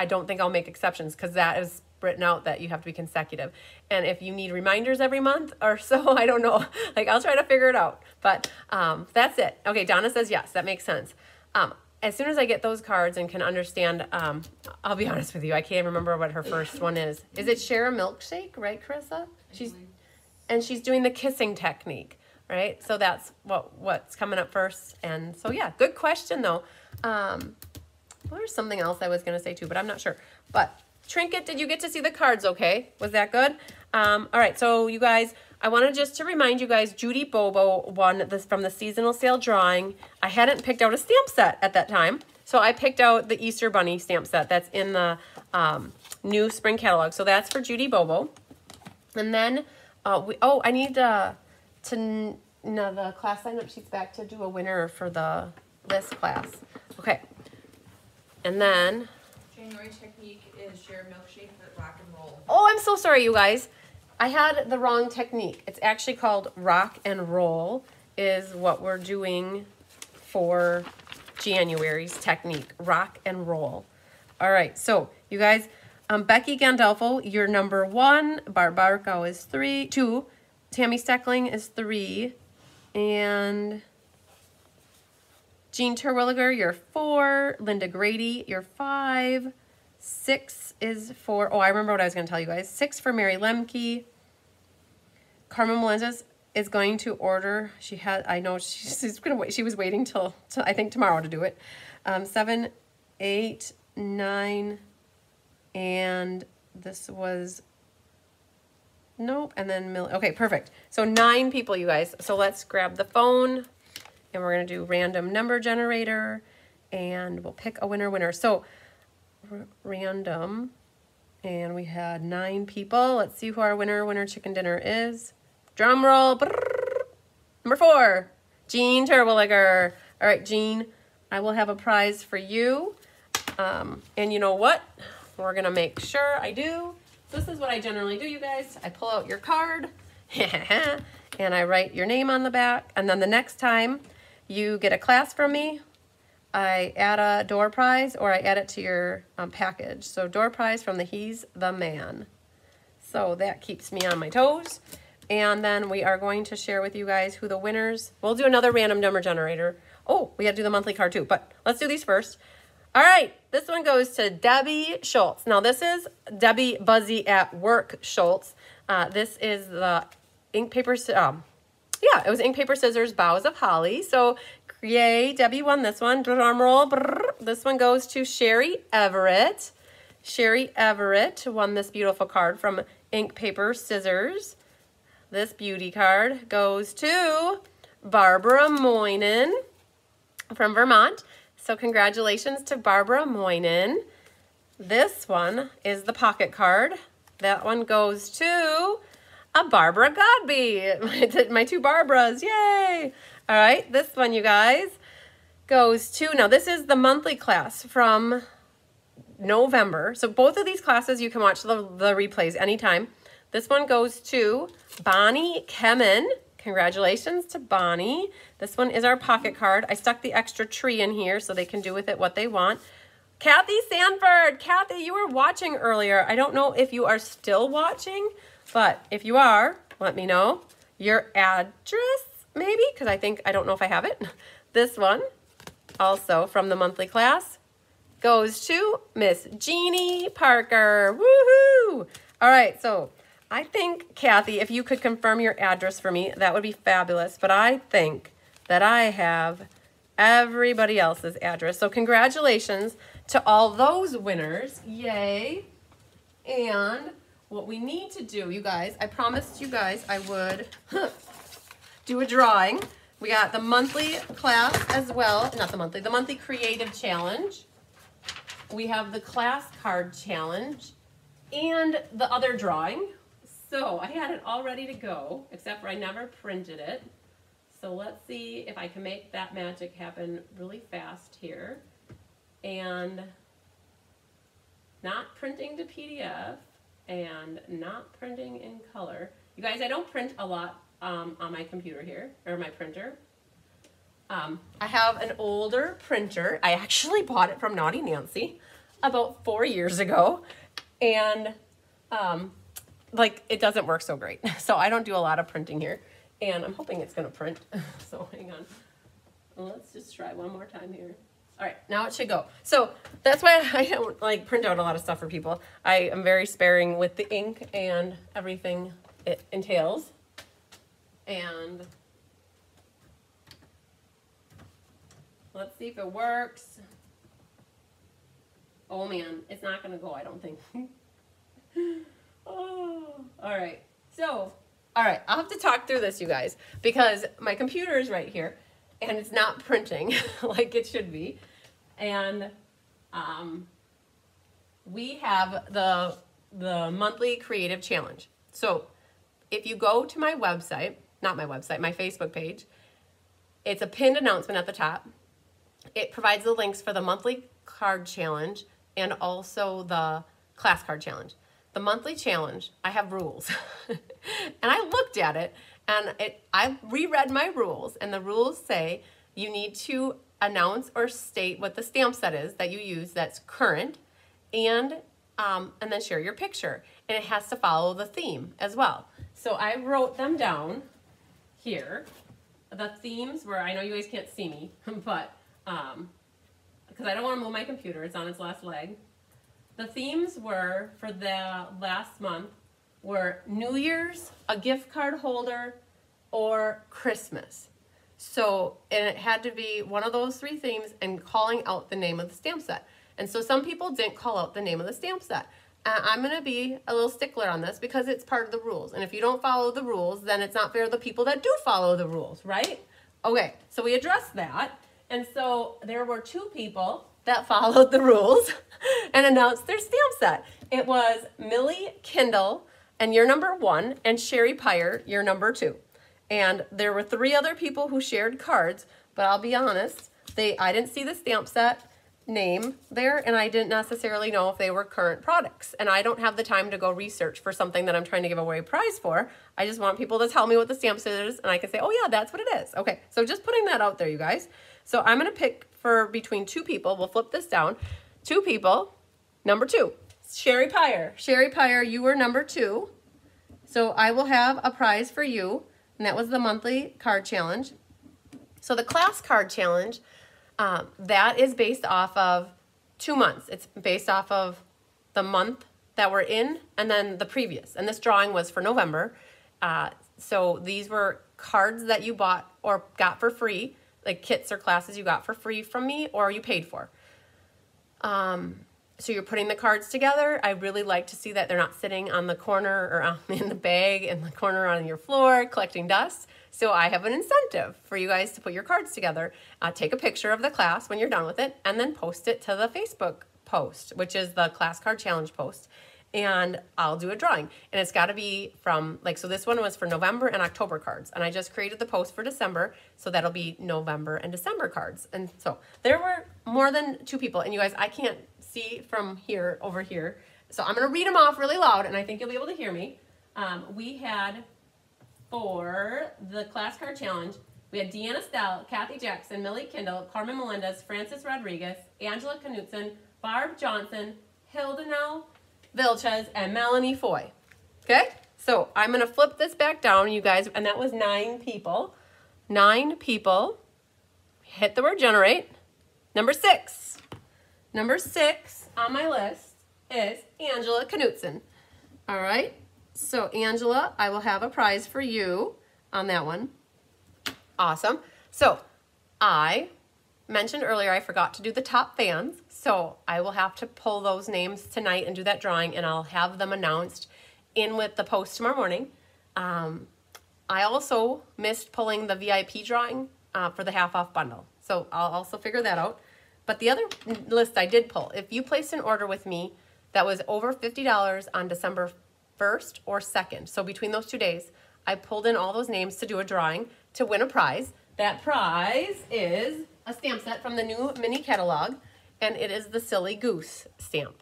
don't think I'll make exceptions, because that is written out that you have to be consecutive. And if you need reminders every month or so, I don't know. Like, I'll try to figure it out. But that's it. Okay, Donna says yes, that makes sense. As soon as I get those cards and can understand, I'll be honest with you, I can't remember what her first one is. Is it Share a Milkshake, right, Carissa? She's doing the kissing technique, right? So that's what's coming up first. And so, yeah, good question, though. Well, there's something else I was going to say too, but I'm not sure. But Trinket, did you get to see the cards okay? Was that good? All right, so you guys, I wanted just to remind you guys, Judy Bobo won this from the seasonal sale drawing. I hadn't picked out a stamp set at that time, So I picked out the Easter Bunny stamp set that's in the new spring catalog. So that's for Judy Bobo. And then, I need the class sign-up sheets back to do a winner for this class. Okay. And then January technique is your milkshake with rock and roll. Oh, I'm so sorry, you guys. I had the wrong technique. It's actually called rock and roll is what we're doing for January's technique. Rock and roll. All right. So you guys, Becky Gandolfo, you're number one. Barbarco is two. Tammy Steckling is three. And Jean Terwilliger, you're four. Linda Grady, you're five. Six is for, oh, I remember what I was going to tell you guys. Six for Mary Lemke. Carmen Melendez is going to order. She had, I know she's going to wait. She was waiting till I think tomorrow to do it. 7, 8, 9, and this was, nope. And then, okay, perfect. So 9 people, you guys. So let's grab the phone. And we're going to do random number generator, and we'll pick a winner. So random, and we had 9 people. Let's see who our winner chicken dinner is. Drum roll. Brrr. Number 4, Jean Terwilliger. All right, Jean, I will have a prize for you. And you know what? We're going to make sure I do. This is what I generally do, you guys. I pull out your card, and I write your name on the back. And then the next time you get a class from me, I add a door prize, or I add it to your package. So door prize from the He's the Man. So that keeps me on my toes. And then we are going to share with you guys who the winners. We'll do another random number generator. Oh, we got to do the monthly card too, but let's do these first. All right, this one goes to Debbie Schultz. Now this is Debbie Buzzy at Work Schultz. This is the Ink Paper, it was Ink Paper Scissors, Boughs of Holly. So yay, Debbie won this one. Drum roll. Brrr. This one goes to Sherry Everett. Sherry Everett won this beautiful card from Ink Paper Scissors. This beauty card goes to Barbara Moynan from Vermont. So congratulations to Barbara Moynan. This one is the pocket card. That one goes to a Barbara Godby. My 2 Barbaras, yay. All right, this one, you guys, goes to, now this is the monthly class from November. So both of these classes, you can watch the replays anytime. This one goes to Bonnie Kemen. Congratulations to Bonnie. This one is our pocket card. I stuck the extra tree in here so they can do with it what they want. Kathy Sanford. Kathy, you were watching earlier. I don't know if you are still watching, but if you are, let me know. Your address, maybe, because I don't know if I have it. This one, also from the monthly class, goes to Miss Jeannie Parker. Woohoo! All right, so I think, Kathy, if you could confirm your address for me, that would be fabulous. But I think that I have everybody else's address. So congratulations to all those winners. Yay. And what we need to do, you guys, I promised you guys I would do a drawing. We got the monthly class as well. Not the monthly, the monthly creative challenge. We have the class card challenge and the other drawing. So I had it all ready to go, except for I never printed it. So let's see if I can make that magic happen really fast here. And not printing to PDF and not printing in color. You guys, I don't print a lot on my computer here, or my printer. I have an older printer. I actually bought it from Naughty Nancy about 4 years ago. And it doesn't work so great. So I don't do a lot of printing here. And I'm hoping it's gonna print. So hang on. Let's just try one more time here. All right, now it should go. So that's why I don't print out a lot of stuff for people. I am very sparing with the ink and everything it entails. And let's see if it works. Oh man, it's not gonna go, I don't think. Oh, all right. So, all right, I'll have to talk through this, you guys, because my computer is right here and it's not printing like it should be. and we have the monthly creative challenge. So if you go to my website, not my website, my Facebook page, it's a pinned announcement at the top. It provides the links for the monthly card challenge and also the class card challenge. The monthly challenge, I have rules. And I looked at it and I reread my rules, and the rules say you need to announce or state what the stamp set is that you use that's current, and then share your picture. And it has to follow the theme as well. So I wrote them down here. The themes were, I know you guys can't see me, but because I don't want to move my computer, it's on its last leg. The themes were, for the last month, were New Year's, a gift card holder, or Christmas. So, and it had to be one of those three themes and calling out the name of the stamp set. And so some people didn't call out the name of the stamp set. I'm going to be a little stickler on this because it's part of the rules. And if you don't follow the rules, then it's not fair to the people that do follow the rules, right? Okay, so we addressed that. And so there were two people that followed the rules and announced their stamp set. It was Millie Kindle, and you're number one, and Sherry Pyre, you're number two. And there were three other people who shared cards, but I'll be honest, I didn't see the stamp set name there, and I didn't necessarily know if they were current products. And I don't have the time to go research for something that I'm trying to give away a prize for. I just want people to tell me what the stamp set is, and I can say, oh yeah, that's what it is. Okay, so just putting that out there, you guys. So I'm gonna pick for between two people. We'll flip this down. Two people, number two, Sherry Pyre. Sherry Pyre, you were number two. So I will have a prize for you, and that was the monthly card challenge. So the class card challenge, that is based off of 2 months. It's based off of the month that we're in and then the previous. And this drawing was for November. So these were cards that you bought or got for free, like kits or classes you got for free from me or you paid for. So you're putting the cards together. I really like to see that they're not sitting on the corner or in the bag in the corner on your floor collecting dust. So I have an incentive for you guys to put your cards together. Take a picture of the class when you're done with it and then post it to the Facebook post, which is the class card challenge post. And I'll do a drawing, and it's got to be from, like, so this one was for November and October cards, and I just created the post for December, so that'll be November and December cards. And so there were more than two people, and you guys, I can't see from here over here, so I'm going to read them off really loud, and I think you'll be able to hear me. We had, for the class card challenge, we had Deanna Stell, Kathy Jackson, Millie Kindle, Carmen Melendez, Francis Rodriguez, Angela Knutson, Barb Johnson, Hildenel Vilches, and Melanie Foy. Okay, so I'm gonna flip this back down, you guys, and that was nine people. Nine people. Hit the word generate. Number six. Number six on my list is Angela Knutson. All right, so Angela, I will have a prize for you on that one. Awesome. So I mentioned earlier, I forgot to do the top fans, so I will have to pull those names tonight and do that drawing, and I'll have them announced in with the post tomorrow morning. I also missed pulling the VIP drawing for the half-off bundle, so I'll also figure that out. But the other list I did pull, if you placed an order with me that was over $50 on December 1st or 2nd, so between those 2 days, I pulled in all those names to do a drawing to win a prize. That prize is a stamp set from the new mini catalog, and it is the Silly Goose stamp.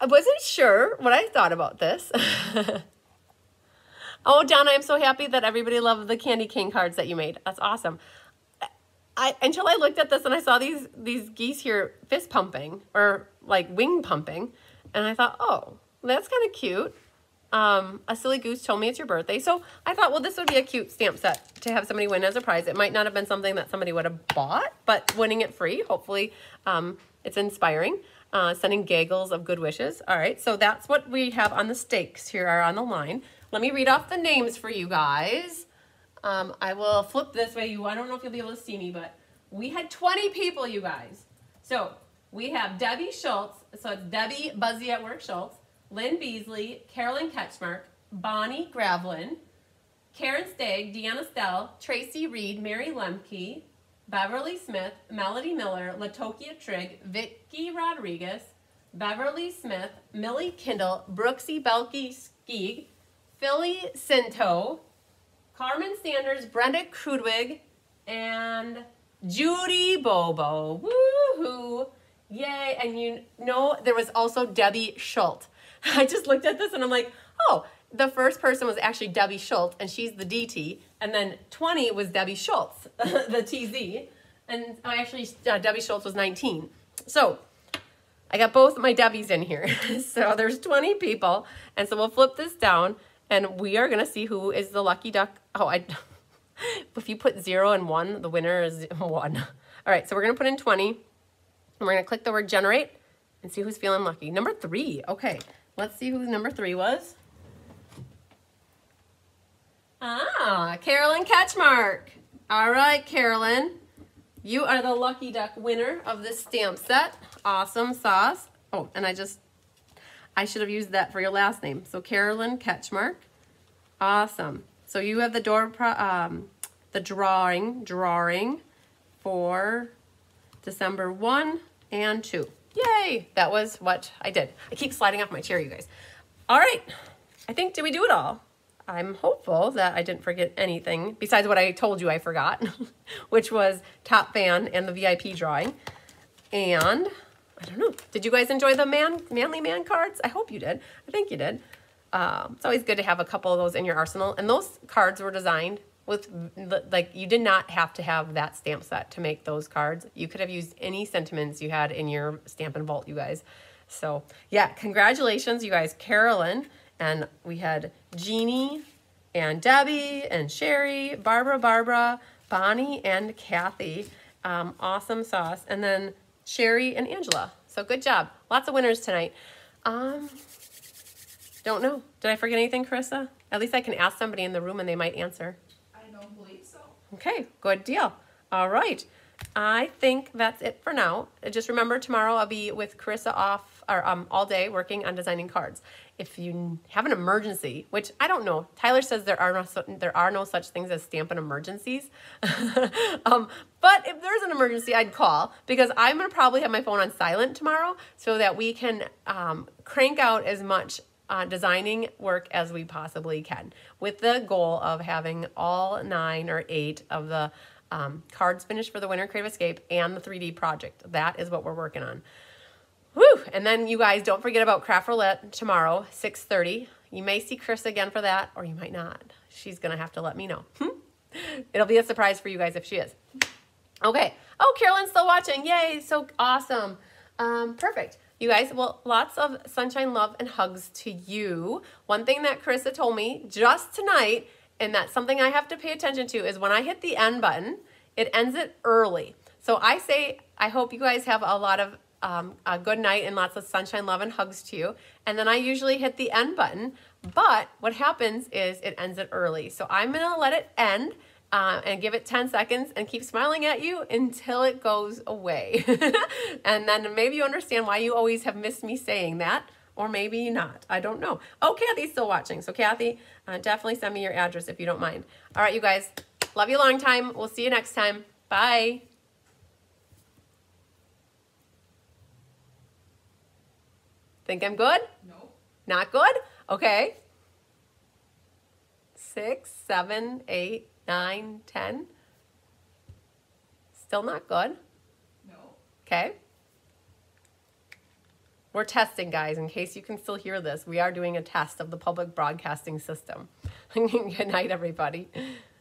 I wasn't sure what I thought about this. Oh, Donna, I'm so happy that everybody loved the Candy Cane cards that you made. That's awesome. Until I looked at this and I saw these geese here fist pumping, or like wing pumping, and I thought, oh, that's kind of cute. A silly goose told me it's your birthday. So I thought, well, this would be a cute stamp set to have somebody win as a prize. It might not have been something that somebody would have bought, but winning it free, hopefully it's inspiring. Sending gaggles of good wishes. All right, so that's what we have on the stakes here are on the line. Let me read off the names for you guys. I will flip this way. I don't know if you'll be able to see me, but we had 20 people, you guys. So we have Debbie Schultz. So it's Debbie Buzzy at Work Schultz. Lynn Beasley, Carolyn Ketchmark, Bonnie Gravlin, Karen Stagg, Deanna Stell, Tracy Reed, Mary Lemke, Beverly Smith, Melody Miller, Latokia Trigg, Vicky Rodriguez, Beverly Smith, Millie Kindle, Brooksy Belky Skeeg, Philly Cinto, Carmen Sanders, Brenda Krudwig, and Judy Bobo. Woohoo! Yay! And you know, there was also Debbie Schult. I just looked at this and I'm like, oh, the first person was actually Debbie Schult, and she's the DT. And then 20 was Debbie Schultz, the TZ. And actually, Debbie Schultz was 19. So I got both my Debbies in here. So there's 20 people. And so we'll flip this down, and we are going to see who is the lucky duck. Oh, if you put 0 and 1, the winner is 1. All right, so we're going to put in 20. And we're going to click the word generate and see who's feeling lucky. Number 3. Okay, let's see who number 3 was. Ah, Carolyn Ketchmark. All right, Carolyn. You are the lucky duck winner of this stamp set. Awesome sauce. Oh, and I should have used that for your last name. So Carolyn Ketchmark. Awesome. So you have the drawing for December 1 and 2. Yay! That was what I did. I keep sliding off my chair, you guys. All right. I think, did we do it all? I'm hopeful that I didn't forget anything besides what I told you I forgot, which was Top Fan and the VIP drawing. And I don't know, did you guys enjoy the manly man cards? I hope you did. I think you did. It's always good to have a couple of those in your arsenal. And those cards were designed with, like, you did not have to have that stamp set to make those cards. You could have used any sentiments you had in your Stampin' Vault, you guys. So yeah, congratulations, you guys, Carolyn. And we had Jeannie and Debbie and Sherry, Barbara, Bonnie and Kathy. Awesome sauce. And then Sherry and Angela. So good job. Lots of winners tonight. Don't know. Did I forget anything, Carissa? At least I can ask somebody in the room and they might answer. I don't believe so. Okay, good deal. All right. I think that's it for now. Just remember, tomorrow I'll be with Carissa all day working on designing cards. If you have an emergency, which I don't know, Tyler says there are no such things as stampin' emergencies. But if there's an emergency, I'd call, because I'm gonna probably have my phone on silent tomorrow so that we can crank out as much designing work as we possibly can, with the goal of having all 9 or 8 of the cards finished for the Winter Creative Escape and the 3D project. That is what we're working on. Woo! And then you guys, don't forget about Craft Roulette tomorrow, 6:30. You may see Chris again for that, or you might not. She's going to have to let me know. It'll be a surprise for you guys if she is. Okay. Oh, Carolyn's still watching. Yay. So awesome. Perfect. You guys, well, lots of sunshine, love, and hugs to you. One thing that Carissa told me just tonight, and that's something I have to pay attention to, is when I hit the end button, it ends it early. So I say, I hope you guys have a lot of a good night and lots of sunshine, love, and hugs to you. And then I usually hit the end button, but what happens is it ends it early. So I'm going to let it end and give it 10 seconds and keep smiling at you until it goes away. And then maybe you understand why you always have missed me saying that, or maybe not. I don't know. Oh, Kathy's still watching. So Kathy, definitely send me your address if you don't mind. All right, you guys. Love you a long time. We'll see you next time. Bye. Think I'm good? No. Not good? Okay. 6, 7, 8, 9, 10. Still not good? No. Okay. We're testing, guys, in case you can still hear this. We are doing a test of the public broadcasting system. Good night, everybody.